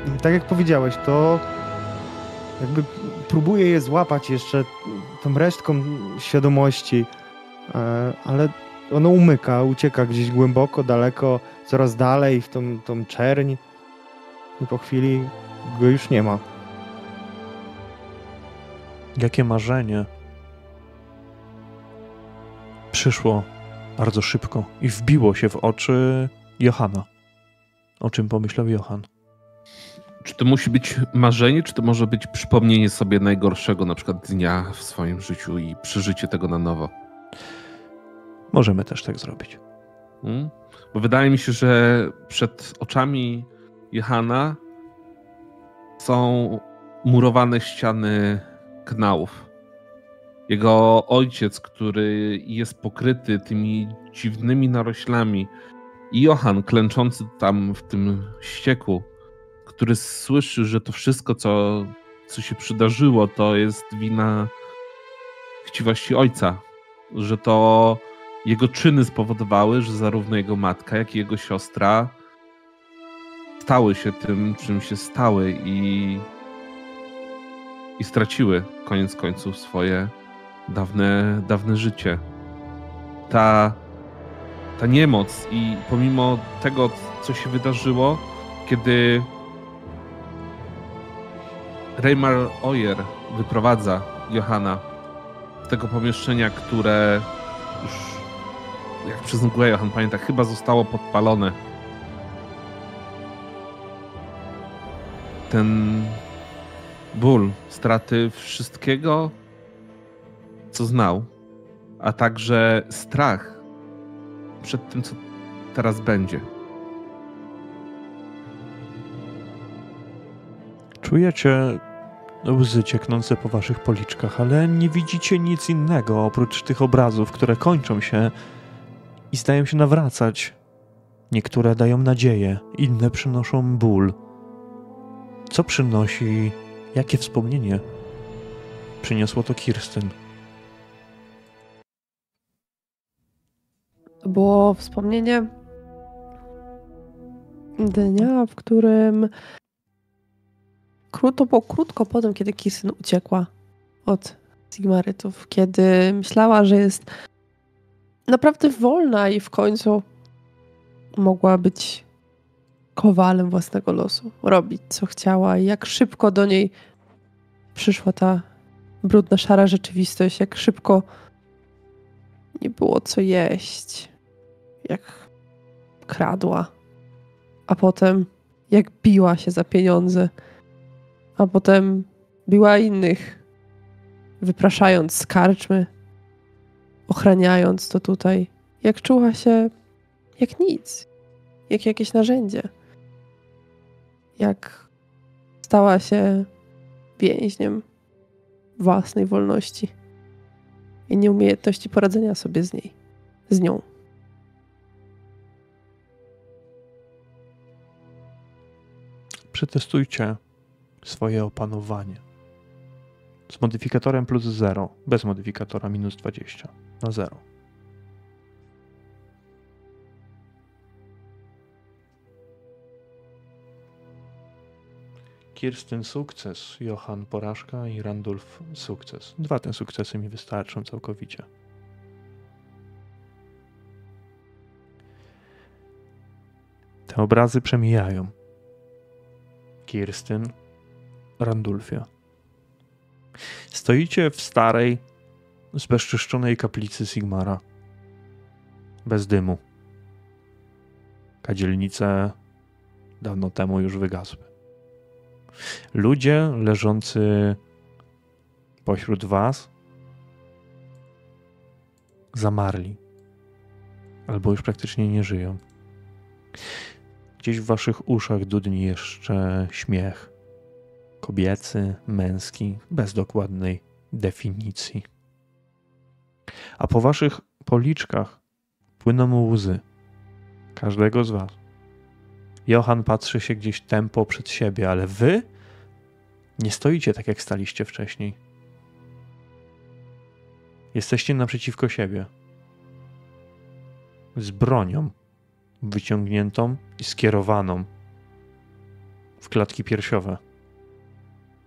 I tak jak powiedziałeś, to jakby próbuję je złapać jeszcze tą resztką świadomości, ale ono umyka, ucieka gdzieś głęboko, daleko, coraz dalej w tą, tą czerń i po chwili go już nie ma. Jakie marzenie przyszło bardzo szybko i wbiło się w oczy Johanna. O czym pomyślał Johann? Czy to musi być marzenie, czy to może być przypomnienie sobie najgorszego na przykład dnia w swoim życiu i przeżycie tego na nowo? Możemy też tak zrobić. Hmm? Bo wydaje mi się, że przed oczami Johanna są murowane ściany kanałów. Jego ojciec, który jest pokryty tymi dziwnymi naroślami, i Johann klęczący tam w tym ścieku, który słyszy, że to wszystko, co, co się przydarzyło, to jest wina chciwości ojca. Że to jego czyny spowodowały, że zarówno jego matka, jak i jego siostra stały się tym, czym się stały i, i straciły koniec końców swoje dawne, dawne życie. Ta, ta niemoc i pomimo tego, co się wydarzyło, kiedy Reimar Ojer wyprowadza Johanna z tego pomieszczenia, które już, jak przez mgłę Johann pamięta, chyba zostało podpalone. Ten ból straty wszystkiego, co znał, a także strach przed tym, co teraz będzie. Czujecie łzy cieknące po waszych policzkach, ale nie widzicie nic innego oprócz tych obrazów, które kończą się i zdają się nawracać. Niektóre dają nadzieję, inne przynoszą ból. Co przynosi, jakie wspomnienie przyniosło to Kirsten? To było wspomnienie dnia, w którym krótko, bo krótko po tym, kiedy Kirsten uciekła od Sigmarytów, kiedy myślała, że jest naprawdę wolna i w końcu mogła być kowalem własnego losu, robić co chciała i jak szybko do niej przyszła ta brudna, szara rzeczywistość, jak szybko nie było co jeść, jak kradła, a potem jak biła się za pieniądze, a potem biła innych, wypraszając z karczmy, ochraniając to tutaj, jak czuła się jak nic, jak jakieś narzędzie, jak stała się więźniem własnej wolności i nieumiejętności poradzenia sobie z niej, z nią. Przetestujcie swoje opanowanie. Z modyfikatorem plus zero, bez modyfikatora minus dwadzieścia, na zero. Kirsten sukces, Johann porażka i Randolf sukces. Dwa te sukcesy mi wystarczą całkowicie. Te obrazy przemijają. Kirsten, Randulfia. Stoicie w starej, zbezczyszczonej kaplicy Sigmara. Bez dymu. Kadzielnice dawno temu już wygasły. Ludzie leżący pośród was zamarli. Albo już praktycznie nie żyją. Gdzieś w waszych uszach dudni jeszcze śmiech. Kobiecy, męski, bez dokładnej definicji. a po waszych policzkach płyną mu łzy. Każdego z was. Johann patrzy się gdzieś tempo przed siebie, ale wy nie stoicie tak, jak staliście wcześniej. Jesteście naprzeciwko siebie. Z bronią wyciągniętą i skierowaną w klatki piersiowe.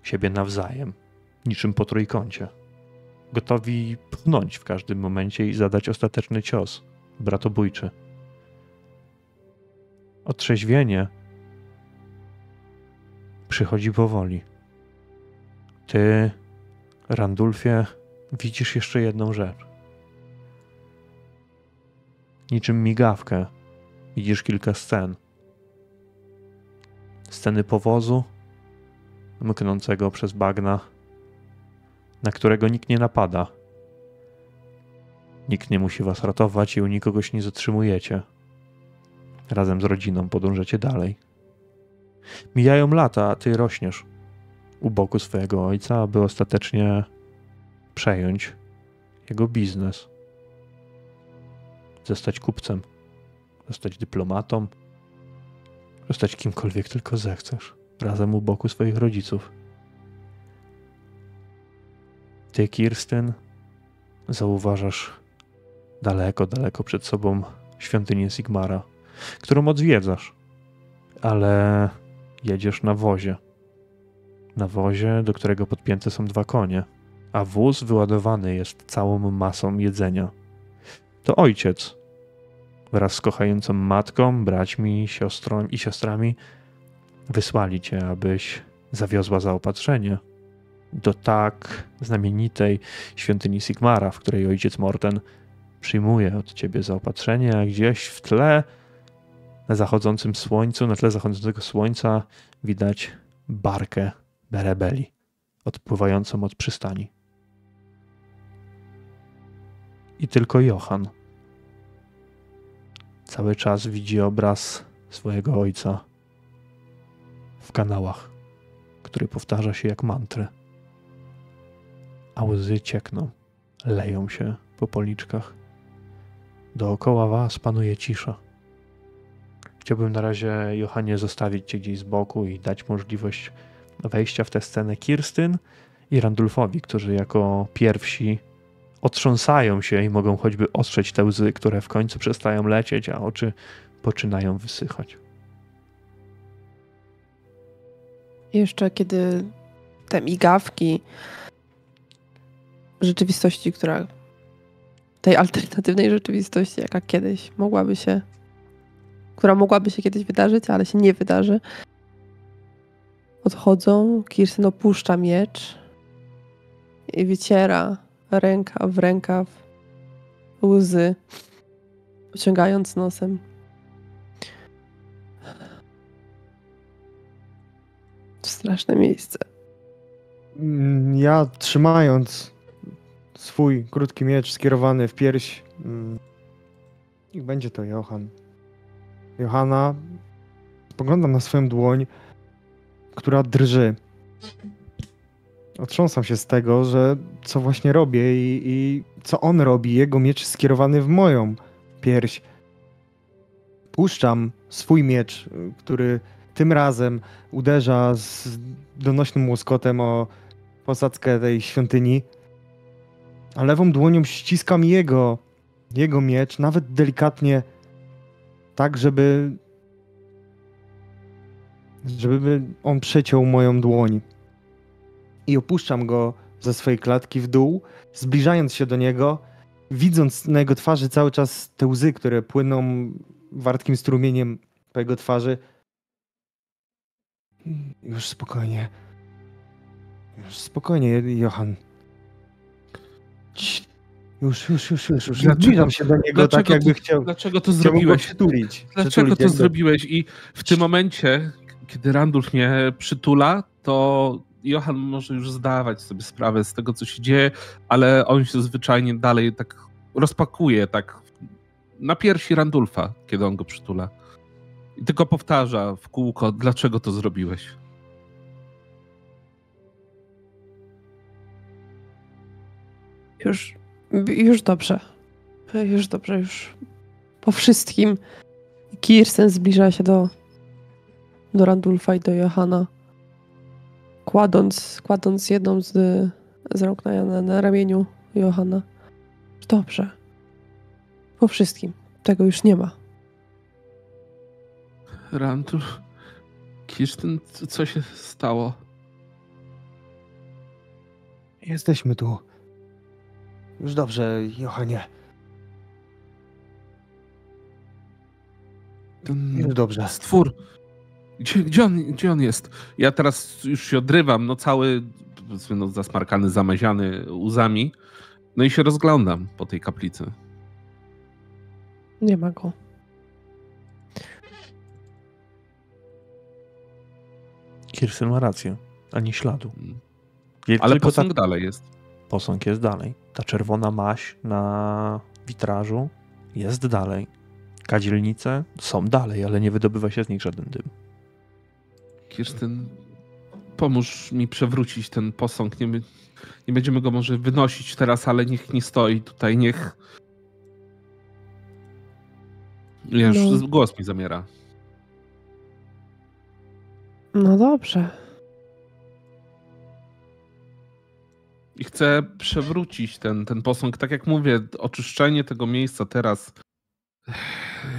Siebie nawzajem, niczym po trójkącie. Gotowi pchnąć w każdym momencie i zadać ostateczny cios bratobójczy. Otrzeźwienie przychodzi powoli. Ty, Randulfie, widzisz jeszcze jedną rzecz. Niczym migawkę widzisz kilka scen. Sceny powozu mknącego przez bagna, na którego nikt nie napada. Nikt nie musi was ratować i u nikogo się nie zatrzymujecie. Razem z rodziną podążacie dalej. Mijają lata, a ty rośniesz u boku swojego ojca, aby ostatecznie przejąć jego biznes. Zostać kupcem, zostać dyplomatą, zostać kimkolwiek tylko zechcesz. Razem u boku swoich rodziców. Ty, Kirsten, zauważasz daleko, daleko przed sobą świątynię Sigmara, którą odwiedzasz, ale jedziesz na wozie. Na wozie, do którego podpięte są dwa konie, a wóz wyładowany jest całą masą jedzenia. To ojciec wraz z kochającą matką, braćmi, siostrą i siostrami wysłali cię, abyś zawiozła zaopatrzenie do tak znamienitej świątyni Sigmara, w której ojciec Morten przyjmuje od ciebie zaopatrzenie, a gdzieś w tle na zachodzącym słońcu, na tle zachodzącego słońca widać barkę berebeli odpływającą od przystani. I tylko Johann cały czas widzi obraz swojego ojca w kanałach, który powtarza się jak mantrę. A łzy ciekną, leją się po policzkach. Dookoła was panuje cisza. Chciałbym na razie, Johannie, zostawić cię gdzieś z boku i dać możliwość wejścia w tę scenę Kirsten i Randulfowi, którzy jako pierwsi otrząsają się i mogą choćby ostrzeć te łzy, które w końcu przestają lecieć, a oczy poczynają wysychać. Jeszcze kiedy te migawki rzeczywistości, która tej alternatywnej rzeczywistości, jaka kiedyś mogłaby się, która mogłaby się kiedyś wydarzyć, ale się nie wydarzy, odchodzą, Kirsten opuszcza miecz i wyciera rękaw w rękaw łzy, pociągając nosem. Straszne miejsce. Ja, trzymając swój krótki miecz skierowany w pierś, niech będzie to Johann. Johanna, spoglądam na swoją dłoń, która drży. Otrząsam się z tego, że co właśnie robię i, i co on robi, jego miecz skierowany w moją pierś. Puszczam swój miecz, który tym razem uderza z donośnym łoskotem o posadzkę tej świątyni, a lewą dłonią ściskam jego, jego miecz, nawet delikatnie, tak, żeby, żeby on przeciął moją dłoń. I opuszczam go ze swojej klatki w dół, zbliżając się do niego, widząc na jego twarzy cały czas te łzy, które płyną wartkim strumieniem po jego twarzy. Już spokojnie. Już spokojnie, Johann. Już, już, już, już. już. Zbliżam się do niego dlaczego tak, jakby chciał. Dlaczego to zrobiłeś? Przytulić, dlaczego przytulić to jakby. zrobiłeś? I w tym momencie, kiedy Randulf mnie przytula, to Johann może już zdawać sobie sprawę z tego, co się dzieje, ale on się zwyczajnie dalej tak rozpakuje, tak na piersi Randulfa, kiedy on go przytula. I tylko powtarza w kółko, dlaczego to zrobiłeś. Już Już dobrze. Już dobrze, już po wszystkim. Kirsten zbliża się do, do Randulfa i do Johanna, kładąc, kładąc jedną z, z rąk na, na, na ramieniu Johanna. Dobrze. Po wszystkim. Tego już nie ma. Randulf, Kirsten, co się stało? Jesteśmy tu. Już dobrze, Johanie. Już dobrze. Stwór. Gdzie, gdzie, on, gdzie on jest? Ja teraz już się odrywam, no cały no, zasmarkany, zamaziany łzami. No i się rozglądam po tej kaplicy. Nie ma go. Kirsten ma rację, ani śladu. Je, Ale posąg ta... dalej jest. Posąg jest dalej. Ta czerwona maź na witrażu jest dalej. Kadzielnice są dalej, ale nie wydobywa się z nich żaden dym. Kirsten, pomóż mi przewrócić ten posąg. Nie, nie będziemy go może wynosić teraz, ale niech nie stoi tutaj, niech... Ja już no. Głos mi zamiera. No dobrze. I chcę przewrócić ten, ten posąg. Tak jak mówię, oczyszczenie tego miejsca teraz,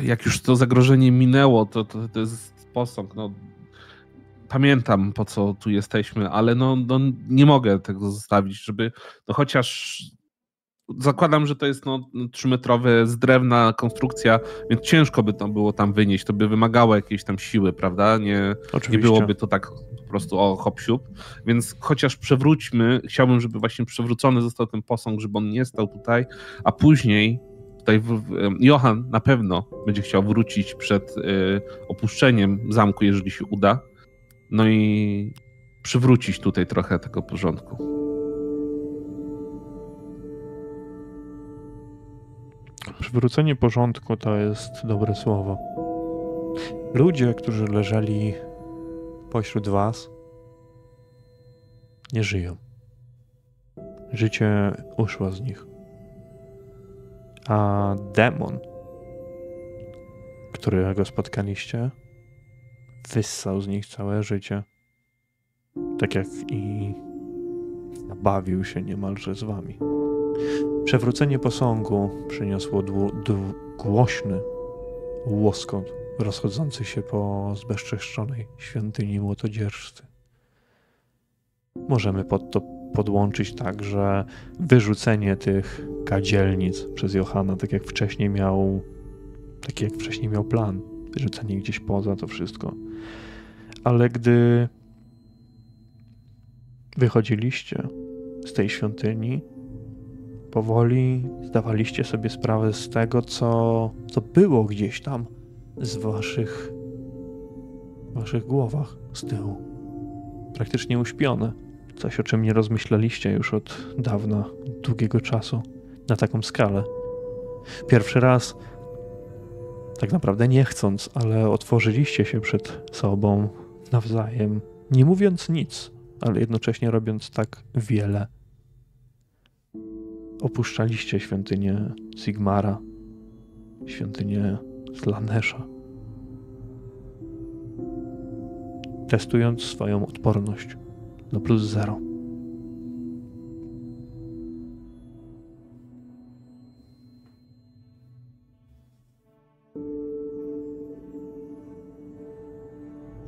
jak już to zagrożenie minęło, to, to, to jest posąg. No, pamiętam, po co tu jesteśmy, ale no, no, nie mogę tego zostawić, żeby no chociaż zakładam, że to jest no, trzymetrowe z drewna konstrukcja, więc ciężko by to było tam wynieść. To by wymagało jakiejś tam siły, prawda? Nie, nie byłoby to tak po prostu o hop-siup. Więc chociaż przewróćmy, chciałbym, żeby właśnie przewrócony został ten posąg, żeby on nie stał tutaj, a później tutaj w, w, Johann na pewno będzie chciał wrócić przed y, opuszczeniem zamku, jeżeli się uda. No i przywrócić tutaj trochę tego porządku. Przywrócenie porządku to jest dobre słowo. Ludzie, którzy leżeli pośród was, nie żyją. Życie uszło z nich. A demon, którego spotkaliście, wyssał z nich całe życie. Tak jak i nabawił się niemalże z wami. Przewrócenie posągu przyniosło dłu, dłu, głośny łoskot rozchodzący się po zbezczeszczonej świątyni młotodzieżcy. Możemy pod to podłączyć także wyrzucenie tych kadzielnic przez Johanna, tak jak wcześniej miał, tak jak wcześniej miał plan. Wyrzucenie gdzieś poza to wszystko. Ale gdy wychodziliście z tej świątyni, powoli zdawaliście sobie sprawę z tego, co, co było gdzieś tam z waszych, waszych głowach z tyłu. Praktycznie uśpione. Coś, o czym nie rozmyślaliście już od dawna, długiego czasu, na taką skalę. Pierwszy raz, tak naprawdę nie chcąc, ale otworzyliście się przed sobą nawzajem, nie mówiąc nic, ale jednocześnie robiąc tak wiele. Opuszczaliście świątynię Sigmara, świątynię Slanesza, testując swoją odporność na plus zero.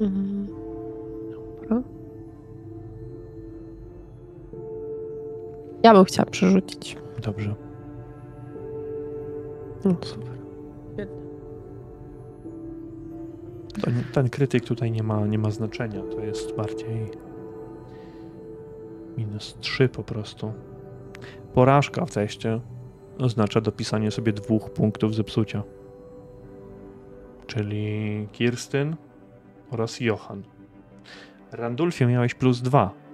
Mhm. Dobra. Ja bym chciała przerzucić. Dobrze. No super. Ten, ten krytyk tutaj nie ma, nie ma znaczenia. To jest bardziej minus trzy po prostu. Porażka w teście oznacza dopisanie sobie dwóch punktów zepsucia. Czyli Kirsten oraz Johann. Randulfie miałeś plus dwa.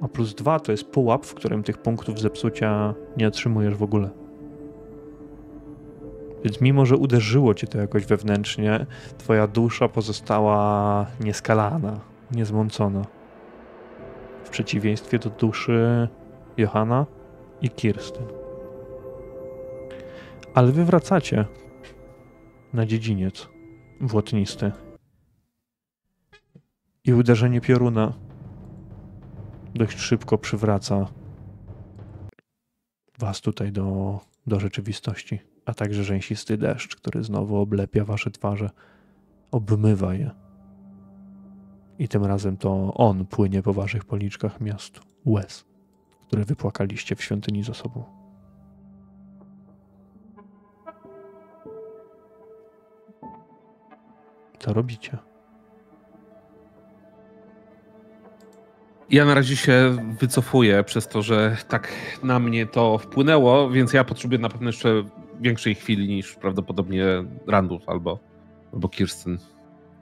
A plus dwa to jest pułap, w którym tych punktów zepsucia nie otrzymujesz w ogóle. Więc mimo, że uderzyło cię to jakoś wewnętrznie, twoja dusza pozostała nieskalana, niezmącona. W przeciwieństwie do duszy Johanna i Kirsten. Ale wy wracacie na dziedziniec błotnisty. I uderzenie pioruna dość szybko przywraca was tutaj do, do rzeczywistości, a także rzęsisty deszcz, który znowu oblepia wasze twarze, obmywa je. I tym razem to on płynie po waszych policzkach miast łez, które wypłakaliście w świątyni za sobą. Co robicie? Ja na razie się wycofuję przez to, że tak na mnie to wpłynęło, więc ja potrzebuję na pewno jeszcze większej chwili niż prawdopodobnie Randolf albo, albo Kirsten.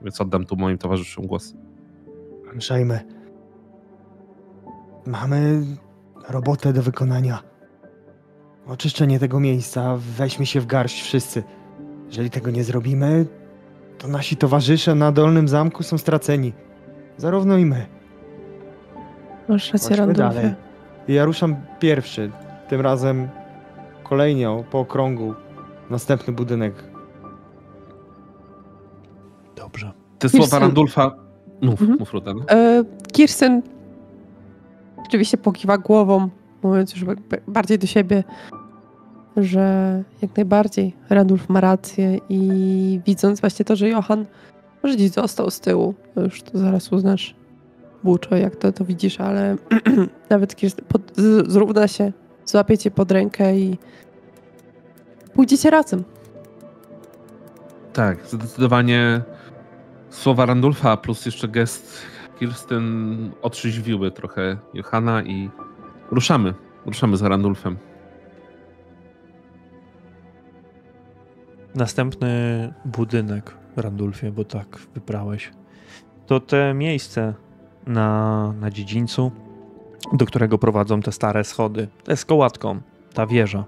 Więc oddam tu moim towarzyszom głos. Andrzejmy, mamy robotę do wykonania. Oczyszczenie tego miejsca, weźmy się w garść wszyscy. Jeżeli tego nie zrobimy, to nasi towarzysze na Dolnym Zamku są straceni. Zarówno i my. Masz rację, Randolfie. Ja ruszam pierwszy. Tym razem kolejnie po okrągu następny budynek. Dobrze. Te Kirsten. Słowa Randolfa... Mów, mhm. mów Ruda. E, Kirsten rzeczywiście pokiwa głową, mówiąc już bardziej do siebie, że jak najbardziej Randolf ma rację i widząc właśnie to, że Johann może gdzieś został z tyłu, już to zaraz uznasz Buczo, jak to, to widzisz, ale nawet Kirsten pod, z, zrówna się, złapie cię pod rękę i pójdziecie razem. Tak, zdecydowanie słowa Randolfa plus jeszcze gest Kirsten otrzeźwiły trochę Johanna i ruszamy, ruszamy za Randolfem. Następny budynek, Randolfie, bo tak wybrałeś, to te miejsce na, na dziedzińcu, do którego prowadzą te stare schody. Te z kołatką, ta wieża.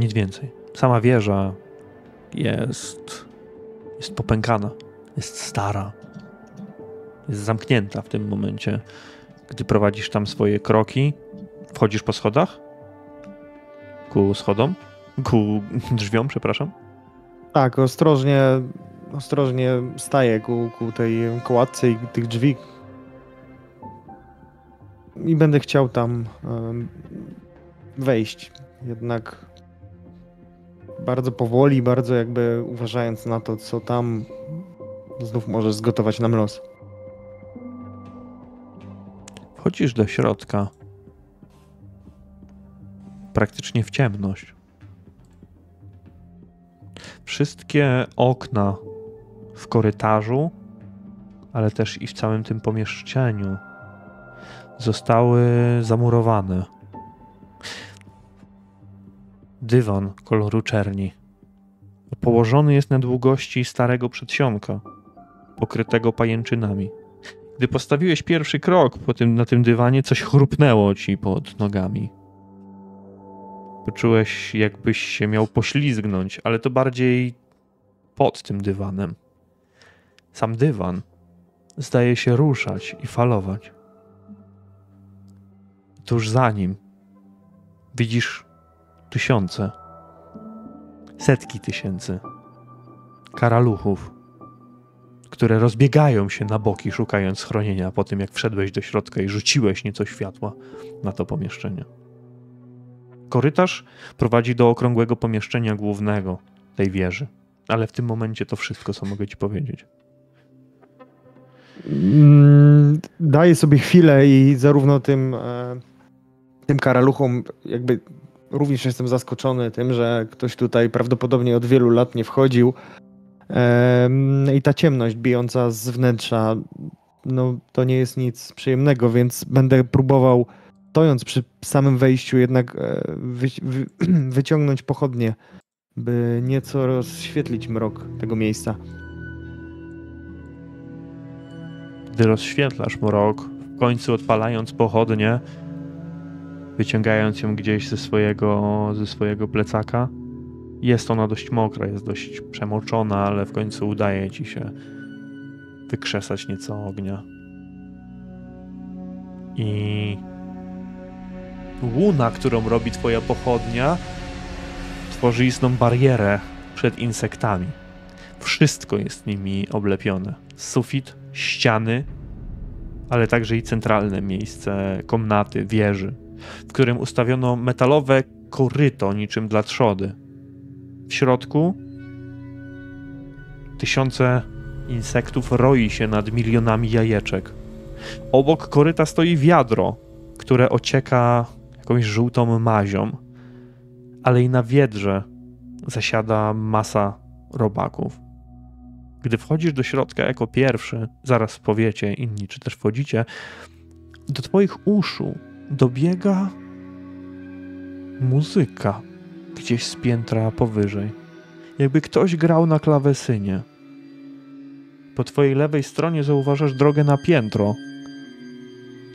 Nic więcej. Sama wieża jest, jest popękana, jest stara, jest zamknięta w tym momencie. Gdy prowadzisz tam swoje kroki, wchodzisz po schodach? Ku schodom? Ku drzwiom, przepraszam. Tak, ostrożnie, ostrożnie staję ku, ku tej kołatce i tych drzwi. I będę chciał tam um, wejść. Jednak bardzo powoli, bardzo jakby uważając na to, co tam znów może zgotować nam los. Wchodzisz do środka. Praktycznie w ciemność. Wszystkie okna w korytarzu, ale też i w całym tym pomieszczeniu zostały zamurowane. Dywan koloru czerni położony jest na długości starego przedsionka, pokrytego pajęczynami. Gdy postawiłeś pierwszy krok po tym, na tym dywanie, coś chrupnęło ci pod nogami. Poczułeś, jakbyś się miał poślizgnąć, ale to bardziej pod tym dywanem. Sam dywan zdaje się ruszać i falować. Tuż za nim widzisz tysiące, setki tysięcy karaluchów, które rozbiegają się na boki, szukając schronienia po tym, jak wszedłeś do środka i rzuciłeś nieco światła na to pomieszczenie. Korytarz prowadzi do okrągłego pomieszczenia głównego tej wieży. Ale w tym momencie to wszystko, co mogę ci powiedzieć. Daję sobie chwilę i zarówno tym, tym karaluchom jakby również jestem zaskoczony tym, że ktoś tutaj prawdopodobnie od wielu lat nie wchodził. I ta ciemność bijąca z wnętrza, no to nie jest nic przyjemnego, więc będę próbował, stojąc przy samym wejściu, jednak wyciągnąć pochodnie, by nieco rozświetlić mrok tego miejsca. Gdy rozświetlasz mrok, w końcu odpalając pochodnie, wyciągając ją gdzieś ze swojego, ze swojego plecaka, jest ona dość mokra, jest dość przemoczona, ale w końcu udaje ci się wykrzesać nieco ognia. I łuna, którą robi twoja pochodnia, tworzy istną barierę przed insektami. Wszystko jest nimi oblepione. Sufit, ściany, ale także i centralne miejsce komnaty, wieży, w którym ustawiono metalowe koryto niczym dla trzody. W środku tysiące insektów roi się nad milionami jajeczek. Obok koryta stoi wiadro, które ocieka jakąś żółtą mazią, ale i na wiedrze zasiada masa robaków. Gdy wchodzisz do środka jako pierwszy, zaraz powiecie inni, czy też wchodzicie, do twoich uszu dobiega muzyka gdzieś z piętra powyżej. Jakby ktoś grał na klawesynie. Po twojej lewej stronie zauważasz drogę na piętro.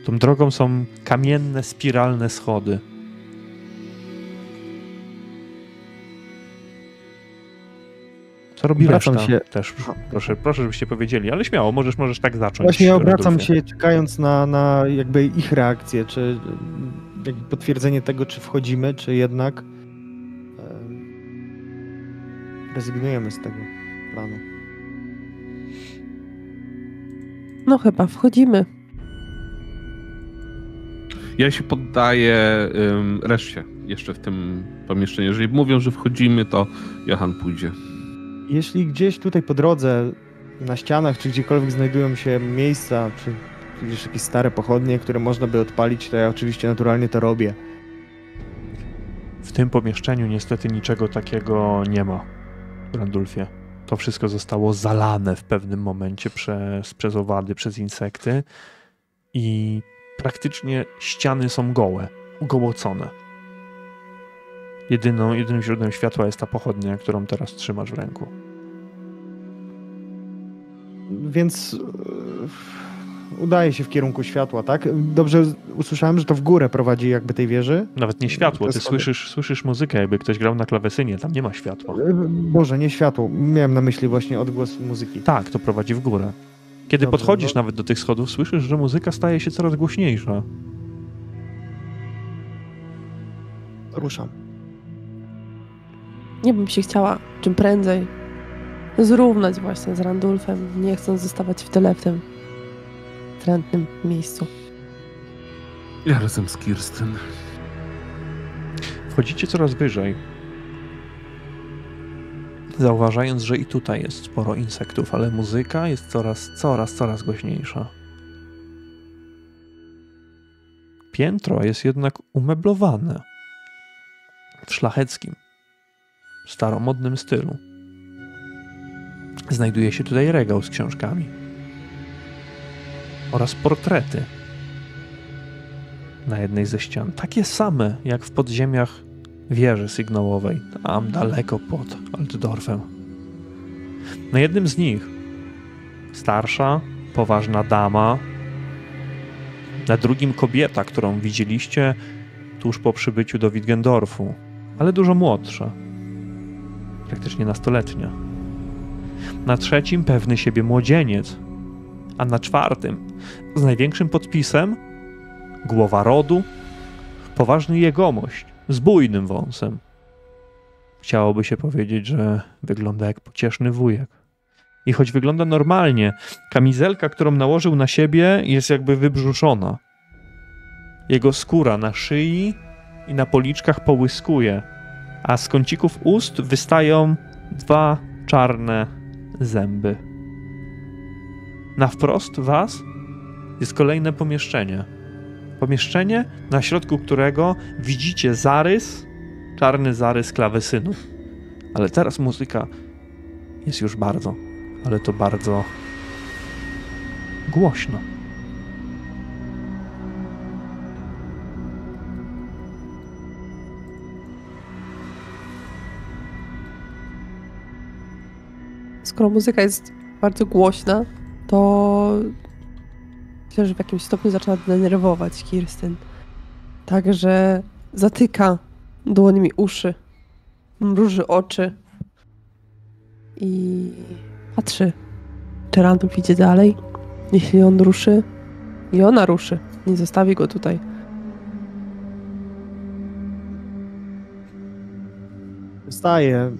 Tą drogą są kamienne, spiralne schody. Co robi obracam reszta? Się. Też, proszę, proszę, żebyście powiedzieli, ale śmiało, możesz, możesz tak zacząć. Właśnie ja obracam się, czekając na, na jakby ich reakcję, czy jakby potwierdzenie tego, czy wchodzimy, czy jednak rezygnujemy z tego planu. No chyba wchodzimy. Ja się poddaję um, reszcie jeszcze w tym pomieszczeniu. Jeżeli mówią, że wchodzimy, to Johann pójdzie. Jeśli gdzieś tutaj po drodze, na ścianach, czy gdziekolwiek znajdują się miejsca, czy gdzieś jakieś stare pochodnie, które można by odpalić, to ja oczywiście naturalnie to robię. W tym pomieszczeniu niestety niczego takiego nie ma, Randolfie. To wszystko zostało zalane w pewnym momencie przez, przez owady, przez insekty i praktycznie ściany są gołe, ugołocone. Jedyną, jedynym źródłem światła jest ta pochodnia, którą teraz trzymasz w ręku. Więc udaje się w kierunku światła, tak? Dobrze usłyszałem, że to w górę prowadzi jakby tej wieży? Nawet nie światło, ty słyszysz, słyszysz muzykę, jakby ktoś grał na klawesynie, tam nie ma światła. Boże, nie światło, miałem na myśli właśnie odgłos muzyki. Tak, to prowadzi w górę. Kiedy Dobrze, podchodzisz no... nawet do tych schodów, słyszysz, że muzyka staje się coraz głośniejsza. Ruszam. Nie bym się chciała czym prędzej zrównać właśnie z Randolfem, nie chcąc zostawać w tyle w tym trętnym miejscu. Ja razem z Kirsten. Wchodzicie coraz wyżej, zauważając, że i tutaj jest sporo insektów, ale muzyka jest coraz, coraz, coraz głośniejsza. Piętro jest jednak umeblowane w szlacheckim, staromodnym stylu. Znajduje się tutaj regał z książkami oraz portrety na jednej ze ścian. Takie same jak w podziemiach wieży sygnałowej, tam daleko pod Altdorfem. Na jednym z nich starsza, poważna dama, na drugim kobieta, którą widzieliście tuż po przybyciu do Wittgendorfu, ale dużo młodsza. Praktycznie nastoletnia. Na trzecim pewny siebie młodzieniec, a na czwartym z największym podpisem głowa rodu, poważny jegomość z bujnym wąsem. Chciałoby się powiedzieć, że wygląda jak pocieszny wujek. I choć wygląda normalnie, kamizelka, którą nałożył na siebie, jest jakby wybrzuszona. Jego skóra na szyi i na policzkach połyskuje, a z kącików ust wystają dwa czarne zęby. Na wprost was jest kolejne pomieszczenie. Pomieszczenie, na środku którego widzicie zarys, czarny zarys klawesynu. Ale teraz muzyka jest już bardzo, ale to bardzo głośno. Skoro muzyka jest bardzo głośna, to myślę, że w jakimś stopniu zaczyna denerwować Kirsten. Także zatyka dłońmi uszy, mruży oczy i patrzy, czy Randolph idzie dalej. Jeśli on ruszy i ona ruszy, nie zostawi go tutaj. staję,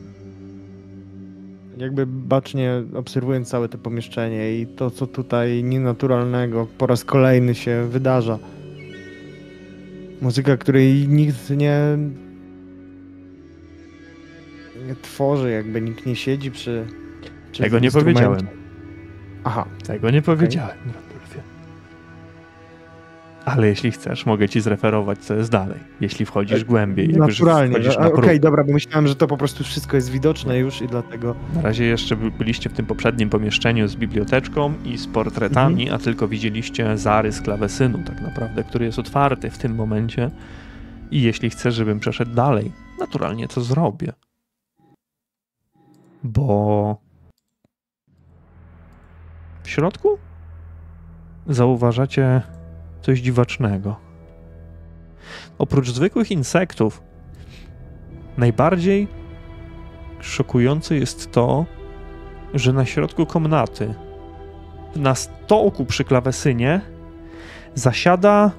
jakby bacznie obserwując całe to pomieszczenie i to, co tutaj nienaturalnego po raz kolejny się wydarza. Muzyka, której nikt nie, nie tworzy, jakby nikt nie siedzi przy... przy Tego nie powiedziałem. Aha. Tego nie powiedziałem, Randolfie. Ale jeśli chcesz, mogę ci zreferować, co jest dalej. Jeśli wchodzisz głębiej. Naturalnie. No, na Okej, okay, dobra, bo myślałem, że to po prostu wszystko jest widoczne już i dlatego... Na razie jeszcze byliście w tym poprzednim pomieszczeniu z biblioteczką i z portretami, mhm. a tylko widzieliście zarys klawesynu tak naprawdę, który jest otwarty w tym momencie. I jeśli chcesz, żebym przeszedł dalej, naturalnie to zrobię. Bo... W środku zauważacie coś dziwacznego. Oprócz zwykłych insektów, najbardziej szokujące jest to, że na środku komnaty, na stołku przy klawesynie, zasiada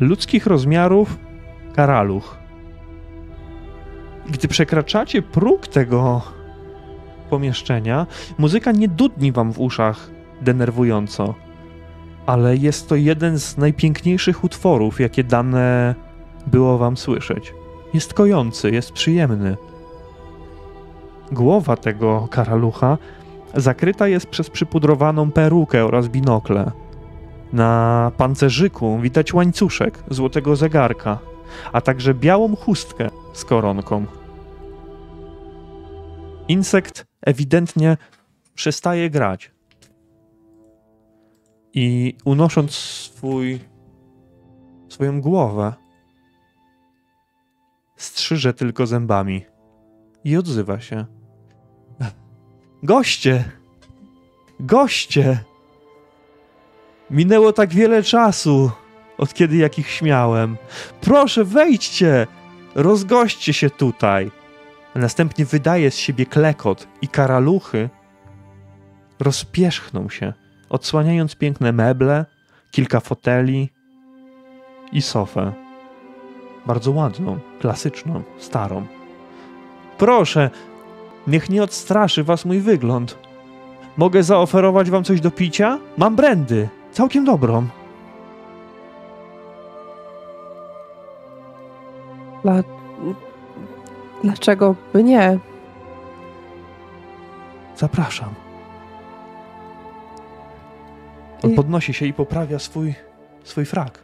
ludzkich rozmiarów karaluch. Gdy przekraczacie próg tego pomieszczenia, muzyka nie dudni wam w uszach denerwująco, ale jest to jeden z najpiękniejszych utworów, jakie dane było wam słyszeć. Jest kojący, jest przyjemny. Głowa tego karalucha zakryta jest przez przypudrowaną perukę oraz binokle. Na pancerzyku widać łańcuszek złotego zegarka, a także białą chustkę z koronką. Insekt ewidentnie przestaje grać i unosząc swój, swoją głowę, strzyże tylko zębami i odzywa się. Goście! Goście! Minęło tak wiele czasu, od kiedy jak ich śmiałem. Proszę, wejdźcie! Rozgośćcie się tutaj! A następnie wydaje z siebie klekot i karaluchy rozpierzchną się, odsłaniając piękne meble, kilka foteli i sofę. Bardzo ładną, klasyczną, starą. Proszę, niech nie odstraszy was mój wygląd. Mogę zaoferować wam coś do picia? Mam brandy, całkiem dobrą. La... Dlaczego by nie? Zapraszam. On podnosi się i poprawia swój, swój frak.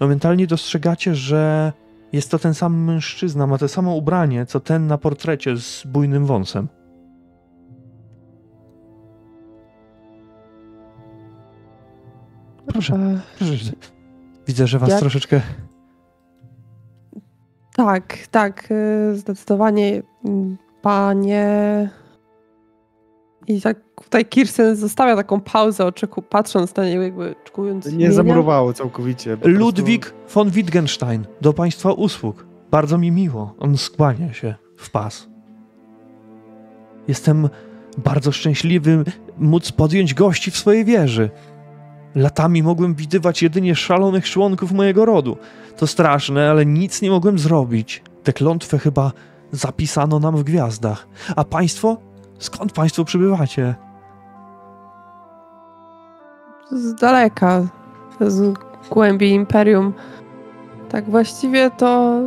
Momentalnie dostrzegacie, że jest to ten sam mężczyzna, ma to samo ubranie, co ten na portrecie z bujnym wąsem. Proszę. Proszę. Widzę, że was Jak? troszeczkę... Tak, tak, zdecydowanie, panie. I tak tutaj Kirsten zostawia taką pauzę, oczeku, patrząc na niego, jakby oczekując. Nie zamurowało całkowicie. Ludwig von Wittgenstein, do państwa usług. Bardzo mi miło. On skłania się w pas. Jestem bardzo szczęśliwy móc podjąć gości w swojej wieży. Latami mogłem widywać jedynie szalonych członków mojego rodu. To straszne, ale nic nie mogłem zrobić. Tę klątwę chyba zapisano nam w gwiazdach. A państwo? Skąd państwo przybywacie? Z daleka. Z głębi imperium. Tak właściwie to...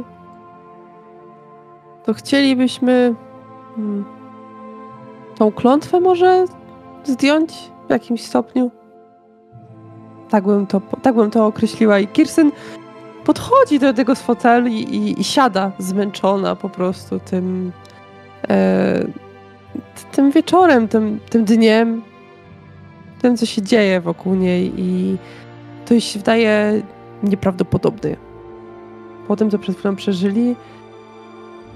To chcielibyśmy... Tą klątwę może zdjąć w jakimś stopniu? Tak bym to, tak bym to określiła. I Kirsten podchodzi do tego z foteli i, i siada zmęczona po prostu tym, e, tym wieczorem, tym, tym dniem, tym, co się dzieje wokół niej, i to jej się wydaje nieprawdopodobne. Po tym, co przed chwilą przeżyli,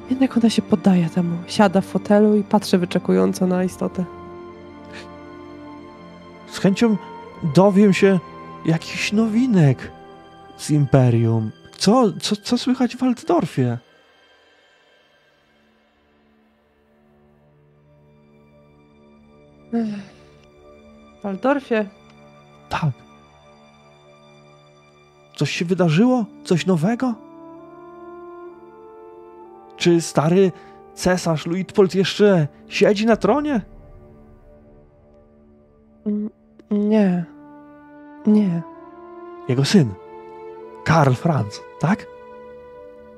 jednak ona się poddaje temu. Siada w fotelu i patrzy wyczekująco na istotę. Z chęcią dowiem się jakichś nowinek z imperium. Co, co, co słychać w Altdorfie? W Altdorfie? Tak. Coś się wydarzyło? Coś nowego? Czy stary cesarz Luitpold jeszcze siedzi na tronie? Nie. Nie. Jego syn. Karl Franz, tak?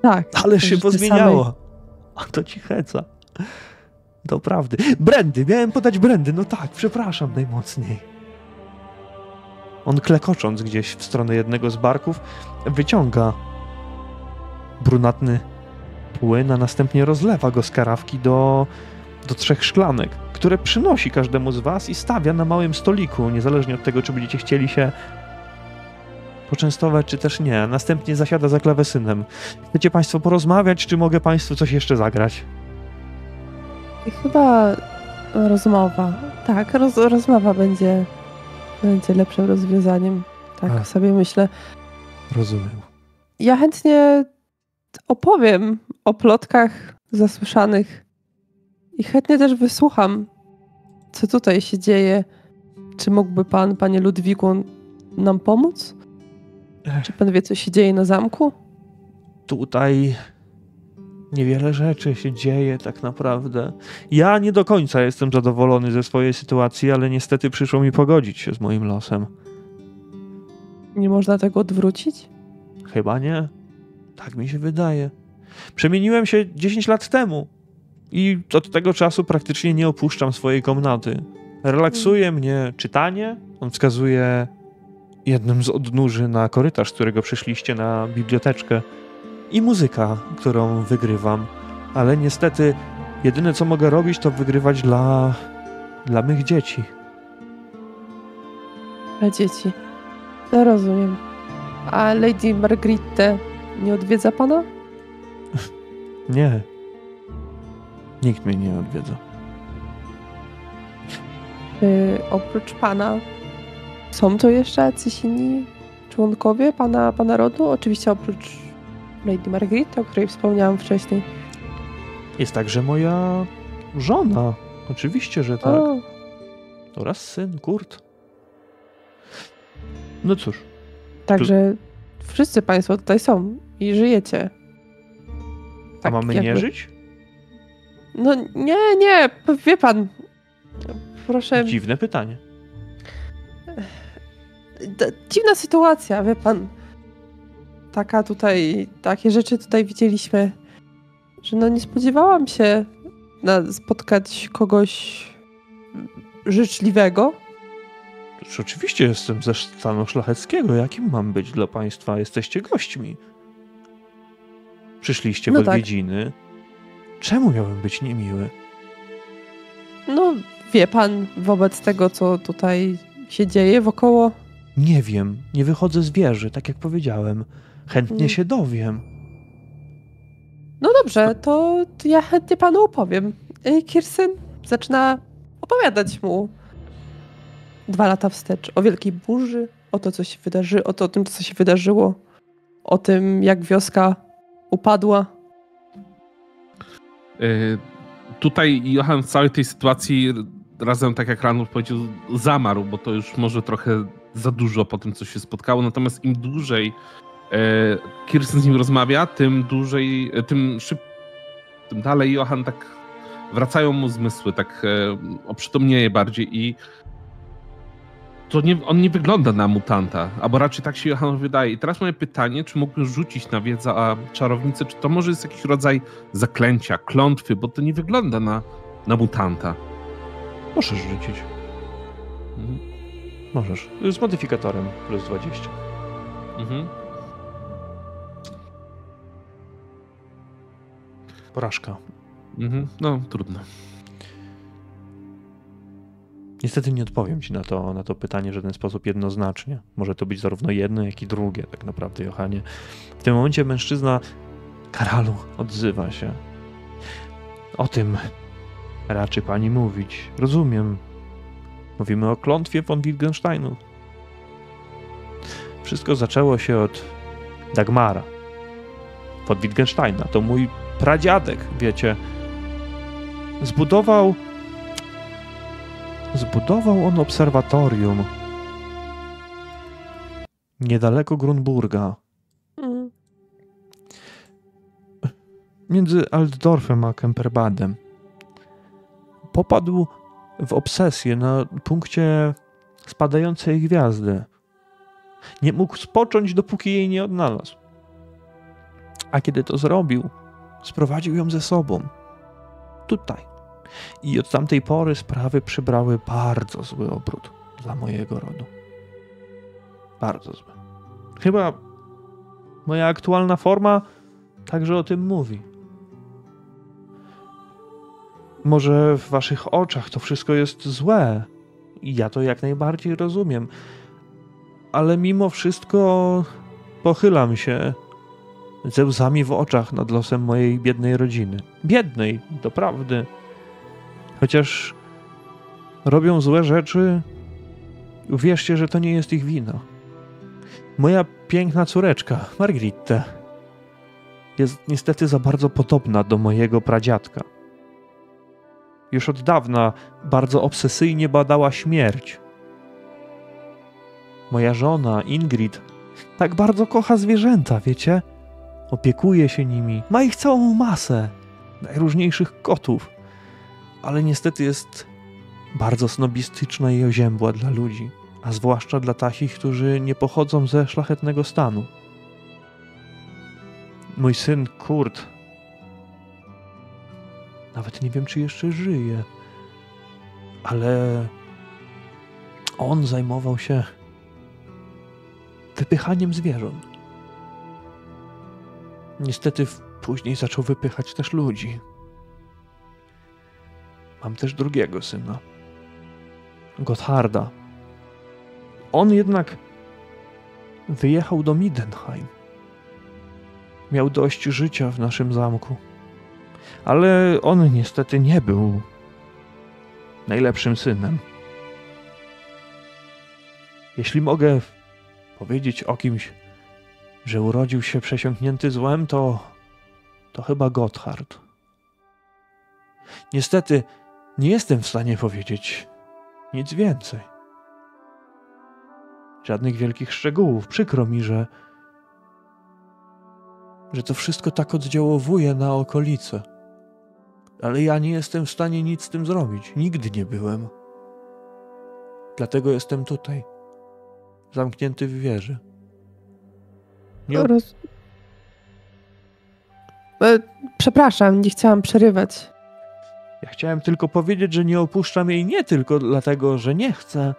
Tak. Ale się pozmieniało. Samej... A to ci heca. Doprawdy. Brandy, miałem podać brandy. No tak, przepraszam najmocniej. On klekocząc gdzieś w stronę jednego z barków wyciąga brunatny płyn, a następnie rozlewa go z karafki do, do trzech szklanek, które przynosi każdemu z was i stawia na małym stoliku, niezależnie od tego, czy będziecie chcieli się poczęstować, czy też nie. Następnie zasiada za klawesynem. Chcecie państwo porozmawiać, czy mogę państwu coś jeszcze zagrać? Chyba rozmowa. Tak, roz, rozmowa będzie, będzie lepszym rozwiązaniem. Tak a, sobie myślę. Rozumiem. Ja chętnie opowiem o plotkach zasłyszanych i chętnie też wysłucham, co tutaj się dzieje. Czy mógłby pan, panie Ludwiku, nam pomóc? Ech. Czy pan wie, co się dzieje na zamku? Tutaj niewiele rzeczy się dzieje tak naprawdę. Ja nie do końca jestem zadowolony ze swojej sytuacji, ale niestety przyszło mi pogodzić się z moim losem. Nie można tego odwrócić? Chyba nie. Tak mi się wydaje. Przemieniłem się dziesięć lat temu i od tego czasu praktycznie nie opuszczam swojej komnaty. Relaksuje mm. mnie czytanie. On wskazuje jednym z odnóży na korytarz, z którego przyszliście na biblioteczkę. I muzyka, którą wygrywam. Ale niestety jedyne, co mogę robić, to wygrywać dla... dla mych dzieci. Dla dzieci. No rozumiem. A Lady Margritte nie odwiedza pana? Nie. Nikt mnie nie odwiedza. Yy, oprócz pana są to jeszcze jacyś inni członkowie pana, pana rodu? Oczywiście oprócz Lady Margritte, o której wspomniałam wcześniej. Jest także moja żona. Oczywiście, że tak. O. Oraz syn, Kurt. No cóż. Także Pl- wszyscy państwo tutaj są i żyjecie. Tak, a mamy jakby... nie żyć? No nie, nie. Wie pan. Proszę... Dziwne pytanie. Dziwna sytuacja, wie pan. Taka tutaj, takie rzeczy tutaj widzieliśmy, że no nie spodziewałam się na spotkać kogoś życzliwego. Oczywiście jestem ze stanu szlacheckiego. Jakim mam być dla państwa? Jesteście gośćmi. Przyszliście w odwiedziny. Tak. Czemu miałem być niemiły? No wie pan, wobec tego, co tutaj się dzieje wokoło? Nie wiem. Nie wychodzę z wieży, tak jak powiedziałem. Chętnie hmm. się dowiem. No dobrze, to ja chętnie panu opowiem. Kirsten zaczyna opowiadać mu dwa lata wstecz o wielkiej burzy, o to, co się wydarzy, o, to, o tym, co się wydarzyło, o tym, jak wioska upadła. Yy, tutaj Johann w całej tej sytuacji razem, tak jak Randolf powiedział, zamarł, bo to już może trochę za dużo po tym, co się spotkało. Natomiast im dłużej Kirsten z nim rozmawia, tym dłużej, tym szybciej, tym dalej Johann tak wracają mu zmysły, tak oprzytomnieje bardziej i to nie, on nie wygląda na mutanta, albo raczej tak się Johann wydaje. I teraz moje pytanie, czy mógłbym rzucić na wiedzę o czarownicy, czy to może jest jakiś rodzaj zaklęcia, klątwy, bo to nie wygląda na, na mutanta. Możesz rzucić. Mhm. Możesz. Z modyfikatorem plus dwadzieścia. Mhm. Porażka. Mhm. No, trudno. Niestety nie odpowiem ci na to, na to pytanie w żaden sposób jednoznacznie. Może to być zarówno jedno, jak i drugie, tak naprawdę, Johanie. W tym momencie mężczyzna Karalu odzywa się. O tym raczy pani mówić. Rozumiem. Mówimy o klątwie von Wittgensteinu. Wszystko zaczęło się od Dagmara von Wittgensteina. To mój pradziadek, wiecie. Zbudował... Zbudował on obserwatorium niedaleko Grunburga. między Altdorfem a Kemperbadem. Popadł w obsesję na punkcie spadającej gwiazdy. Nie mógł spocząć, dopóki jej nie odnalazł. A kiedy to zrobił, sprowadził ją ze sobą. Tutaj. I od tamtej pory sprawy przybrały bardzo zły obrót dla mojego rodu. Bardzo zły. Chyba moja aktualna forma także o tym mówi. Może w waszych oczach to wszystko jest złe. Ja to jak najbardziej rozumiem. Ale mimo wszystko pochylam się ze łzami w oczach nad losem mojej biednej rodziny. Biednej, doprawdy. Chociaż robią złe rzeczy, uwierzcie, że to nie jest ich wina. Moja piękna córeczka, Margritte, jest niestety za bardzo podobna do mojego pradziadka. Już od dawna bardzo obsesyjnie badała śmierć. Moja żona, Ingrid, tak bardzo kocha zwierzęta, wiecie? Opiekuje się nimi, ma ich całą masę, najróżniejszych kotów, ale niestety jest bardzo snobistyczna i oziębła dla ludzi, a zwłaszcza dla takich, którzy nie pochodzą ze szlachetnego stanu. Mój syn Kurt, nawet nie wiem, czy jeszcze żyje, ale on zajmował się wypychaniem zwierząt. Niestety później zaczął wypychać też ludzi. Mam też drugiego syna, Gotharda. On jednak wyjechał do Middenheim. Miał dość życia w naszym zamku. Ale on niestety nie był najlepszym synem. Jeśli mogę powiedzieć o kimś, że urodził się przesiąknięty złem, to, to chyba Gotthard. Niestety nie jestem w stanie powiedzieć nic więcej. Żadnych wielkich szczegółów. Przykro mi, że, że to wszystko tak oddziałowuje na okolice. Ale ja nie jestem w stanie nic z tym zrobić. Nigdy nie byłem. Dlatego jestem tutaj. Zamknięty w wieży. Nie... Roz... Przepraszam, nie chciałam przerywać. Ja chciałem tylko powiedzieć, że nie opuszczam jej nie tylko dlatego, że nie chcę,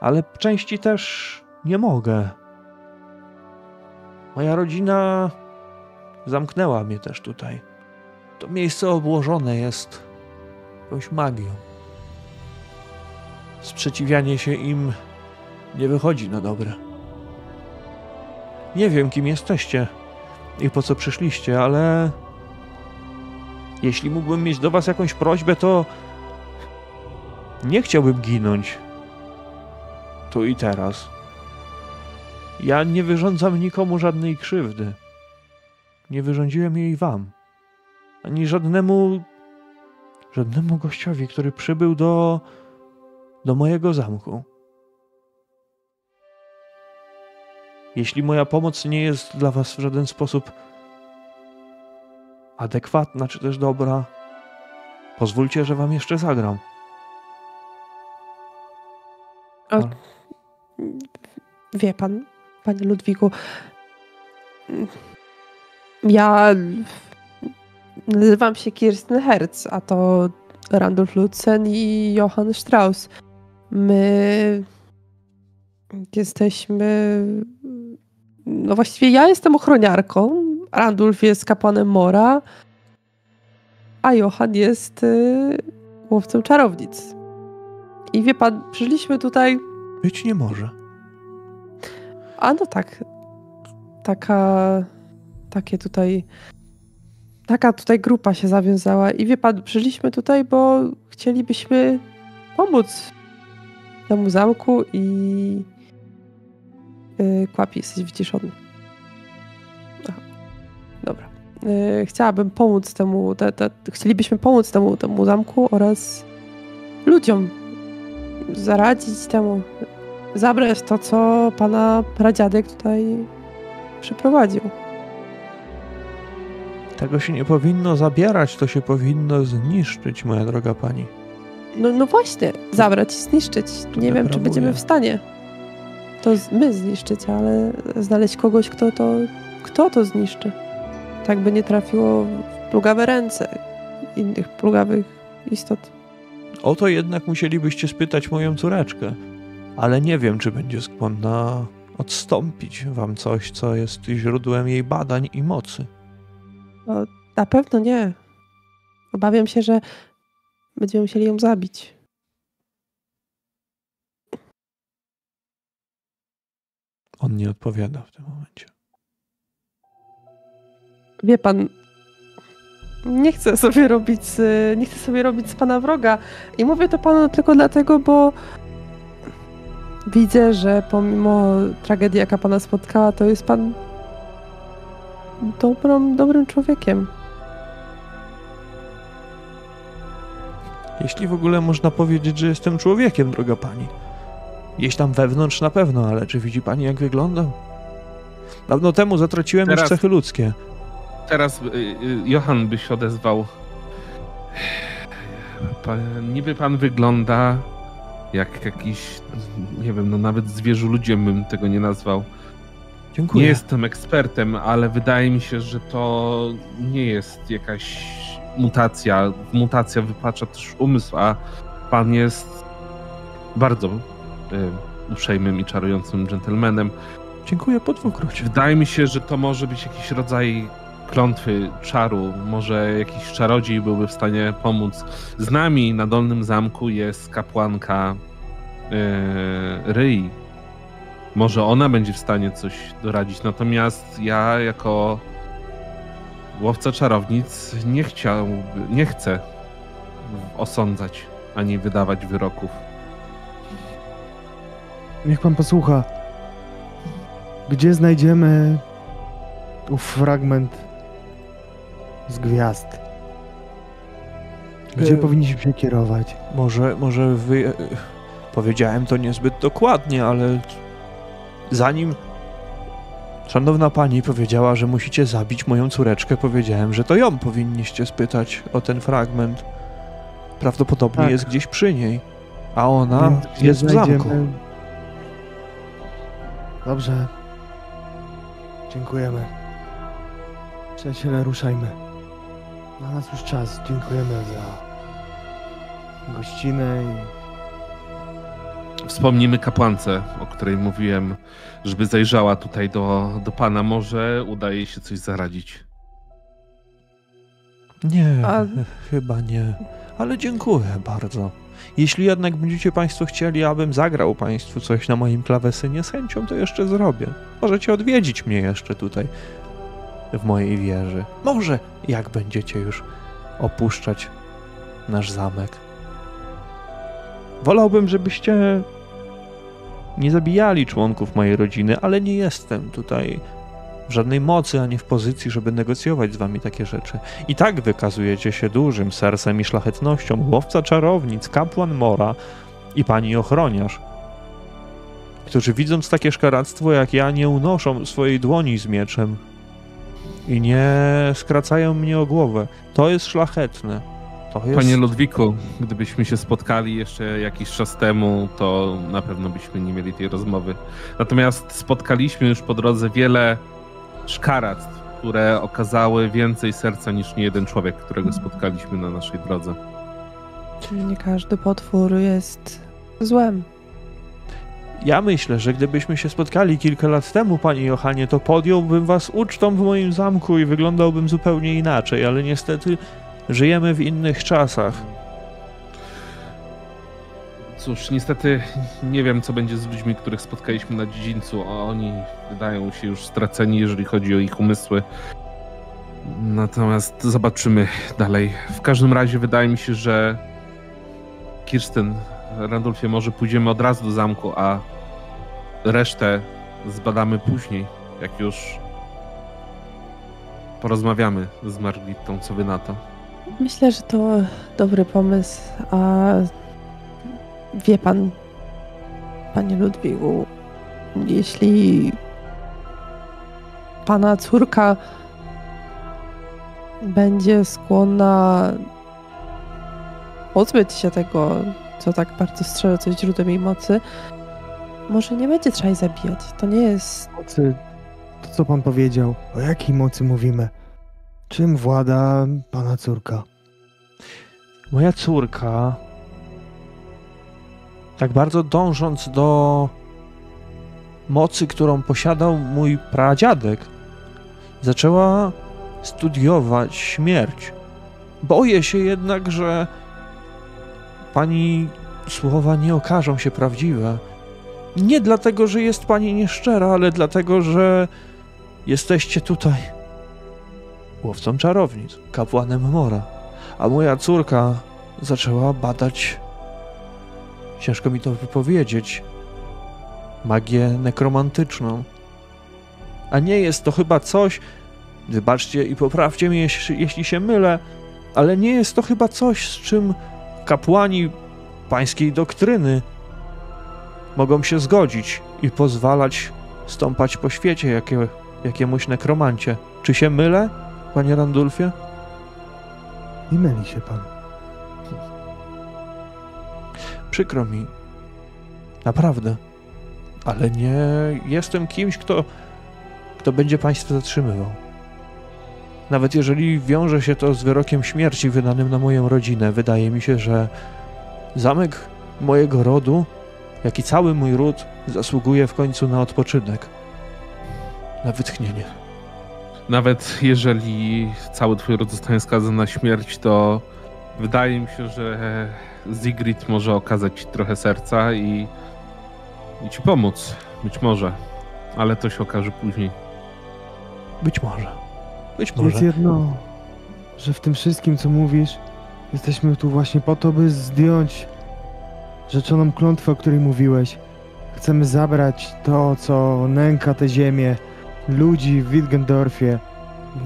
ale w części też nie mogę. Moja rodzina zamknęła mnie też tutaj. To miejsce obłożone jest jakąś magią. Sprzeciwianie się im nie wychodzi na dobre. Nie wiem, kim jesteście i po co przyszliście, ale jeśli mógłbym mieć do was jakąś prośbę, to nie chciałbym ginąć tu i teraz. Ja nie wyrządzam nikomu żadnej krzywdy. Nie wyrządziłem jej wam. Ani żadnemu, żadnemu gościowi, który przybył do, do mojego zamku. Jeśli moja pomoc nie jest dla was w żaden sposób adekwatna czy też dobra, pozwólcie, że wam jeszcze zagram. O, wie pan, panie Ludwiku, ja nazywam się Kirsten Hertz, a to Randolf Lutzen i Johann Strauss. My jesteśmy... No właściwie ja jestem ochroniarką, Randolf jest kapłanem Mora, a Johann jest y, łowcą czarownic. I wie pan, przyszliśmy tutaj... Być nie może. A no tak. Taka... Takie tutaj... Taka tutaj grupa się zawiązała. I wie pan, przyszliśmy tutaj, bo chcielibyśmy pomóc temu zamku i... Yy, Kłapi, jesteś wyciszony. Aha. Dobra. Yy, chciałabym pomóc temu... Te, te, chcielibyśmy pomóc temu, temu zamku oraz ludziom. Zaradzić temu. Zabrać to, co pana pradziadek tutaj przyprowadził. Tego się nie powinno zabierać, to się powinno zniszczyć, moja droga pani. No, no właśnie, zabrać i zniszczyć. To nie wiem, czy będziemy w stanie to my zniszczyć, ale znaleźć kogoś, kto to, kto to zniszczy. Tak by nie trafiło w plugawe ręce innych plugawych istot. O to jednak musielibyście spytać moją córeczkę, ale nie wiem, czy będzie skłonna odstąpić wam coś, co jest źródłem jej badań i mocy. No, na pewno nie. Obawiam się, że będziemy musieli ją zabić. On nie odpowiada w tym momencie. Wie pan, nie chcę sobie robić, nie chcę sobie robić z pana wroga. I mówię to panu tylko dlatego, bo widzę, że pomimo tragedii, jaka pana spotkała, to jest pan dobrą, dobrym człowiekiem. Jeśli w ogóle można powiedzieć, że jestem człowiekiem, droga pani. Gdzieś tam wewnątrz na pewno, ale czy widzi pani, jak wyglądam? Dawno temu zatraciłem teraz, już cechy ludzkie. Teraz y, Johann by się odezwał. Pan, niby pan wygląda jak jakiś, nie wiem, no nawet zwierzu ludziem bym tego nie nazwał. Dziękuję. Nie jestem ekspertem, ale wydaje mi się, że to nie jest jakaś mutacja. Mutacja wypacza też umysł, a pan jest bardzo y, uprzejmym i czarującym dżentelmenem. Dziękuję po dwukrocie. Wydaje mi się, że to może być jakiś rodzaj klątwy, czaru. Może jakiś czarodziej byłby w stanie pomóc. Z nami na Dolnym Zamku jest kapłanka y, Ryi. Może ona będzie w stanie coś doradzić, natomiast ja jako łowca czarownic nie chciałby, nie chcę osądzać ani wydawać wyroków. Niech pan posłucha. Gdzie znajdziemy ów fragment z gwiazd? Gdzie y- powinniśmy się kierować? Może, może wy... Powiedziałem to niezbyt dokładnie, ale... Zanim szanowna pani powiedziała, że musicie zabić moją córeczkę, powiedziałem, że to ją powinniście spytać o ten fragment. Prawdopodobnie tak. Jest gdzieś przy niej, a ona więc jest w zamku. Dobrze. Dziękujemy. Przyjaciele, ruszajmy. Na nas już czas. Dziękujemy za gościnę i... Wspomnimy kapłance, o której mówiłem, żeby zajrzała tutaj do, do pana. Może uda jej się coś zaradzić. Nie, A... chyba nie. Ale dziękuję bardzo. Jeśli jednak będziecie państwo chcieli, abym zagrał państwu coś na moim klawesynie, z chęcią to jeszcze zrobię. Możecie odwiedzić mnie jeszcze tutaj, w mojej wieży. Może, jak będziecie już opuszczać nasz zamek. Wolałbym, żebyście nie zabijali członków mojej rodziny, ale nie jestem tutaj w żadnej mocy ani w pozycji, żeby negocjować z wami takie rzeczy. I tak wykazujecie się dużym sercem i szlachetnością. Łowca czarownic, kapłan Mora i pani ochroniarz, którzy widząc takie szkaractwo jak ja, nie unoszą swojej dłoni z mieczem i nie skracają mnie o głowę. To jest szlachetne. Panie Ludwiku, gdybyśmy się spotkali jeszcze jakiś czas temu, to na pewno byśmy nie mieli tej rozmowy. Natomiast spotkaliśmy już po drodze wiele szkaractw, które okazały więcej serca niż niejeden człowiek, którego spotkaliśmy na naszej drodze. Czyli nie każdy potwór jest złem. Ja myślę, że gdybyśmy się spotkali kilka lat temu, panie Johanie, to podjąłbym was ucztą w moim zamku i wyglądałbym zupełnie inaczej, ale niestety... Żyjemy w innych czasach. Cóż, niestety nie wiem, co będzie z ludźmi, których spotkaliśmy na dziedzińcu, a oni wydają się już straceni, jeżeli chodzi o ich umysły. Natomiast zobaczymy dalej. W każdym razie wydaje mi się, że Kirsten, Randolfie, może pójdziemy od razu do zamku, a resztę zbadamy później, jak już porozmawiamy z Margrittą. Co wy na to? Myślę, że to dobry pomysł, a wie pan, panie Ludwiku, jeśli pana córka będzie skłonna pozbyć się tego, co tak bardzo strzela, co jest źródłem jej mocy. Może nie będzie trzeba jej zabijać. To nie jest... Mocy, to co pan powiedział, o jakiej mocy mówimy? Czym włada pana córka? Moja córka, tak bardzo dążąc do mocy, którą posiadał mój pradziadek, zaczęła studiować śmierć. Boję się jednak, że pani słowa nie okażą się prawdziwe. Nie dlatego, że jest pani nieszczera, ale dlatego, że jesteście tutaj łowcą czarownic, kapłanem Mora. A moja córka zaczęła badać, ciężko mi to wypowiedzieć, magię nekromantyczną. A nie jest to chyba coś, wybaczcie i poprawcie mnie, jeśli się mylę, ale nie jest to chyba coś, z czym kapłani pańskiej doktryny mogą się zgodzić i pozwalać stąpać po świecie jakie, jakiemuś nekromancie. Czy się mylę, panie Randulfie? Nie myli się pan. Przykro mi. Naprawdę. Ale nie jestem kimś, kto, kto będzie państwa zatrzymywał. Nawet jeżeli wiąże się to z wyrokiem śmierci wydanym na moją rodzinę, wydaje mi się, że zamek mojego rodu, jak i cały mój ród, zasługuje w końcu na odpoczynek. Na wytchnienie. Nawet jeżeli cały twój ród zostanie skazany na śmierć, to wydaje mi się, że Sigrid może okazać ci trochę serca i, i ci pomóc. Być może. Ale to się okaże później. Być może. Być może. Jest jedno, że w tym wszystkim, co mówisz, jesteśmy tu właśnie po to, by zdjąć rzeczoną klątwę, o której mówiłeś. Chcemy zabrać to, co nęka tę ziemię, ludzi w Wittgendorfie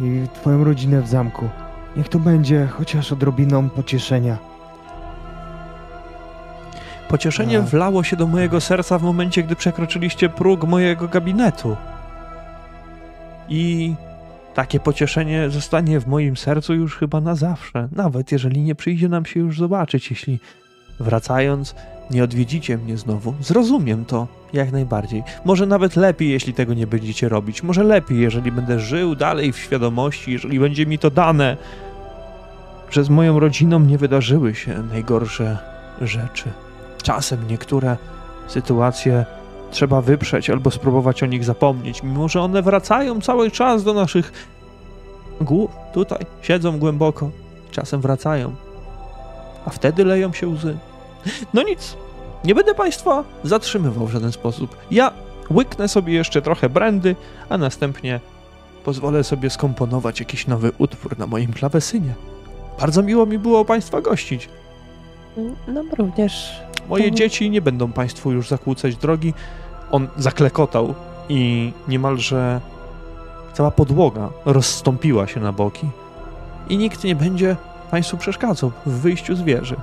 i twoją rodzinę w zamku. Niech to będzie chociaż odrobiną pocieszenia. Pocieszenie A... wlało się do mojego serca w momencie, gdy przekroczyliście próg mojego gabinetu. I takie pocieszenie zostanie w moim sercu już chyba na zawsze. Nawet jeżeli nie przyjdzie nam się już zobaczyć, jeśli wracając nie odwiedzicie mnie znowu. Zrozumiem to jak najbardziej. Może nawet lepiej, jeśli tego nie będziecie robić. Może lepiej, jeżeli będę żył dalej w świadomości, jeżeli będzie mi to dane, że z moją rodziną nie wydarzyły się najgorsze rzeczy. Czasem niektóre sytuacje trzeba wyprzeć albo spróbować o nich zapomnieć, mimo że one wracają cały czas do naszych głów. Tutaj siedzą głęboko, czasem wracają, a wtedy leją się łzy. No nic, nie będę państwa zatrzymywał w żaden sposób. Ja łyknę sobie jeszcze trochę brandy, a następnie pozwolę sobie skomponować jakiś nowy utwór na moim klawesynie. Bardzo miło mi było państwa gościć. No również. Moje dzieci nie będą państwu już zakłócać drogi. On zaklekotał i niemalże cała podłoga rozstąpiła się na boki. I nikt nie będzie państwu przeszkadzał w wyjściu z wieży.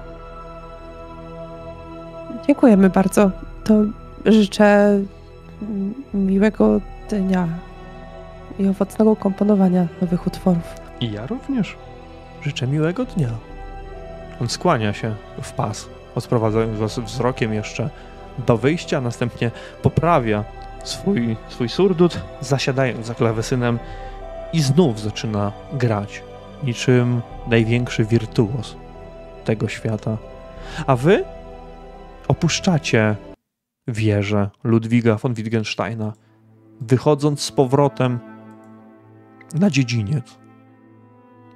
Dziękujemy bardzo. To życzę miłego dnia i owocnego komponowania nowych utworów. I ja również. Życzę miłego dnia. On skłania się w pas, odprowadzając was wzrokiem jeszcze do wyjścia, następnie poprawia swój, swój surdut, zasiadając za klawesynem i znów zaczyna grać, niczym największy wirtuos tego świata. A wy opuszczacie wieżę Ludwiga von Wittgensteina, wychodząc z powrotem na dziedziniec.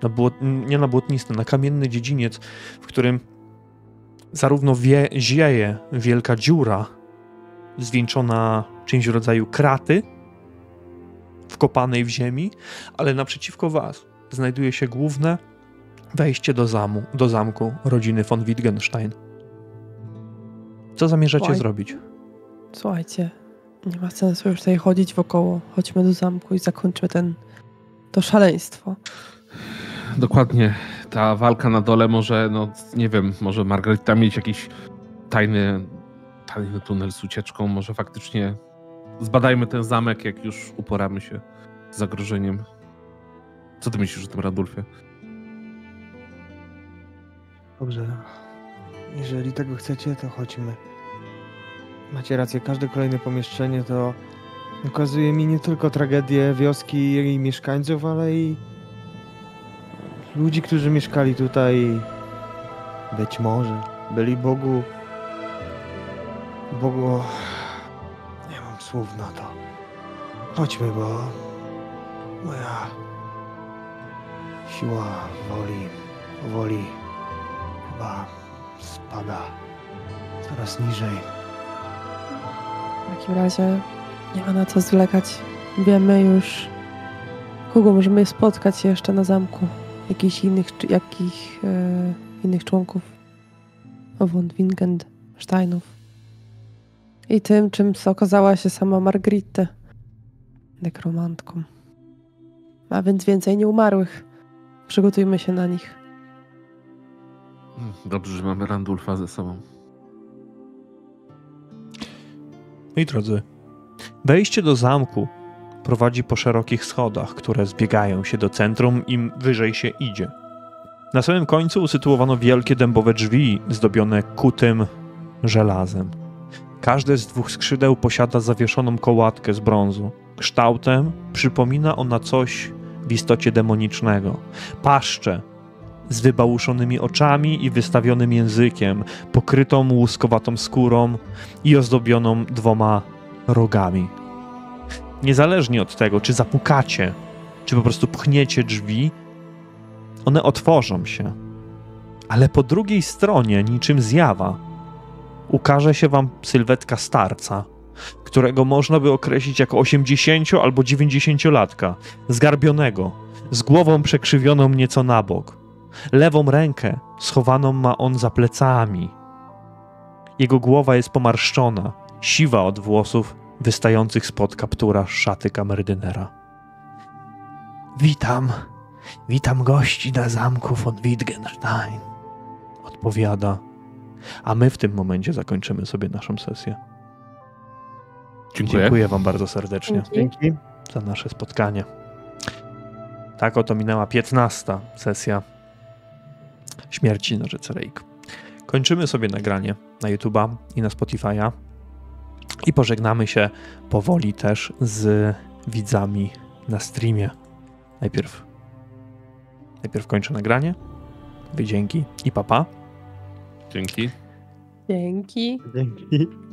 Na błot, nie na błotnisty, na kamienny dziedziniec, w którym zarówno wie, zieje wielka dziura zwieńczona czymś w rodzaju kraty wkopanej w ziemi, ale naprzeciwko was znajduje się główne wejście do, zamu, do zamku rodziny von Wittgenstein. Co zamierzacie Słuchaj... zrobić? Słuchajcie, nie ma sensu już tutaj chodzić wokoło. Chodźmy do zamku i zakończmy ten, to szaleństwo. Dokładnie. Ta walka na dole może, no nie wiem, może Margarita mieć jakiś tajny, tajny tunel z ucieczką. Może faktycznie zbadajmy ten zamek, jak już uporamy się z zagrożeniem. Co ty myślisz o tym, Randulfie? Dobrze. Jeżeli tego chcecie, to chodźmy. Macie rację, każde kolejne pomieszczenie to ukazuje mi nie tylko tragedię wioski i jej mieszkańców, ale i ludzi, którzy mieszkali tutaj. Być może byli Bogu... Bogu... Nie mam słów na to. Chodźmy, bo moja siła woli, powoli chyba spada coraz niżej. W takim razie nie ma na co zwlekać. Wiemy już, kogo możemy spotkać jeszcze na zamku. Jakichś innych, czy, jakich, e, innych członków von Wittgensteinów. I tym, czym okazała się sama Margritte, nekromantką. A więc więcej nieumarłych. Przygotujmy się na nich. Dobrze, że mamy Randulfa ze sobą. Moi drodzy, wejście do zamku prowadzi po szerokich schodach, które zbiegają się do centrum, im wyżej się idzie. Na samym końcu usytuowano wielkie dębowe drzwi zdobione kutym żelazem. Każde z dwóch skrzydeł posiada zawieszoną kołatkę z brązu. Kształtem przypomina ona coś w istocie demonicznego. Paszczę z wybałuszonymi oczami i wystawionym językiem, pokrytą łuskowatą skórą i ozdobioną dwoma rogami. Niezależnie od tego, czy zapukacie, czy po prostu pchniecie drzwi, one otworzą się. Ale po drugiej stronie, niczym zjawa, ukaże się wam sylwetka starca, którego można by określić jako osiemdziesięcio- albo dziewięćdziesięciolatka, zgarbionego, z głową przekrzywioną nieco na bok. Lewą rękę schowaną ma on za plecami. Jego głowa jest pomarszczona, siwa od włosów wystających spod kaptura szaty kamerdynera. Witam, witam gości na zamku von Wittgenstein, odpowiada, a my w tym momencie zakończymy sobie naszą sesję. Dziękuję, Dziękuję wam bardzo serdecznie. Dzięki za nasze spotkanie. Tak oto minęła piętnasta sesja Śmierci na rzece Reik. Kończymy sobie nagranie na YouTube'a i na Spotify'a i pożegnamy się powoli też z widzami na streamie. Najpierw, najpierw kończę nagranie. Wy dzięki i papa. Dzięki. Dzięki. Dzięki.